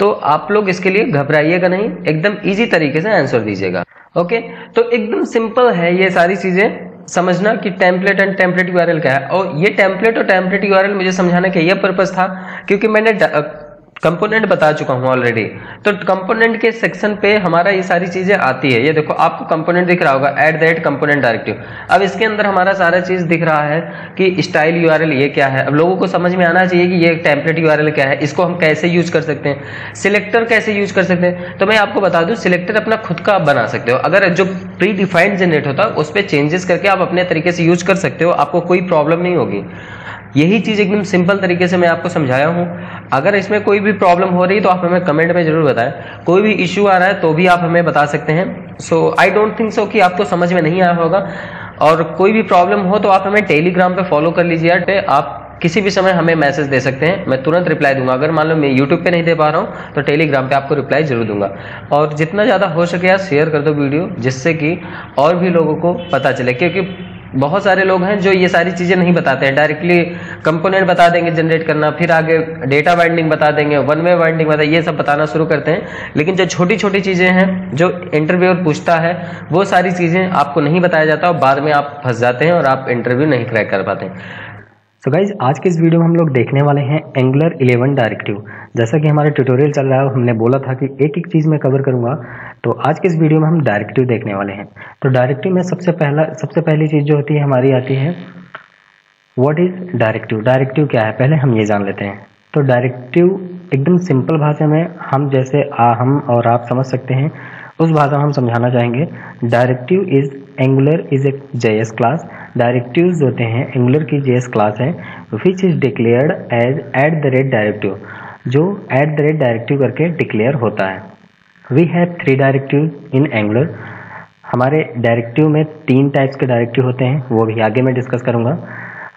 तो आप लोग इसके लिए घबराइएगा नहीं, एकदम इजी तरीके से आंसर दीजिएगा। ओके, तो एकदम सिंपल है ये सारी चीज़ें। समझना कि टेम्पलेट एंड टेम्पलेट यूआरएल क्या है। और ये टेम्पलेट और टेम्पलेट यूआरएल मुझे समझाने का यह पर्पस था क्योंकि मैंने कंपोनेंट बता चुका हूं ऑलरेडी, तो कंपोनेंट के सेक्शन पे हमारा ये सारी चीजें आती है। ये देखो आपको कंपोनेंट दिख रहा होगा at the rate component directive. अब इसके अंदर हमारा सारा चीज दिख रहा है कि स्टाइल यूआरएल ये क्या है। अब लोगों को समझ में आना चाहिए कि ये टेम्पलेट यूआरएल क्या है, इसको हम कैसे यूज कर सकते हैं, सिलेक्टर कैसे यूज कर सकते हैं। तो मैं आपको बता दूं सिलेक्टर अपना खुद का आप बना सकते हो, अगर जो प्री डिफाइंड जनरेट होता है उस पर चेंजेस करके आप अपने तरीके से यूज कर सकते हो, आपको कोई प्रॉब्लम नहीं होगी। यही चीज़ एकदम सिंपल तरीके से मैं आपको समझाया हूँ। अगर इसमें कोई भी प्रॉब्लम हो रही है तो आप हमें कमेंट में जरूर बताएं, कोई भी इश्यू आ रहा है तो भी आप हमें बता सकते हैं। सो आई डोंट थिंक सो कि आपको समझ में नहीं आया होगा। और कोई भी प्रॉब्लम हो तो आप हमें टेलीग्राम पे फॉलो कर लीजिए यार, आप किसी भी समय हमें मैसेज दे सकते हैं, मैं तुरंत रिप्लाई दूंगा। अगर मान लो मैं यूट्यूब पे नहीं दे पा रहा हूँ तो टेलीग्राम पे आपको रिप्लाई जरूर दूंगा। और जितना ज़्यादा हो सके यार शेयर कर दो वीडियो, जिससे कि और भी लोगों को पता चले, क्योंकि बहुत सारे लोग हैं जो ये सारी चीज़ें नहीं बताते हैं। डायरेक्टली कंपोनेंट बता देंगे जनरेट करना, फिर आगे डेटा बाइंडिंग बता देंगे, वन वे बाइंडिंग बता, ये सब बताना शुरू करते हैं। लेकिन जो छोटी छोटी चीज़ें हैं जो इंटरव्यूअर पूछता है वो सारी चीज़ें आपको नहीं बताया जाता और बाद में आप फंस जाते हैं और आप इंटरव्यू नहीं क्रैक कर पाते। तो गाइज आज के इस वीडियो में हम लोग देखने वाले हैं एंगुलर इलेवन डायरेक्टिव। जैसा कि हमारा ट्यूटोरियल चल रहा है, हमने बोला था कि एक एक चीज़ मैं कवर करूंगा, तो आज के इस वीडियो में हम डायरेक्टिव देखने वाले हैं। तो डायरेक्टिव में सबसे पहला सबसे पहली चीज़ जो होती है हमारी आती है व्हाट इज़ डायरेक्टिव। डायरेक्टिव क्या है पहले हम ये जान लेते हैं। तो डायरेक्टिव एकदम सिंपल भाषा में हम जैसे आ, हम और आप समझ सकते हैं उस भाषा में हम समझाना चाहेंगे। Directive is angular is a JS class. Directives होते हैं एंगुलर की जेएस क्लास है which is declared as at the rate directive, जो एट द रेट डायरेक्टिव करके डिक्लेयर होता है। We have three directive in angular. हमारे डायरेक्टिव में तीन टाइप्स के डायरेक्टिव होते हैं, वो भी आगे मैं डिस्कस करूँगा।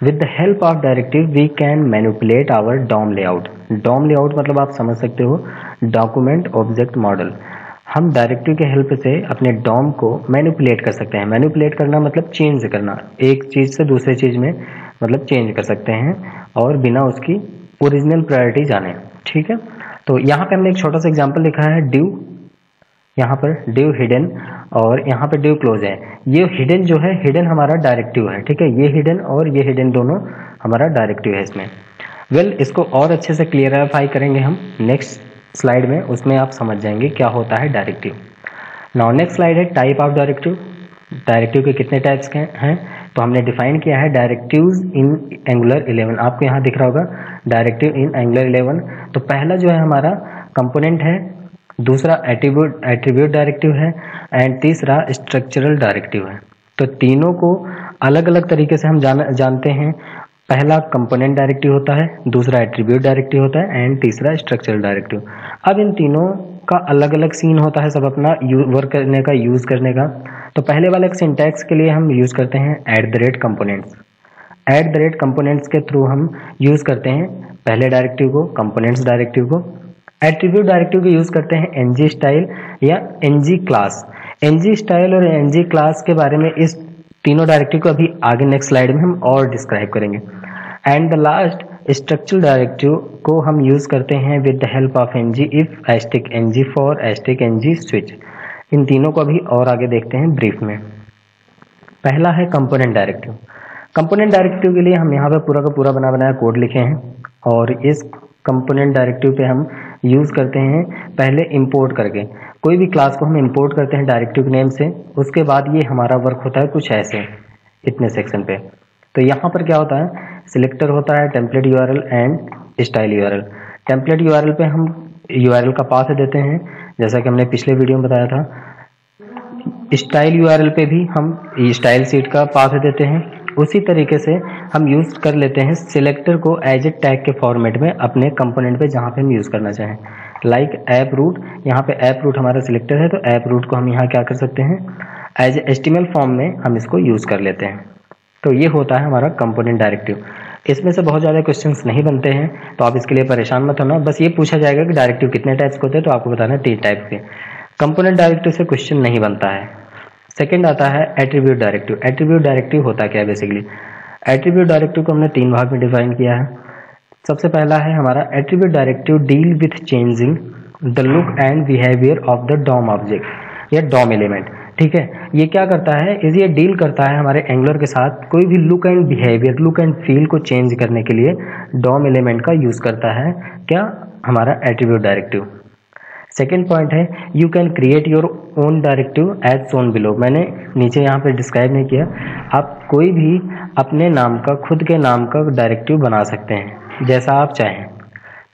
With the help of directive we can manipulate our DOM layout. DOM layout मतलब आप समझ सकते हो डॉक्यूमेंट ऑब्जेक्ट मॉडल। हम डायरेक्टिव के हेल्प से अपने डॉम को मैनिपुलेट कर सकते हैं। मैनिपुलेट करना मतलब चेंज करना, एक चीज़ से दूसरे चीज़ में मतलब चेंज कर सकते हैं और बिना उसकी ओरिजिनल प्रायोरिटी जाने। ठीक है, तो यहाँ पे हमने एक छोटा सा एग्जांपल लिखा है ड्यू, यहाँ पर ड्यू हिडन और यहाँ पर ड्यू क्लोज है। ये हिडन जो है, हिडन हमारा डायरेक्टिव है। ठीक है, ये हिडन और ये हिडन दोनों हमारा डायरेक्टिव है इसमें। वेल well, इसको और अच्छे से क्लियरिफाई करेंगे हम नेक्स्ट स्लाइड में, उसमें आप समझ जाएंगे क्या होता है डायरेक्टिव। नाउ नेक्स्ट स्लाइड है टाइप ऑफ डायरेक्टिव। डायरेक्टिव के कितने टाइप्स के हैं तो हमने डिफाइन किया है डायरेक्टिव्स इन एंगुलर इलेवन। आपको यहाँ दिख रहा होगा डायरेक्टिव इन एंगुलर इलेवन। तो पहला जो है हमारा कंपोनेंट है, दूसरा एट्रीब्यूट एट्रीब्यूट डायरेक्टिव है एंड तीसरा स्ट्रक्चरल डायरेक्टिव है। तो तीनों को अलग अलग तरीके से हम जान जानते हैं। पहला कंपोनेंट डायरेक्टिव होता है, दूसरा एट्रीब्यूट डायरेक्टिव होता है एंड तीसरा स्ट्रक्चरल डायरेक्टिव। अब इन तीनों का अलग अलग सीन होता है सब अपना वर्क करने का, यूज़ करने का। तो पहले वाले सिंटैक्स के लिए हम यूज़ करते हैं at the rate components. At the rate components के थ्रू हम यूज़ करते हैं पहले डायरेक्टिव को, कंपोनेंट्स डायरेक्टिव को। एट्रीब्यूट डायरेक्टिव को यूज़ करते हैं एन जी स्टाइल या N G class. N G style और एन जी क्लास के बारे में, इस तीनों डायरेक्टिव को अभी आगे नेक्स्ट स्लाइड में हम और डिस्क्राइब करेंगे। And the last structural directive को हम यूज़ करते हैं with the help of N ji if asterisk N G for asterisk N G switch. इन तीनों को अभी और आगे देखते हैं ब्रीफ में। पहला है कंपोनेंट डायरेक्टिव। कंपोनेंट डायरेक्टिव के लिए हम यहाँ पर पूरा का पूरा बना बनाया कोड लिखे हैं और इस कंपोनेंट डायरेक्टिव पे हम यूज़ करते हैं पहले इंपोर्ट करके। कोई भी क्लास को हम इंपोर्ट करते हैं डायरेक्टिव नेम से, उसके बाद ये हमारा वर्क होता है कुछ ऐसे इतने सेक्शन पे। तो यहाँ पर क्या होता है, सिलेक्टर होता है template URL and style URL. Template URL पे हम यूआरएल का पाथ देते हैं, जैसा कि हमने पिछले वीडियो में बताया था। स्टाइल यूआरएल पे भी हम स्टाइल सीट का पाथ देते हैं। उसी तरीके से हम यूज़ कर लेते हैं सिलेक्टर को एज ए टैग के फॉर्मेट में अपने कंपोनेंट पे, जहाँ पे हम यूज़ करना चाहें। लाइक ऐप रूट, यहाँ पे ऐप रूट हमारा सिलेक्टर है तो ऐप रूट को हम यहाँ क्या कर सकते हैं, एज ए एचटीएमएल फॉर्म में हम इसको यूज़ कर लेते हैं। तो ये होता है हमारा कंपोनेंट डायरेक्टिव। इसमें से बहुत ज़्यादा क्वेश्चन नहीं बनते हैं तो आप इसके लिए परेशान मत होना। बस ये पूछा जाएगा कि डायरेक्टिव कितने टाइप्स के होते हैं, तो आपको बताना है तीन टाइप के। कंपोनेंट डायरेक्टिव से क्वेश्चन नहीं बनता है। सेकेंड आता है एट्रीब्यूट डायरेक्टिव। एट्रीब्यूट डायरेक्टिव होता क्या है बेसिकली, एट्रीब्यूट डायरेक्टिव को हमने तीन भाग में डिफाइन किया है। सबसे पहला है हमारा attribute directive deal with changing the look and behaviour of the DOM object या डॉम एलिमेंट। ठीक है। ये क्या करता है, ये डील करता है हमारे एंगुलर के साथ। कोई भी look and behaviour, look and feel को चेंज करने के लिए डॉम एलिमेंट का यूज़ करता है क्या, हमारा एट्रीब्यूट डायरेक्टिव। सेकेंड पॉइंट है you can create your own directive as shown below. मैंने नीचे यहाँ पे डिस्क्राइब नहीं किया, आप कोई भी अपने नाम का, खुद के नाम का डायरेक्टिव बना सकते हैं जैसा आप चाहें,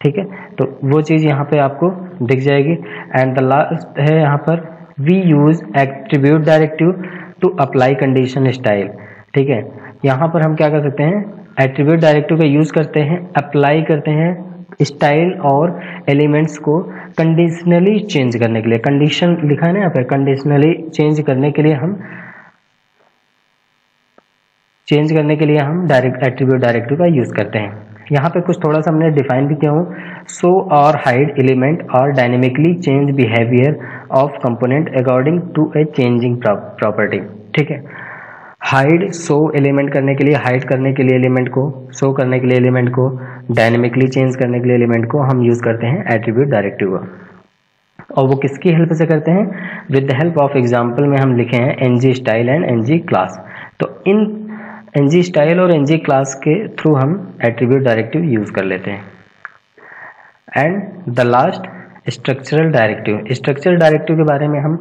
ठीक है। तो वो चीज़ यहाँ पे आपको दिख जाएगी। एंड द लास्ट है यहाँ पर we use attribute directive to apply condition style, ठीक है। यहाँ पर हम क्या कर सकते हैं, एट्रीब्यूट डायरेक्टिव का यूज़ करते हैं, अप्लाई करते हैं स्टाइल और एलिमेंट्स को कंडीशनली चेंज करने के लिए। कंडीशन लिखा है ना यहाँ पर, कंडीशनली चेंज करने के लिए हम चेंज करने के लिए हम डायरेक्ट एट्रीब्यूट डायरेक्टिव का यूज़ करते हैं। यहाँ पे कुछ थोड़ा सा हमने डिफाइन भी किया हूँ, शो और हाइड एलिमेंट और dynamically change behaviour of component according to a changing property, ठीक है। हाइड, शो एलिमेंट करने के लिए, हाइड करने के लिए एलिमेंट को, शो करने के लिए एलिमेंट को, डायनेमिकली चेंज करने के लिए एलिमेंट को हम यूज़ करते हैं एट्रीब्यूट डायरेक्टिव का। और वो किसकी हेल्प से करते हैं, with the help of example में हम लिखे हैं N G style and N G class. तो इन एन जी स्टाइल और एन जी क्लास के थ्रू हम एट्रीब्यूट डायरेक्टिव यूज़ कर लेते हैं। And the last structural directive. Structural directive के बारे में हम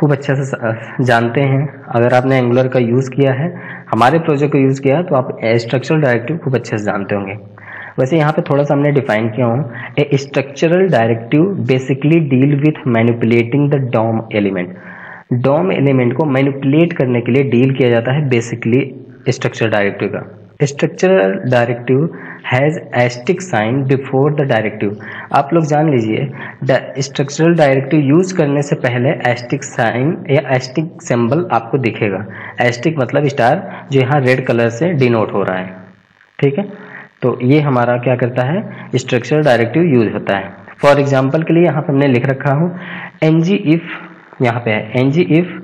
खूब अच्छे से जानते हैं, अगर आपने एंगुलर का यूज़ किया है, हमारे प्रोजेक्ट को यूज़ किया है तो आप स्ट्रक्चरल डायरेक्टिव खूब अच्छे से जानते होंगे। वैसे यहाँ पे थोड़ा सा हमने डिफाइन किया हूँ, a structural directive basically deal with manipulating the DOM element. DOM element को मैनिपुलेट करने के लिए डील किया जाता है बेसिकली स्ट्रक्चर डायरेक्टिव का। Structural directive has asterisk sign before the directive. आप लोग जान लीजिए, स्ट्रक्चरल डायरेक्टिव यूज़ करने से पहले एस्टिक साइन या एस्टिक सिंबल आपको दिखेगा। एस्टिक मतलब स्टार, जो यहाँ रेड कलर से डिनोट हो रहा है, ठीक है। तो ये हमारा क्या करता है, स्ट्रक्चरल डायरेक्टिव यूज होता है। फॉर एग्जाम्पल के लिए यहाँ पर हमने लिख रखा हूँ एन जी इफ़, यहाँ पे है N G if,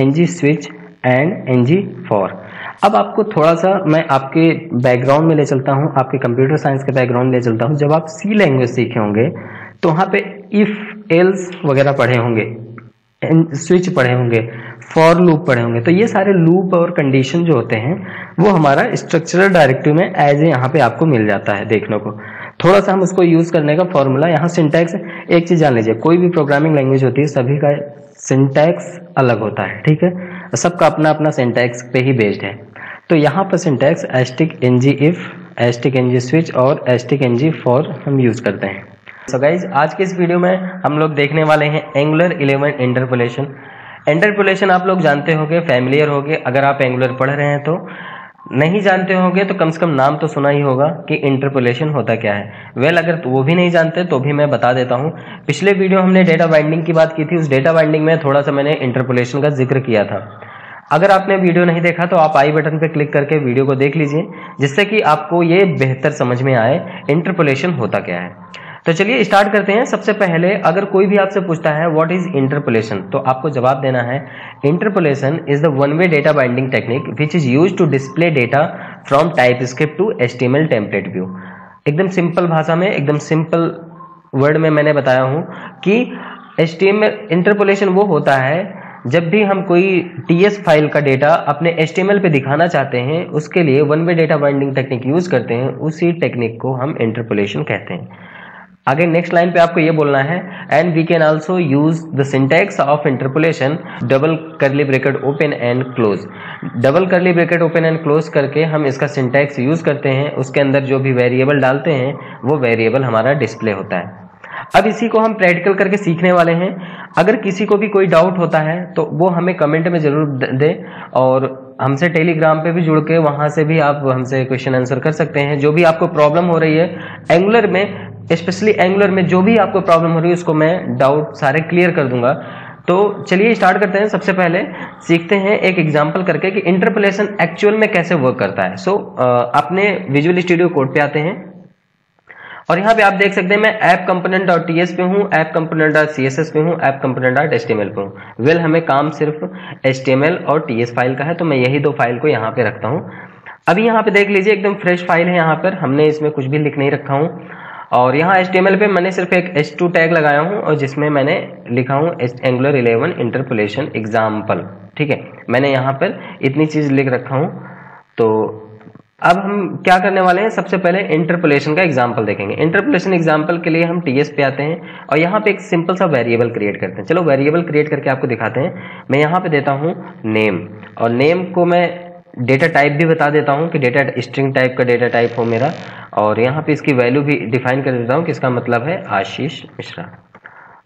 N ji switch and N ji for. अब आपको थोड़ा सा मैं आपके बैकग्राउंड में ले चलता हूँ, आपके कंप्यूटर साइंस के बैकग्राउंड में ले चलता हूँ। जब आप सी लैंग्वेज सीखे होंगे तो वहाँ पे इफ़, एल्स वगैरह पढ़े होंगे, स्विच पढ़े होंगे, फॉर लूप पढ़े होंगे। तो ये सारे लूप और कंडीशन जो होते हैं वो हमारा स्ट्रक्चरल डायरेक्टिव में एज ए यहाँ पे आपको मिल जाता है देखने को। थोड़ा सा हम उसको यूज़ करने का फॉर्मूला यहाँ सिंटैक्स, एक चीज़ जान लीजिए, कोई भी प्रोग्रामिंग लैंग्वेज होती है सभी का सिंटैक्स अलग होता है, ठीक है। सबका अपना अपना सिंटैक्स पे ही बेस्ड है। तो यहाँ पर syntax asterisk N G if, asterisk N G switch और एस्टिक एन जी फॉर हम यूज़ करते हैं। सो so गाइज, आज के इस वीडियो में हम लोग देखने वाले हैं एंगुलर एलिमेंट इंटरपोलेशन। इंटरपोलेशन आप लोग जानते होंगे, फैमिलियर होंगे अगर आप एंगुलर पढ़ रहे हैं तो, नहीं जानते होंगे तो कम से कम नाम तो सुना ही होगा कि इंटरपोलेशन होता क्या है। वेल well, अगर तो वो भी नहीं जानते तो भी मैं बता देता हूँ। पिछले वीडियो हमने डेटा बाइंडिंग की बात की थी, उस डेटा बाइंडिंग में थोड़ा सा मैंने इंटरपोलेशन का जिक्र किया था। अगर आपने वीडियो नहीं देखा तो आप आई बटन पर क्लिक करके वीडियो को देख लीजिए, जिससे कि आपको ये बेहतर समझ में आए इंटरपोलेशन होता क्या है। तो चलिए स्टार्ट करते हैं। सबसे पहले अगर कोई भी आपसे पूछता है व्हाट इज इंटरपोलेशन, तो आपको जवाब देना है interpolation is the one way data binding technique which is used to display data from TypeScript to HTML template view. एकदम सिंपल भाषा में, एकदम सिंपल वर्ड में मैंने बताया हूँ कि एचटीएमएल इंटरपोलेशन वो होता है जब भी हम कोई टीएस फाइल का डेटा अपने एचटीएमएल पे दिखाना चाहते हैं, उसके लिए one way data binding technique use करते हैं, उसी टेक्निक को हम इंटरपोलेशन कहते हैं। आगे नेक्स्ट लाइन पे आपको ये बोलना है and we can also use the syntax of interpolation, double curly bracket open and close. Double curly bracket open and close करके हम इसका सिंटैक्स यूज करते हैं, उसके अंदर जो भी वेरिएबल डालते हैं वो वेरिएबल हमारा डिस्प्ले होता है। अब इसी को हम प्रैक्टिकल करके सीखने वाले हैं। अगर किसी को भी कोई डाउट होता है तो वो हमें कमेंट में जरूर दे, और हमसे टेलीग्राम पे भी जुड़ के वहाँ से भी आप हमसे क्वेश्चन आंसर कर सकते हैं। जो भी आपको प्रॉब्लम हो रही है एंगुलर में, स्पेशली एंगुलर में जो भी आपको प्रॉब्लम हो रही है उसको मैं डाउट सारे क्लियर कर दूंगा। तो चलिए स्टार्ट करते हैं। सबसे पहले सीखते हैं एक एग्जांपल करके कि इंटरपोलेशन एक्चुअल में कैसे वर्क करता है। सो अपने विजुअल स्टूडियो कोड पे आते हैं और यहाँ पे आप देख सकते हैं मैं app component dot T S पे हूँ, app component dot C S s पे हूँ, app component dot H T M L पे हूँ। वेल हमें काम सिर्फ एच टी एम एल और टी एस फाइल का है, तो मैं यही दो फाइल को यहाँ पे रखता हूँ। अभी यहाँ पे देख लीजिए एकदम फ्रेश फाइल है, यहाँ पर हमने इसमें कुछ भी लिख नहीं रखा हूँ। और यहाँ एच टी एम एल पे मैंने सिर्फ एक एच टू टैग लगाया हूँ और जिसमें मैंने लिखा हूँ एंगुलर इलेवन इंटरपोलेशन एग्जाम्पल। ठीक है, मैंने यहाँ पर इतनी चीज़ लिख रखा हूँ। तो अब हम क्या करने वाले हैं, सबसे पहले इंटरपोलेशन का एग्जाम्पल देखेंगे। इंटरपोलेशन एग्जाम्पल के लिए हम टी एस पे आते हैं और यहाँ पे एक सिंपल सा वेरिएबल क्रिएट करते हैं। चलो वेरिएबल क्रिएट करके आपको दिखाते हैं। मैं यहाँ पे देता हूँ नेम, और नेम को मैं डेटा टाइप भी बता देता हूँ कि डेटा स्ट्रिंग टाइप का डेटा टाइप हो मेरा, और यहाँ पे इसकी वैल्यू भी डिफाइन कर देता हूँ कि इसका मतलब है Ashish Mishra.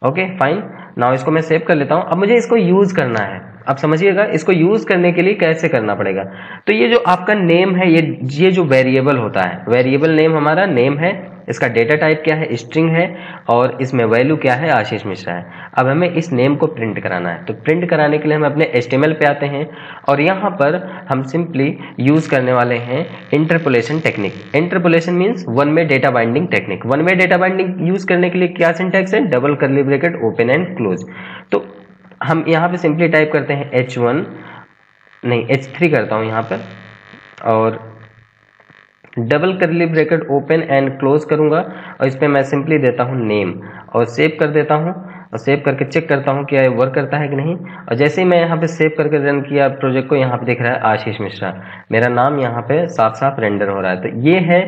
Okay fine, now इसको मैं सेव कर लेता हूँ। अब मुझे इसको यूज़ करना है। अब समझिएगा इसको यूज़ करने के लिए कैसे करना पड़ेगा। तो ये जो आपका नेम है, ये ये जो वेरिएबल होता है, वेरिएबल नेम हमारा नेम है, इसका डेटा टाइप क्या है, स्ट्रिंग है, और इसमें वैल्यू क्या है, आशीष मिश्रा है। अब हमें इस नेम को प्रिंट कराना है। तो प्रिंट कराने के लिए हम अपने एच टी एम एल पे आते हैं और यहाँ पर हम सिंपली यूज़ करने वाले हैं interpolation technique. Interpolation means one way data binding technique. One way data binding use करने के लिए क्या सिंटैक्स है, double curly bracket open and close. तो हम यहाँ पे सिंपली टाइप करते हैं एच वन, नहीं एच थ्री करता हूँ यहाँ पर, और double curly bracket open and close करूँगा और इस पर मैं सिंपली देता हूँ नेम और सेव कर देता हूँ। और सेव करके चेक करता हूँ कि वर्क करता है कि नहीं। और जैसे ही मैं यहाँ पे सेव करके रन किया प्रोजेक्ट को, यहाँ पे देख रहा है आशीष मिश्रा मेरा नाम यहाँ पे साफ साफ रेंडर हो रहा है। तो ये है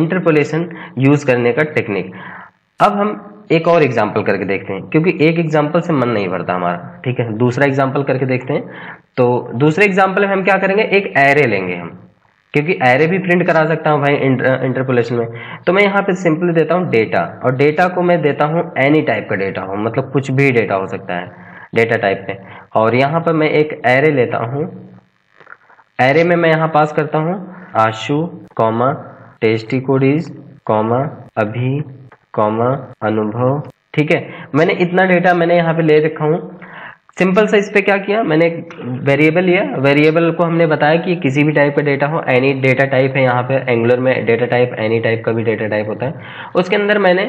इंटरपोलेशन यूज़ करने का टेक्निक। अब हम एक और एग्जाम्पल करके देखते हैं, क्योंकि एक एग्जाम्पल से मन नहीं भरता हमारा। ठीक है, दूसरा एग्जाम्पल करके देखते हैं। तो दूसरे एग्जाम्पल में हम क्या करेंगे, एक एरे लेंगे हम, क्योंकि एरे भी प्रिंट करा सकता हूँ भाई इंटरपोलेशन में। तो मैं यहाँ पे सिंपली देता हूँ डेटा, और डेटा को मैं देता हूँ एनी टाइप का डेटा हो, मतलब कुछ भी डेटा हो सकता है डेटा टाइप पे। और यहाँ पर मैं एक एरे लेता हूँ, एरे में मैं यहाँ पास करता हूँ Ashu comma Testy Codeiz comma Abhi comma Anubhav. ठीक है, मैंने इतना डेटा मैंने यहाँ पे ले रखा हूँ। सिंपल सा इस पर क्या किया, मैंने एक वेरिएबल लिया, वेरिएबल को हमने बताया कि किसी भी टाइप का डेटा हो, एनी डेटा टाइप है। यहाँ पे एंगुलर में डेटा टाइप एनी टाइप का भी डेटा टाइप होता है। उसके अंदर मैंने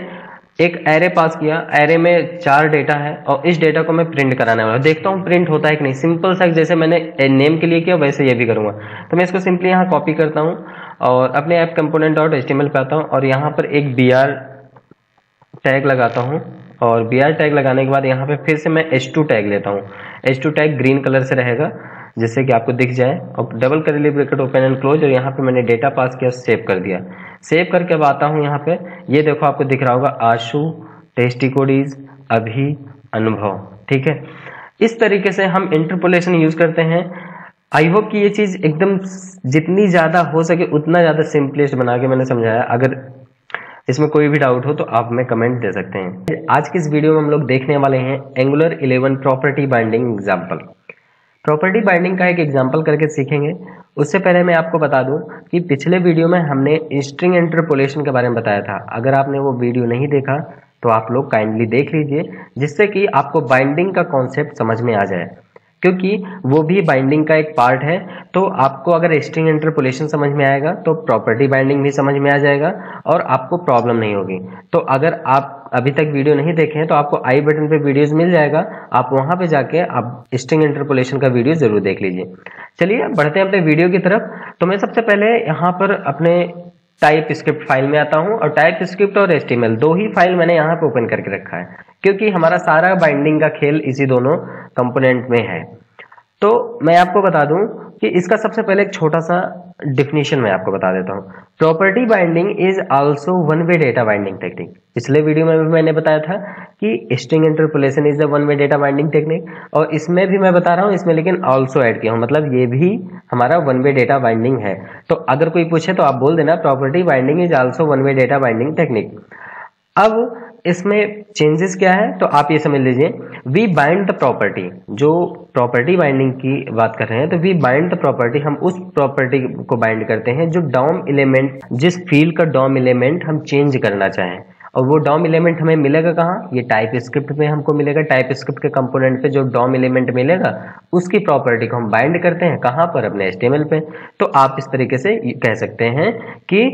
एक एरे पास किया, एरे में चार डेटा है और इस डेटा को मैं प्रिंट कराने वाला हूँ। देखता हूँ प्रिंट होता है कि नहीं। सिंपल सा जैसे मैंने नेम के लिए किया वैसे ये भी करूँगा। तो मैं इसको सिंपली यहाँ कॉपी करता हूँ और अपने app component dot H T M L पे आता हूँ और यहाँ पर एक बी आर टैग लगाता हूँ। और बी आर टैग लगाने के बाद यहाँ पे फिर से मैं एच टू टैग लेता हूँ। H two tag green colour से रहेगा जिससे कि आपको दिख जाए, और double curly bracket open and close. और यहाँ पे मैंने डेटा पास किया, सेव कर दिया। सेव करके अब आता हूँ यहाँ पे, ये देखो आपको दिख रहा होगा आशु टेस्टी कोडीज अभी अनुभव। ठीक है, इस तरीके से हम इंटरपोलेशन यूज़ करते हैं। आई होप कि ये चीज़ एकदम जितनी ज़्यादा हो सके उतना ज़्यादा सिंपलेस्ट बना के मैंने समझाया। अगर इसमें कोई भी डाउट हो तो आप हमें कमेंट दे सकते हैं। आज की इस वीडियो में हम लोग देखने वाले हैं Angular eleven property binding example. Property binding का एक एग्जाम्पल करके सीखेंगे। उससे पहले मैं आपको बता दूं कि पिछले वीडियो में हमने स्ट्रिंग इंटरपोलेशन के बारे में बताया था। अगर आपने वो वीडियो नहीं देखा तो आप लोग काइंडली देख लीजिए, जिससे कि आपको बाइंडिंग का कॉन्सेप्ट समझ में आ जाए, क्योंकि वो भी बाइंडिंग का एक पार्ट है। तो आपको अगर स्ट्रिंग इंटरपोलेशन समझ में आएगा तो प्रॉपर्टी बाइंडिंग भी समझ में आ जाएगा और आपको प्रॉब्लम नहीं होगी। तो अगर आप अभी तक वीडियो नहीं देखे हैं तो आपको आई बटन पे वीडियोस मिल जाएगा, आप वहां पे जाके आप स्ट्रिंग इंटरपोलेशन का वीडियो जरूर देख लीजिए। चलिए बढ़ते हैं अपने वीडियो की तरफ। तो मैं सबसे पहले यहाँ पर अपने टाइप स्क्रिप्ट फाइल में आता हूँ और टाइप स्क्रिप्ट और एच टी एम एल दो ही फाइल मैंने यहाँ पे ओपन करके रखा है, क्योंकि हमारा सारा बाइंडिंग का खेल इसी दोनों कंपोनेंट में है। तो मैं आपको बता दूं कि इसका सबसे पहले एक छोटा सा डिफिनीशन मैं आपको बता देता हूँ। Property binding is also one way data binding technique. पिछले वीडियो में भी मैंने बताया था कि string interpolation is the one way data binding technique, और इसमें भी मैं बता रहा हूँ, इसमें लेकिन आल्सो ऐड किया हूँ, मतलब ये भी हमारा वन वे डेटा बाइंडिंग है। तो अगर कोई पूछे तो आप बोल देना property binding is also one way data binding technique. अब इसमें चेंजेस क्या है तो आप ये समझ लीजिए, वी बाइंड द प्रॉपर्टी, जो प्रॉपर्टी बाइंडिंग की बात कर रहे हैं तो वी बाइंड द प्रॉपर्टी, हम उस प्रॉपर्टी को बाइंड करते हैं जो डॉम एलिमेंट, जिस फील्ड का डॉम एलिमेंट हम चेंज करना चाहें। और वो डॉम एलिमेंट हमें मिलेगा कहाँ, ये टाइप स्क्रिप्ट में हमको मिलेगा। टाइप स्क्रिप्ट के कंपोनेंट पे जो डॉम एलिमेंट मिलेगा उसकी प्रॉपर्टी को हम बाइंड करते हैं कहाँ पर, अपने एच टी एम एल पे। तो आप इस तरीके से कह सकते हैं कि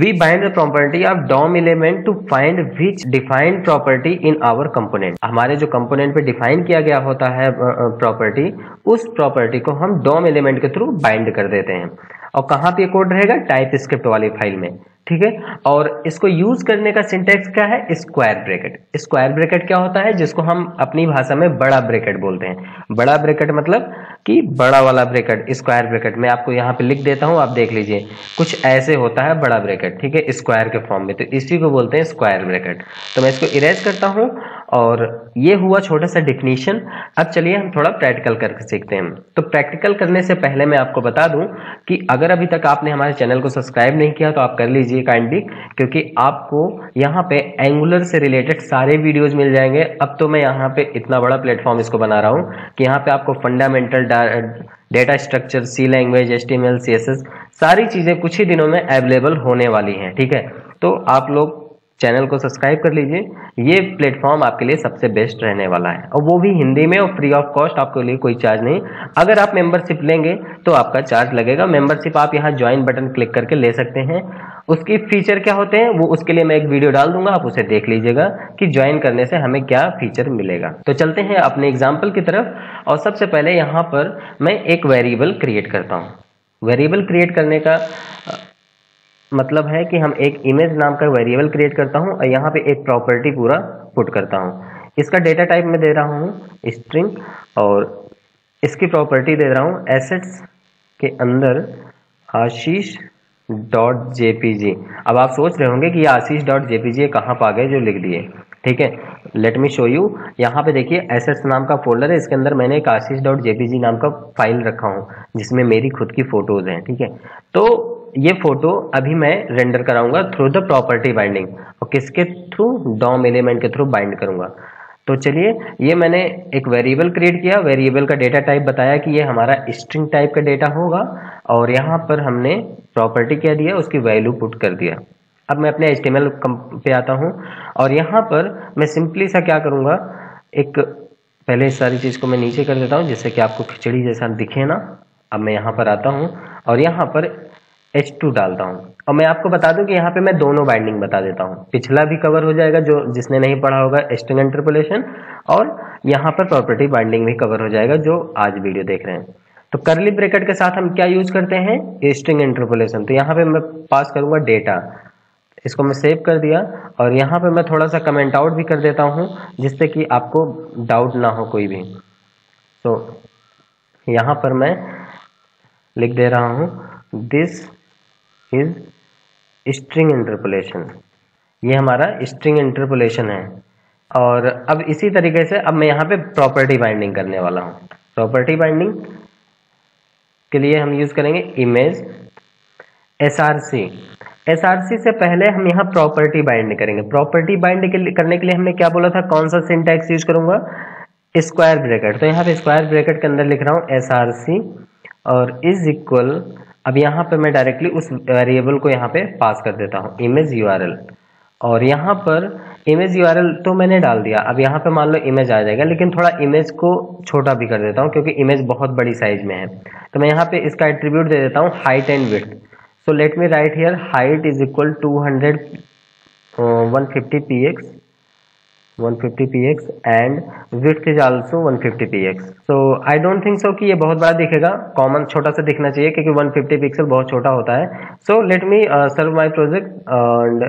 We bind the property of DOM element to find which defined property in our component. हमारे जो कंपोनेंट पे डिफाइन किया गया होता है प्रॉपर्टी, उस प्रॉपर्टी को हम डॉम एलिमेंट के थ्रू बाइंड कर देते हैं। और कहाँ पे कोड रहेगा, टाइप स्क्रिप्ट वाली फाइल में, ठीक है। और इसको यूज करने का सिंटैक्स क्या है, स्क्वायर ब्रैकेट। स्क्वायर ब्रैकेट क्या होता है, जिसको हम अपनी भाषा में बड़ा ब्रैकेट बोलते हैं। बड़ा ब्रैकेट मतलब कि बड़ा वाला ब्रैकेट, स्क्वायर ब्रैकेट। मैं आपको यहाँ पे लिख देता हूँ, आप देख लीजिए, कुछ ऐसे होता है बड़ा ब्रैकेट, ठीक है, स्क्वायर के फॉर्म में, तो इसी को बोलते हैं स्क्वायर ब्रैकेट। तो मैं इसको इरेज करता हूँ। और ये हुआ छोटा सा डिफिनीशन। अब चलिए हम थोड़ा प्रैक्टिकल करके सीखते हैं। तो प्रैक्टिकल करने से पहले मैं आपको बता दूं कि अगर अभी तक आपने हमारे चैनल को सब्सक्राइब नहीं किया तो आप कर लीजिए काइंडली, क्योंकि आपको यहाँ पे एंगुलर से रिलेटेड सारे वीडियोज मिल जाएंगे। अब तो मैं यहाँ पे इतना बड़ा प्लेटफॉर्म इसको बना रहा हूँ कि यहाँ पे आपको fundamental data structure, C language, h T M l, c S s, सारी चीज़ें कुछ ही दिनों में अवेलेबल होने वाली हैं, ठीक है। तो आप लोग चैनल को सब्सक्राइब कर लीजिए, ये प्लेटफॉर्म आपके लिए सबसे बेस्ट रहने वाला है, और वो भी हिंदी में और फ्री ऑफ कॉस्ट, आपके लिए कोई चार्ज नहीं। अगर आप मेंबरशिप लेंगे तो आपका चार्ज लगेगा। मेंबरशिप आप यहाँ ज्वाइन बटन क्लिक करके ले सकते हैं। उसकी फीचर क्या होते हैं वो, उसके लिए मैं एक वीडियो डाल दूंगा, आप उसे देख लीजिएगा कि ज्वाइन करने से हमें क्या फीचर मिलेगा। तो चलते हैं अपने एग्जाम्पल की तरफ। और सबसे पहले यहाँ पर मैं एक वेरिएबल क्रिएट करता हूँ। वेरिएबल क्रिएट करने का मतलब है कि हम एक इमेज नाम का वेरिएबल क्रिएट करता हूँ और यहाँ पे एक प्रॉपर्टी पूरा पुट करता हूँ। इसका डेटा टाइप मैं दे रहा हूँ स्ट्रिंग, और इसकी प्रॉपर्टी दे रहा हूँ एसेट्स के अंदर आशीष डॉट जेपीजी। अब आप सोच रहे होंगे कि ये आशीष डॉट जेपीजी कहाँ पा गए जो लिख दिए, ठीक है। Let me show you. यहाँ पे देखिए एसेट्स नाम का फोल्डर है, इसके अंदर मैंने एक आशीष डॉट जेपीजी नाम का फाइल रखा हूँ जिसमें मेरी खुद की फोटोज हैं, ठीक है। तो ये फोटो अभी मैं रेंडर कराऊंगा थ्रू द प्रॉपर्टी बाइंडिंग, और किसके थ्रू, डॉम एलिमेंट के थ्रू बाइंड करूंगा। तो चलिए, ये मैंने एक वेरिएबल क्रिएट किया। वेरिएबल का डेटा टाइप बताया कि ये हमारा स्ट्रिंग टाइप का डेटा होगा, और यहाँ पर हमने प्रॉपर्टी क्या दिया, उसकी वैल्यू पुट कर दिया। अब मैं अपने एच टी एम एल पे आता हूँ, और यहाँ पर मैं सिंपली सा क्या करूँगा, एक पहले सारी चीज़ को मैं नीचे कर देता हूँ जिससे कि आपको खिचड़ी जैसा दिखे ना। अब मैं यहाँ पर आता हूँ और यहाँ पर एच टू डालता हूँ, और मैं आपको बता दूं कि यहाँ पे मैं दोनों बाइंडिंग बता देता हूँ, पिछला भी कवर हो जाएगा जो जिसने नहीं पढ़ा होगा स्ट्रिंग इंटरपोलेशन, और यहाँ पर प्रॉपर्टी बाइंडिंग भी कवर हो जाएगा जो आज वीडियो देख रहे हैं। तो करली ब्रैकेट के साथ हम क्या यूज करते हैं, स्ट्रिंग इंटरपोलेशन। तो यहाँ पे मैं पास करूँगा डेटा, इसको मैं सेव कर दिया, और यहाँ पर मैं थोड़ा सा कमेंट आउट भी कर देता हूँ जिससे कि आपको डाउट ना हो कोई भी। तो यहाँ पर मैं लिख दे रहा हूँ दिस इज स्ट्रिंग इंटरपोलेशन, ये हमारा स्ट्रिंग इंटरपोलेशन है। और अब इसी तरीके से अब मैं यहाँ पे प्रॉपर्टी बाइंडिंग करने वाला हूँ। प्रॉपर्टी बाइंडिंग के लिए हम यूज़ करेंगे image s are c. S are c से पहले हम यहाँ प्रॉपर्टी बाइंड करेंगे। प्रॉपर्टी बाइंड करने के लिए हमने क्या बोला था, कौन सा सिंटैक्स यूज करूँगा, स्क्वायर ब्रैकेट। तो यहाँ पे स्क्वायर ब्रैकेट के अंदर लिख रहा हूँ एस आर सी और इज इक्वल। अब यहाँ पे मैं डायरेक्टली उस वेरिएबल को यहाँ पे पास कर देता हूँ इमेज यू आर एल, और यहाँ पर इमेज यू आर एल तो मैंने डाल दिया। अब यहाँ पे मान लो इमेज आ जाएगा, लेकिन थोड़ा इमेज को छोटा भी कर देता हूँ क्योंकि इमेज बहुत बड़ी साइज में है। तो मैं यहाँ पे इसका एट्रीब्यूट दे देता हूँ height and width. So let me write here height is equal to hundred one fifty P x one fifty P x and width is also one fifty P x. So I don't think so कि ये बहुत बड़ा दिखेगा, कॉमन छोटा सा दिखना चाहिए क्योंकि वन फिफ्टी पिक्सल बहुत छोटा होता है। So let me serve my project and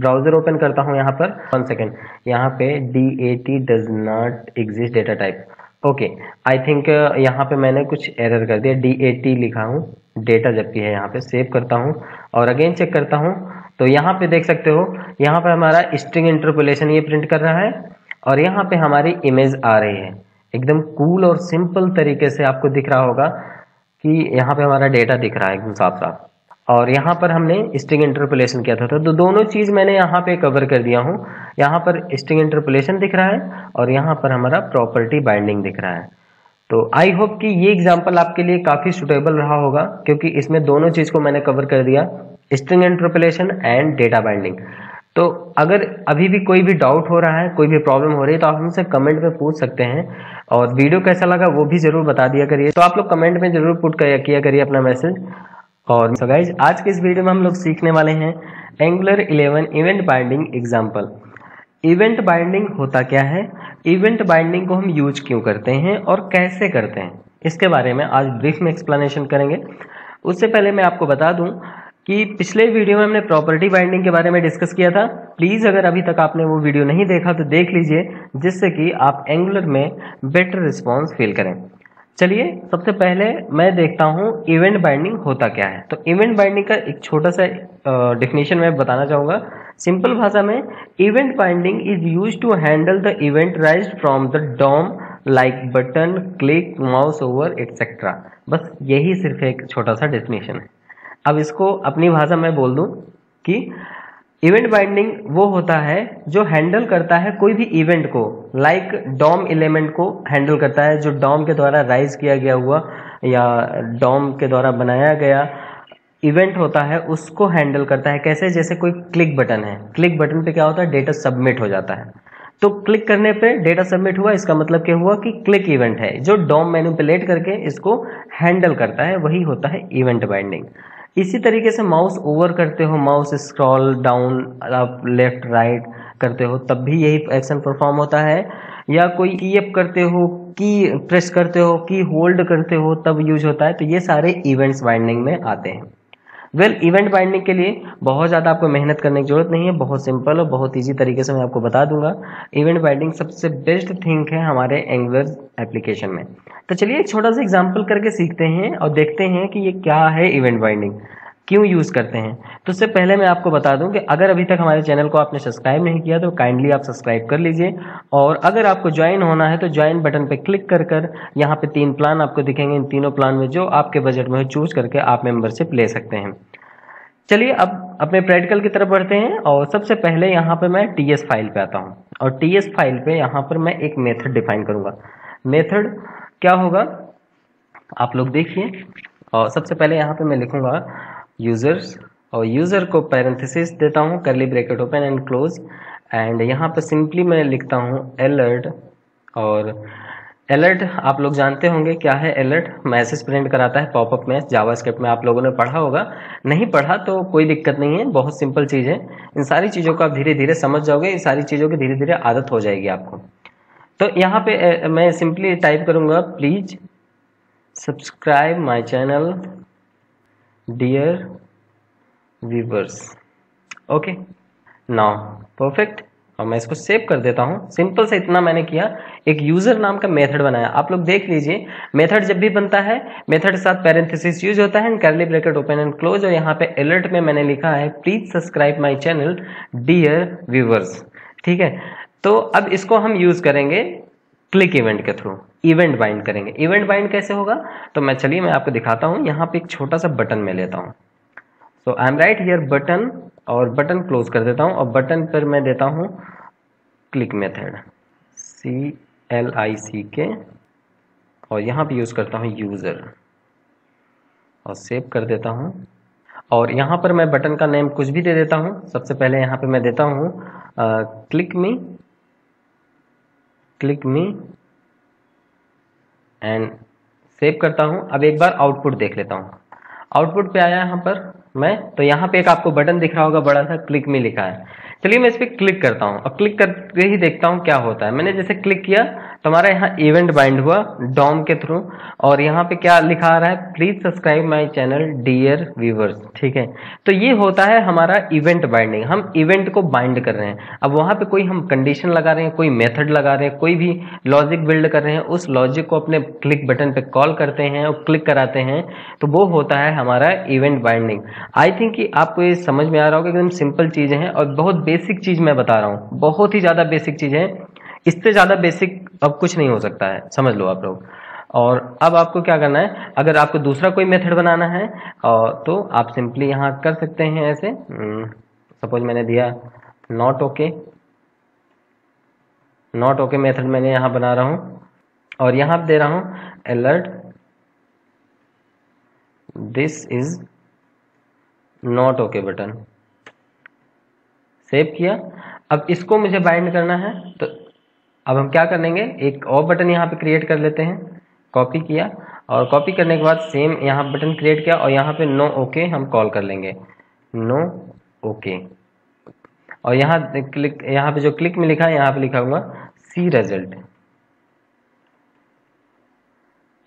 browser open करता हूँ। यहाँ पर वन सेकेंड, यहाँ पे d a t does not exist data type. Okay, I think यहाँ पे मैंने कुछ एरर कर दिया, डी ए टी लिखा हूँ डेटा जबकि है। यहाँ पे सेव करता हूँ और अगेन चेक करता हूँ। तो यहाँ पे देख सकते हो यहाँ पे हमारा स्ट्रिंग इंटरपोलेशन ये प्रिंट कर रहा है, और यहाँ पे हमारी इमेज आ रही है। एकदम कूल और सिंपल तरीके से आपको दिख रहा होगा कि यहाँ पे हमारा डेटा दिख रहा है एकदम साफ साफ, और यहाँ पर हमने स्ट्रिंग इंटरपोलेशन किया था। तो दोनों चीज़ मैंने यहाँ पे कवर कर दिया हूँ। यहाँ पर स्ट्रिंग इंटरपोलेशन दिख रहा है और यहाँ पर हमारा प्रॉपर्टी बाइंडिंग दिख रहा है। तो आई होप कि ये एग्जाम्पल आपके लिए काफ़ी सुटेबल रहा होगा क्योंकि इसमें दोनों चीज़ को मैंने कवर कर दिया, string interpolation and data binding. तो अगर अभी भी कोई भी डाउट हो रहा है, कोई भी प्रॉब्लम हो रही है, तो आप हमसे कमेंट में पूछ सकते हैं। और वीडियो कैसा लगा वो भी ज़रूर बता दिया करिए, तो आप लोग कमेंट में ज़रूर पुट किया करिए अपना मैसेज। और सो गाइस, आज के इस वीडियो में हम लोग सीखने वाले हैं Angular eleven event binding example. Event binding होता क्या है, इवेंट बाइंडिंग को हम यूज क्यों करते हैं और कैसे करते हैं, इसके बारे में आज ब्रीफ में एक्सप्लेनेशन करेंगे। उससे पहले मैं आपको बता दूं कि पिछले वीडियो में हमने प्रॉपर्टी बाइंडिंग के बारे में डिस्कस किया था। प्लीज़ अगर अभी तक आपने वो वीडियो नहीं देखा तो देख लीजिए, जिससे कि आप एंगुलर में बेटर रिस्पॉन्स फील करें। चलिए सबसे पहले मैं देखता हूँ इवेंट बाइंडिंग होता क्या है। तो इवेंट बाइंडिंग का एक छोटा सा डिफिनेशन मैं बताना चाहूँगा। सिंपल भाषा में event binding is use to handle the event rise from the DOM like button click mouse over etcetera. बस यही सिर्फ एक छोटा सा डेफिनेशन है। अब इसको अपनी भाषा में बोल दूँ कि इवेंट बाइंडिंग वो होता है जो हैंडल करता है कोई भी इवेंट को, लाइक डॉम एलिमेंट को हैंडल करता है जो डॉम के द्वारा राइज किया गया हुआ या डॉम के द्वारा बनाया गया इवेंट होता है उसको हैंडल करता है। कैसे? जैसे कोई क्लिक बटन है, क्लिक बटन पे क्या होता है, डेटा सबमिट हो जाता है। तो क्लिक करने पे डेटा सबमिट हुआ, इसका मतलब क्या हुआ कि क्लिक इवेंट है जो डॉम मैनिपुलेट करके इसको हैंडल करता है, वही होता है इवेंट बाइंडिंग। इसी तरीके से माउस ओवर करते हो, माउस स्क्रॉल डाउन आप लेफ्ट राइट करते हो तब भी यही एक्शन परफॉर्म होता है, या कोई ई एफ करते हो, की प्रेस करते हो, की होल्ड करते हो तब यूज होता है। तो ये सारे इवेंट्स बाइंडिंग में आते हैं। वेल well, इवेंट बाइंडिंग के लिए बहुत ज़्यादा आपको मेहनत करने की जरूरत नहीं है, बहुत सिंपल और बहुत ईजी तरीके से मैं आपको बता दूंगा। इवेंट बाइंडिंग सबसे बेस्ट थिंग है हमारे एंगुलर एप्लीकेशन में। तो चलिए एक छोटा सा एग्जांपल करके सीखते हैं और देखते हैं कि ये क्या है, इवेंट बाइंडिंग क्यों यूज़ करते हैं। तो उससे पहले मैं आपको बता दूं कि अगर अभी तक हमारे चैनल को आपने सब्सक्राइब नहीं किया तो काइंडली आप सब्सक्राइब कर लीजिए, और अगर आपको ज्वाइन होना है तो ज्वाइन बटन पर क्लिक कर कर यहाँ पे तीन प्लान आपको दिखेंगे। इन तीनों प्लान में जो आपके बजट में हो चूज करके आप मेंबरशिप ले सकते हैं। चलिए अब अपने प्रैक्टिकल की तरफ बढ़ते हैं, और सबसे पहले यहाँ पर मैं टी एस फाइल पर आता हूँ, और टी एस फाइल पर यहाँ पर मैं एक मेथड डिफाइन करूँगा। मेथड क्या होगा आप लोग देखिए, और सबसे पहले यहाँ पर मैं लिखूँगा यूज़र्स, और यूज़र को पैरेंथेसिस देता हूँ, curly bracket open and close, and यहाँ पर सिंपली मैं लिखता हूँ अलर्ट। और अलर्ट आप लोग जानते होंगे क्या है, अलर्ट मैसेज प्रिंट कराता है पॉपअप में, जावास्क्रिप्ट में आप लोगों ने पढ़ा होगा, नहीं पढ़ा तो कोई दिक्कत नहीं है, बहुत सिंपल चीज़ है। इन सारी चीज़ों को आप धीरे धीरे समझ जाओगे, इन सारी चीज़ों की धीरे धीरे आदत हो जाएगी आपको। तो यहाँ पर मैं सिंपली टाइप करूँगा please subscribe my channel dear viewers. Okay now perfect, और मैं इसको सेव कर देता हूँ। सिंपल से इतना मैंने किया, एक यूज़र नाम का मेथड बनाया। आप लोग देख लीजिए मेथड जब भी बनता है मेथड के साथ पैरेंथेसिस यूज होता है, and curly bracket open and close, और यहाँ पे अलर्ट में मैंने लिखा है please subscribe my channel dear viewers. ठीक है, तो अब इसको हम यूज़ करेंगे क्लिक इवेंट के थ्रू, इवेंट बाइंड करेंगे। इवेंट बाइंड कैसे होगा तो मैं चलिए मैं आपको दिखाता हूँ। यहाँ पे एक छोटा सा बटन मैं लेता हूँ, so I am write here button, और बटन क्लोज कर देता हूँ, और बटन पर मैं देता हूँ click method c L I C k, और यहाँ पे यूज़ करता हूँ यूज़र, और सेव कर देता हूँ। और यहाँ पर मैं बटन का नेम कुछ भी दे देता हूँ। सबसे पहले यहाँ पर मैं देता हूँ click me click me and save करता हूँ। अब एक बार आउटपुट देख लेता हूँ, आउटपुट पे आया यहाँ पर मैं, तो यहाँ पे एक आपको बटन दिख रहा होगा बड़ा सा, क्लिक मी लिखा है। चलिए मैं इस पर क्लिक करता हूँ, और क्लिक करके ही देखता हूँ क्या होता है। मैंने जैसे क्लिक किया तो हमारा यहाँ इवेंट बाइंड हुआ डॉम के थ्रू, और यहाँ पे क्या लिखा आ रहा है, please subscribe my channel dear viewers. ठीक है, तो ये होता है हमारा इवेंट बाइंडिंग, हम इवेंट को बाइंड कर रहे हैं। अब वहाँ पे कोई हम कंडीशन लगा रहे हैं, कोई मेथड लगा रहे हैं, कोई भी लॉजिक बिल्ड कर रहे हैं, उस लॉजिक को अपने क्लिक बटन पर कॉल करते हैं और क्लिक कराते हैं, तो वो होता है हमारा इवेंट बाइंडिंग। आई थिंक कि आपको ये समझ में आ रहा होगा, एकदम सिंपल चीज़ है और बहुत बेसिक चीज़ मैं बता रहा हूँ, बहुत ही ज़्यादा बेसिक चीज़ है, इससे ज़्यादा बेसिक अब कुछ नहीं हो सकता है, समझ लो आप लोग। और अब आपको क्या करना है, अगर आपको दूसरा कोई मेथड बनाना है तो आप सिंपली यहाँ कर सकते हैं ऐसे, सपोज मैंने दिया not okay, not okay method मैंने यहाँ बना रहा हूँ, और यहाँ दे रहा हूँ alert this is not okay button, save किया। अब इसको मुझे बाइंड करना है, तो अब हम क्या करेंगे, एक और बटन यहाँ पे क्रिएट कर लेते हैं, कॉपी किया, और कॉपी करने के बाद सेम यहाँ बटन क्रिएट किया, और यहाँ पे नो ओके हम कॉल कर लेंगे, नो ओके, और यहाँ क्लिक, यहाँ पे जो क्लिक में लिखा है यहाँ पे लिखा हुआ सी रिजल्ट,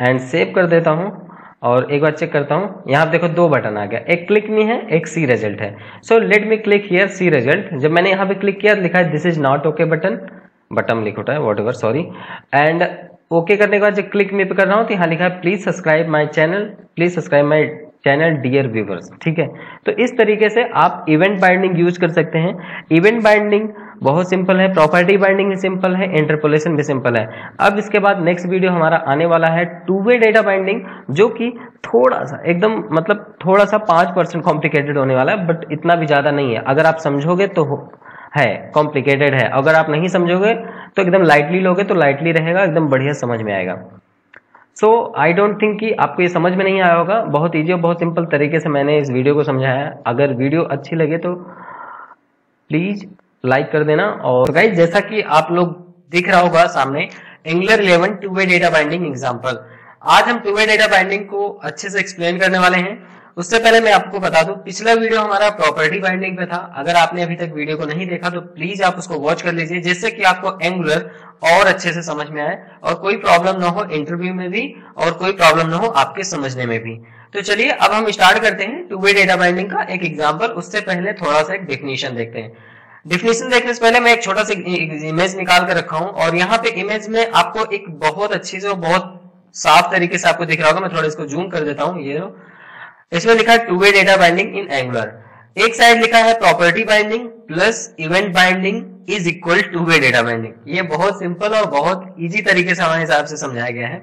एंड सेव कर देता हूँ। और एक बार चेक करता हूँ, यहाँ आप देखो दो बटन आ गया, एक क्लिक मी है, एक सी रिजल्ट है। So let me click here see result. जब मैंने यहाँ पे क्लिक किया लिखा है this is not okay button, button लिखा है whatever sorry, and okay करने के बाद जब क्लिक मी पे कर रहा हूँ तो यहाँ लिखा है please subscribe my channel, please subscribe my channel dear viewers. ठीक है, तो इस तरीके से आप इवेंट बाइंडिंग यूज कर सकते हैं। इवेंट बाइंडिंग बहुत सिंपल है, प्रॉपर्टी बाइंडिंग भी सिंपल है, इंटरपोलेशन भी सिंपल है। अब इसके बाद नेक्स्ट वीडियो हमारा आने वाला है टू वे डेटा बाइंडिंग, जो कि थोड़ा सा एकदम मतलब थोड़ा सा पाँच परसेंट कॉम्प्लिकेटेड होने वाला है, बट इतना भी ज़्यादा नहीं है। अगर आप समझोगे तो है कॉम्प्लिकेटेड है, अगर आप नहीं समझोगे तो एकदम लाइटली लोगे तो लाइटली रहेगा, एकदम बढ़िया समझ में आएगा। सो आई डोंट थिंक कि आपको ये समझ में नहीं आया होगा। बहुत ईजी और बहुत सिंपल तरीके से मैंने इस वीडियो को समझाया। अगर वीडियो अच्छी लगे तो प्लीज़ लाइक कर देना। और गाइस जैसा कि आप लोग दिख रहा होगा सामने Angular eleven two way data binding example, आज हम टू वे डेटा बाइंडिंग को अच्छे से एक्सप्लेन करने वाले हैं। उससे पहले मैं आपको बता दूं, पिछला वीडियो हमारा प्रॉपर्टी बाइंडिंग पे था। अगर आपने अभी तक वीडियो को नहीं देखा तो प्लीज आप उसको वॉच कर लीजिए, जिससे कि आपको एंगुलर और अच्छे से समझ में आए और कोई प्रॉब्लम ना हो इंटरव्यू में भी और कोई प्रॉब्लम ना हो आपके समझने में भी। तो चलिए अब हम स्टार्ट करते हैं टू वे डेटा बाइंडिंग का एक एग्जाम्पल। उससे पहले थोड़ा सा एक डेफिनेशन देखते हैं। डिफिनेशन देखने से पहले मैं एक छोटा सा इमेज निकाल कर रखा हूँ, और यहाँ पे इमेज में आपको एक बहुत अच्छी से और बहुत साफ तरीके से आपको दिख रहा होगा। मैं थोड़ा इसको जूम कर देता हूँ। ये इसमें लिखा है two way data binding in Angular. एक साइड लिखा है property binding plus event binding is equal two way data binding. ये बहुत सिंपल और बहुत ईजी तरीके से हमारे हिसाब से समझाया गया है।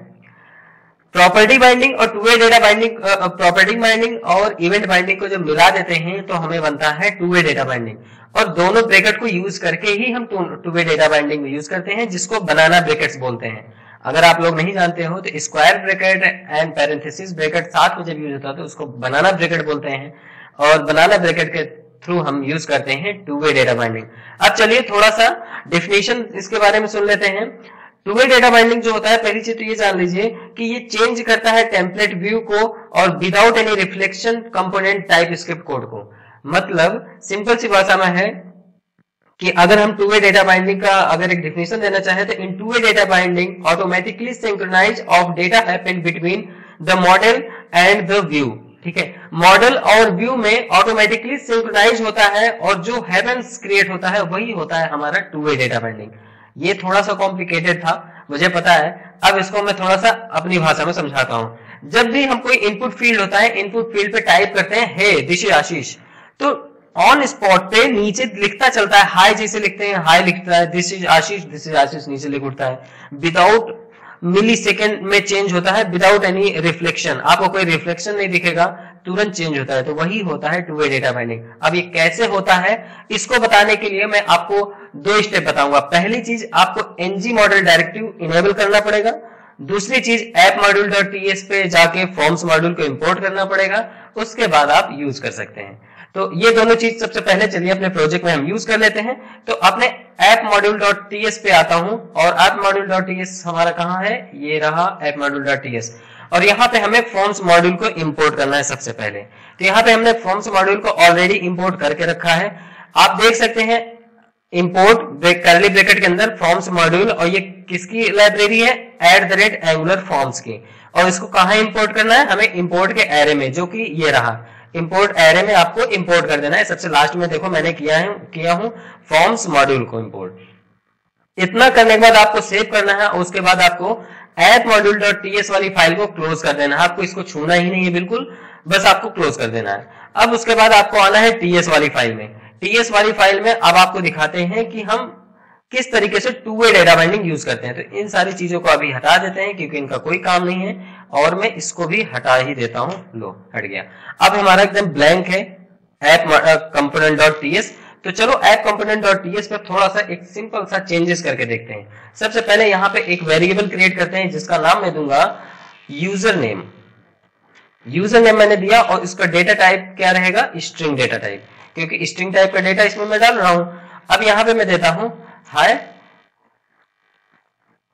प्रॉपर्टी बाइंडिंग और two way data binding, property binding और इवेंट बाइंडिंग को जब मिला देते हैं तो हमें बनता है टू वे डेटा बाइंडिंग। और दोनों ब्रेकेट को यूज करके ही हम two way data binding use करते हैं, जिसको बनाना ब्रेकेट्स बोलते हैं। अगर आप लोग नहीं जानते हो तो square bracket and parenthesis bracket साथ में जब यूज होता है तो उसको बनाना ब्रेकेट बोलते हैं, और बनाना ब्रेकेट के थ्रू हम यूज करते हैं टू वे डेटा बाइंडिंग। अब चलिए थोड़ा सा डेफिनेशन इसके बारे में सुन लेते हैं। टू वे डेटा बाइंडिंग जो होता है, पहली चीज तो ये जान लीजिए कि ये चेंज करता है टेम्पलेट व्यू को और without any reflection component type script code को। मतलब सिंपल सी भाषा में है कि अगर हम टू वे डेटा बाइंडिंग का अगर एक डेफिनेशन देना चाहे तो in two way data binding automatically synchronize of data happen between the model and the view. ठीक है, मॉडल और व्यू में ऑटोमेटिकली सिंक्रोनाइज होता है और जो हैपेंस क्रिएट होता है वही होता है हमारा टू वे डेटा बाइंडिंग। ये थोड़ा सा कॉम्प्लिकेटेड था, मुझे पता है। अब इसको मैं थोड़ा सा अपनी भाषा में समझाता हूँ। जब भी हम कोई इनपुट फील्ड होता है, इनपुट फील्ड पे टाइप करते हैं हे दिस इज आशीष, तो ऑन स्पॉट पे नीचे लिखता चलता है, हाय जैसे लिखते हैं हाय लिखता है, this is Ashish this is Ashish नीचे लिख उठता है, विदाउट मिली सेकेंड में चेंज होता है, विदाउट एनी रिफ्लेक्शन। आपको कोई रिफ्लेक्शन नहीं दिखेगा, तुरंत चेंज होता है। तो वही होता है टू वे डेटा बाइंडिंग। अब ये कैसे होता है, इसको बताने के लिए मैं आपको दो स्टेप बताऊंगा। पहली चीज आपको एनजी मॉडल डायरेक्टिव इनेबल करना पड़ेगा, दूसरी चीज ऐप मॉड्यूल डॉट टीएस पे जाके फॉर्म्स मॉड्यूल को इंपोर्ट करना पड़ेगा, उसके बाद आप यूज कर सकते हैं। तो ये दोनों चीज सबसे पहले चलिए अपने प्रोजेक्ट में हम यूज कर लेते हैं। तो अपने ऐप मॉड्यूल डॉट टीएस पे आता हूं, और ऐप मॉड्यूल डॉट टीएस हमारा कहाँ है, ये रहा ऐप मॉड्यूल डॉट टीएस, और यहाँ पे हमें फॉर्म्स मॉड्यूल को इंपोर्ट करना है सबसे पहले। तो यहाँ पे हमने फॉर्म्स मॉड्यूल को ऑलरेडी इंपोर्ट करके रखा है। आप देख सकते हैं इंपोर्ट करली ब्रैकेट के अंदर फॉर्म्स मॉड्यूल, और ये किसकी लाइब्रेरी है, at the rate Angular forms की। और इसको कहाँ इंपोर्ट करना है, हमें इंपोर्ट के एरे में, जो कि ये रहा इंपोर्ट एरे में आपको इंपोर्ट कर देना है। सबसे लास्ट में देखो मैंने किया है किया हूं फॉर्म्स मॉड्यूल को इंपोर्ट। इतना करने के बाद आपको सेव करना है, और उसके बाद आपको ऐप मॉड्यूल डॉट टीएस वाली फाइल को क्लोज कर देना है। आपको इसको छूना ही नहीं है बिल्कुल, बस आपको क्लोज कर देना है। अब उसके बाद आपको आना है टीएस वाली फाइल में। टीएस वाली फाइल में अब आपको दिखाते हैं कि हम किस तरीके से two way data binding use करते हैं। तो इन सारी चीजों को अभी हटा देते हैं क्योंकि इनका कोई काम नहीं है, और मैं इसको भी हटा ही देता हूं। लो हट गया। अब हमारा एकदम ब्लैंक है ऐप कंपोनेंट डॉट टीएस। तो चलो ऐप कंपोनेंट डॉट टीएस पर थोड़ा सा एक सिंपल सा चेंजेस करके देखते हैं। सबसे पहले यहाँ पे एक वेरिएबल क्रिएट करते हैं जिसका नाम मैं दूंगा यूजर नेम। यूजर नेम मैंने दिया, और इसका डेटा टाइप क्या रहेगा, स्ट्रिंग डेटा टाइप, क्योंकि स्ट्रिंग टाइप का डेटा इसमें मैं डाल रहा हूं। अब यहाँ पे मैं देता हूं हाय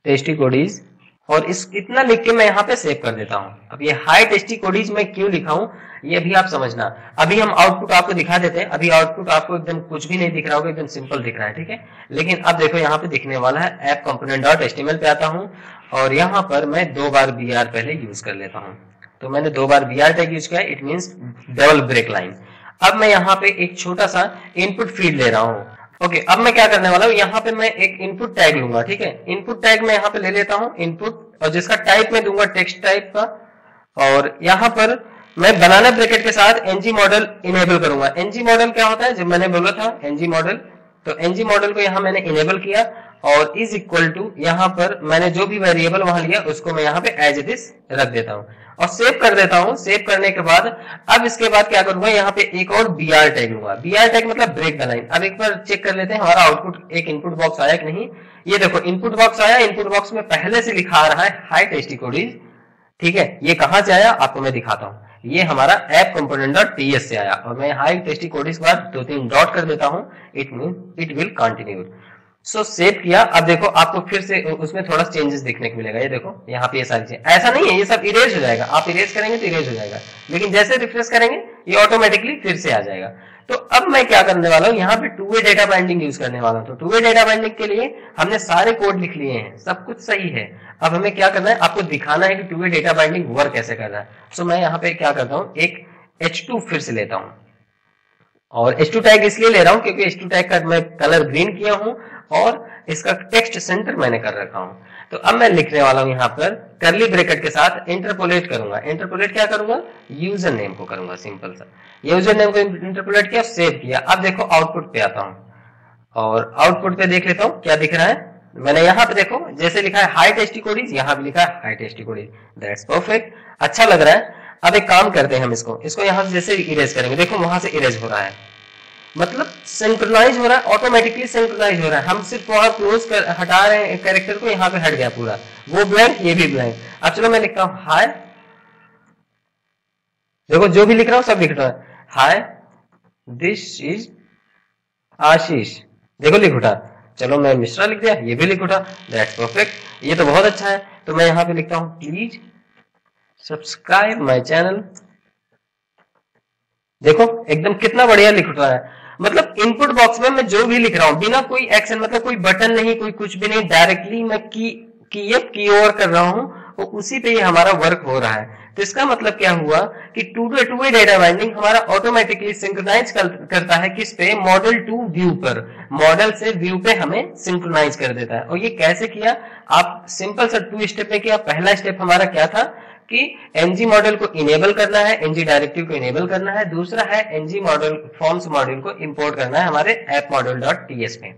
टेस्टी कोडीज, और इस इतना लिख के मैं यहाँ पे सेव कर देता हूँ। अब ये हाई टेस्टी कोडीज में क्यों लिखा हूँ ये भी आप समझना। अभी हम आउटपुट आपको दिखा देते हैं। अभी आउटपुट आपको एकदम कुछ भी नहीं दिख रहा होगा, एकदम सिंपल दिख रहा है, ठीक है। लेकिन अब देखो यहाँ पे दिखने वाला है। ऐप कंपोनेंट डॉट एचटीएमएल पे आता हूँ, और यहाँ पर मैं दो बार बी आर पहले यूज कर लेता हूँ। तो मैंने दो बार बी आर टैग यूज किया, it means double break line. अब मैं यहाँ पे एक छोटा सा इनपुट फीड ले रहा हूँ। ओके okay, अब मैं क्या करने वाला हूँ, यहाँ पे मैं एक इनपुट टैग लूंगा, ठीक है। इनपुट टैग मैं यहाँ पे ले लेता हूँ इनपुट, और जिसका टाइप मैं दूंगा टेक्स्ट टाइप का, और यहाँ पर मैं बनाना ब्रैकेट के साथ एनजी मॉडल इनेबल करूंगा। एनजी मॉडल क्या होता है, जब मैंने बोला था एनजी मॉडल, तो एनजी मॉडल को यहाँ मैंने इनेबल किया, और इज इक्वल टू यहाँ पर मैंने जो भी वेरिएबल वहां लिया उसको मैं यहाँ पे एज इट इज रख देता हूँ और सेव कर देता हूँ। सेव करने के बाद अब इसके बाद क्या करूंगा, यहाँ पे एक और बी आर टैग लूंगा। बी आर टैग मतलब ब्रेक द लाइन। अब एक बार चेक कर लेते हैं हमारा आउटपुट एक इनपुट बॉक्स आया कि नहीं। ये देखो इनपुट बॉक्स आया, इनपुट बॉक्स में पहले से लिखा आ रहा है हाई टेस्टी कोडीज, ठीक है। ये कहाँ से आया आपको मैं दिखाता हूँ, ये हमारा ऐप कंपोनेंट डॉट टीएस से आया, और मैं हाई टेस्टी कोडीज के बाद दो तीन डॉट कर देता हूँ, it mean it will continue. So save किया। अब देखो आपको फिर से उसमें थोड़ा चेंजेस देखने को मिलेगा, ये देखो यहाँ पे ये सारी चीजें। ऐसा नहीं है ये सब इरेज हो जाएगा, आप इरेज करेंगे तो इरेज हो जाएगा, लेकिन जैसे रिफ्रेश करेंगे ये ऑटोमेटिकली फिर से आ जाएगा। तो अब मैं क्या करने वाला हूँ, यहाँ पे two way data binding use करने वाला हूँ। तो टू वे डेटा बाइंडिंग के लिए हमने सारे कोड लिख लिए हैं, सब कुछ सही है। अब हमें क्या करना है, आपको दिखाना है कि two way data binding work कैसे करना है। सो मैं यहाँ पे क्या करता हूँ, एक एच टू फिर से लेता हूँ, और एच टू टैग इसलिए ले रहा हूँ क्योंकि एच टू टैग का मैं कलर ग्रीन किया हूँ और इसका टेक्स्ट सेंटर मैंने कर रखा हूँ। तो अब मैं लिखने वाला हूँ यहाँ पर करली ब्रैकेट के साथ इंटरपोलेट करूंगा। इंटरपोलेट क्या करूंगा, यूजर नेम को करूंगा, सिंपल सा। यूजर नेम को इंटरपोलेट किया, सेव किया। अब देखो आउटपुट पे आता हूँ और आउटपुट पे देख लेता हूँ क्या दिख रहा है। मैंने यहाँ पे देखो जैसे लिखा है हाई टेस्टी कोडीज, यहाँ भी लिखा है hi tasty codies, that's perfect, अच्छा लग रहा है। अब एक काम करते हैं हम इसको इसको यहाँ से जैसे इरेज करेंगे, देखो वहां से इरेज हो रहा है, मतलब सिंक्रोनाइज हो रहा है, ऑटोमेटिकली सिंक्रोनाइज हो रहा है। हम सिर्फ वहां क्लोज कर हटा रहे हैं कैरेक्टर को, यहाँ पे हट गया पूरा, वो ब्लैंक ये भी ब्लैंक। अब चलो मैं लिखता हूँ हाय, देखो जो भी लिख रहा हूँ सब लिख रहा है, हाय दिस इज आशीष, देखो लिख उठा। चलो मैं मिश्रा लिख दिया, ये भी लिख उठा, दैट्स परफेक्ट, ये तो बहुत अच्छा है। तो मैं यहाँ पे लिखता हूँ प्लीज सब्सक्राइब माय चैनल, देखो एकदम कितना बढ़िया लिख रहा है। मतलब इनपुट बॉक्स में मैं जो भी लिख रहा हूँ बिना कोई एक्शन, मतलब कोई बटन नहीं, कोई कुछ भी नहीं, डायरेक्टली मैं की की की ओर कर रहा हूँ और उसी पे ये हमारा वर्क हो रहा है। तो इसका मतलब क्या हुआ कि two two two way data binding हमारा ऑटोमेटिकली सिंक्रोनाइज करता है, किस पे, मॉडल टू व्यू पर, मॉडल से व्यू पे हमें सिंक्रोनाइज कर देता है। और ये कैसे किया, आप सिंपल सा टू स्टेप में किया। पहला स्टेप हमारा क्या था कि एनजी मॉडल को इनेबल करना है, एनजी डायरेक्टिव को इनेबल करना है, दूसरा है एनजी मॉडल फॉर्म्स मॉड्यूल को इंपोर्ट करना है हमारे ऐप मॉडल डॉट टीएस में।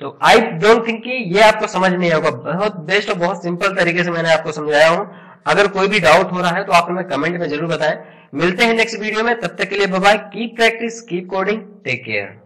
तो आई डोंट थिंक कि ये आपको समझ नहीं आएगा, बहुत बेस्ट और बहुत सिंपल तरीके से मैंने आपको समझाया हूँ। अगर कोई भी डाउट हो रहा है तो आप हमें कमेंट में जरूर बताएं। मिलते हैं नेक्स्ट वीडियो में, तब तक के लिए bye bye, keep practice, keep coding, take care.